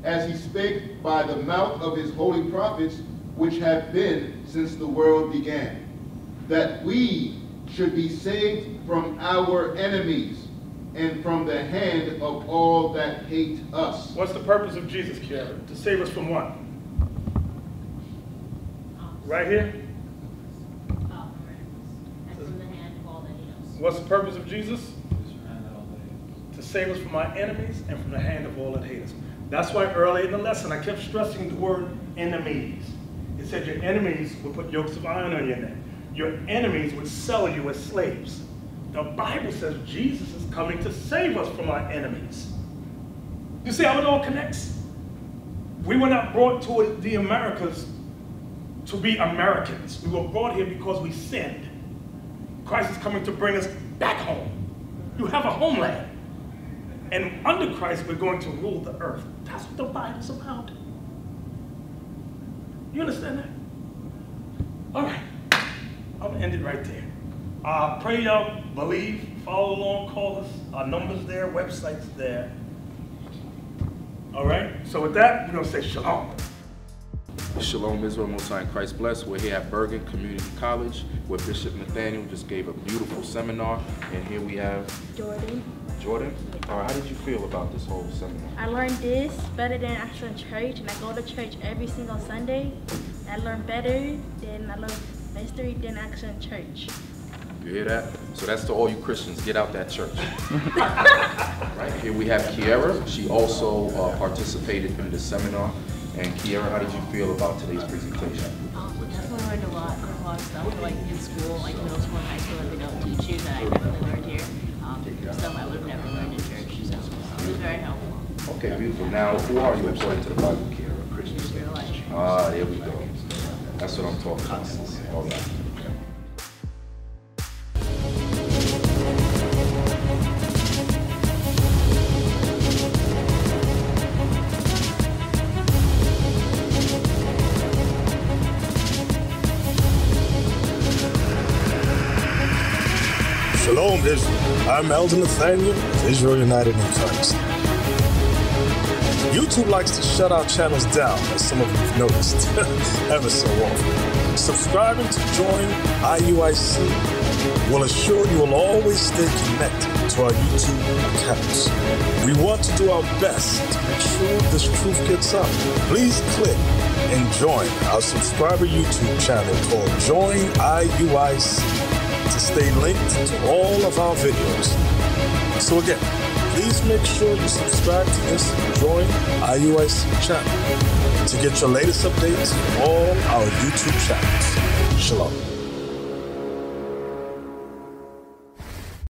as he spake by the mouth of his holy prophets, which have been since the world began, that we should be saved from our enemies and from the hand of all that hate us. What's the purpose of Jesus, Karen? To save us from what? Right here? What's the purpose of Jesus? To save us from our enemies and from the hand of all that hate us. That's why early in the lesson I kept stressing the word enemies. It said your enemies would put yokes of iron on your neck. Your enemies would sell you as slaves. The Bible says Jesus is coming to save us from our enemies. You see how it all connects? We were not brought to the Americas to be Americans. We were brought here because we sinned. Christ is coming to bring us back home. You have a homeland. And under Christ, we're going to rule the earth. That's what the Bible's about. You understand that? All right. I'm going to end it right there. Pray y'all believe, follow along, call us. Our number's there, website's there. All right? So with that, we're going to say shalom. Shalom Israel, Most High in Christ bless. We're here at Bergen Community College where Bishop Nathaniel just gave a beautiful seminar, and here we have Jordan. Jordan? All right, how did you feel about this whole seminar? I learned this better than actual church, and I go to church every single Sunday. I learned better than I learned mystery than actual church. You hear that? So that's to all you Christians, get out that church. Right here we have Kiara. She also participated in the seminar. And Kiara, how did you feel about today's presentation? Definitely learned a lot of stuff, like in school, like middle school and high school, that they don't teach you, that I definitely learned here. Stuff I would have never learned in church, so it was very helpful. Okay, beautiful. Now, who are you according to the Bible, Kiara? Christians? Ah, there we go. That's what I'm talking about. All right. Shalom, I'm Elder Nathaniel of Israel United in Christ. YouTube likes to shut our channels down, as some of you have noticed, ever so often. Subscribing to join IUIC will assure you will always stay connected to our YouTube accounts. We want to do our best to make sure this truth gets out. Please click and join our subscriber YouTube channel called Join IUIC to stay linked to all of our videos. So again, please make sure you subscribe to this Join IUIC channel to get your latest updates on all our YouTube channels. Shalom.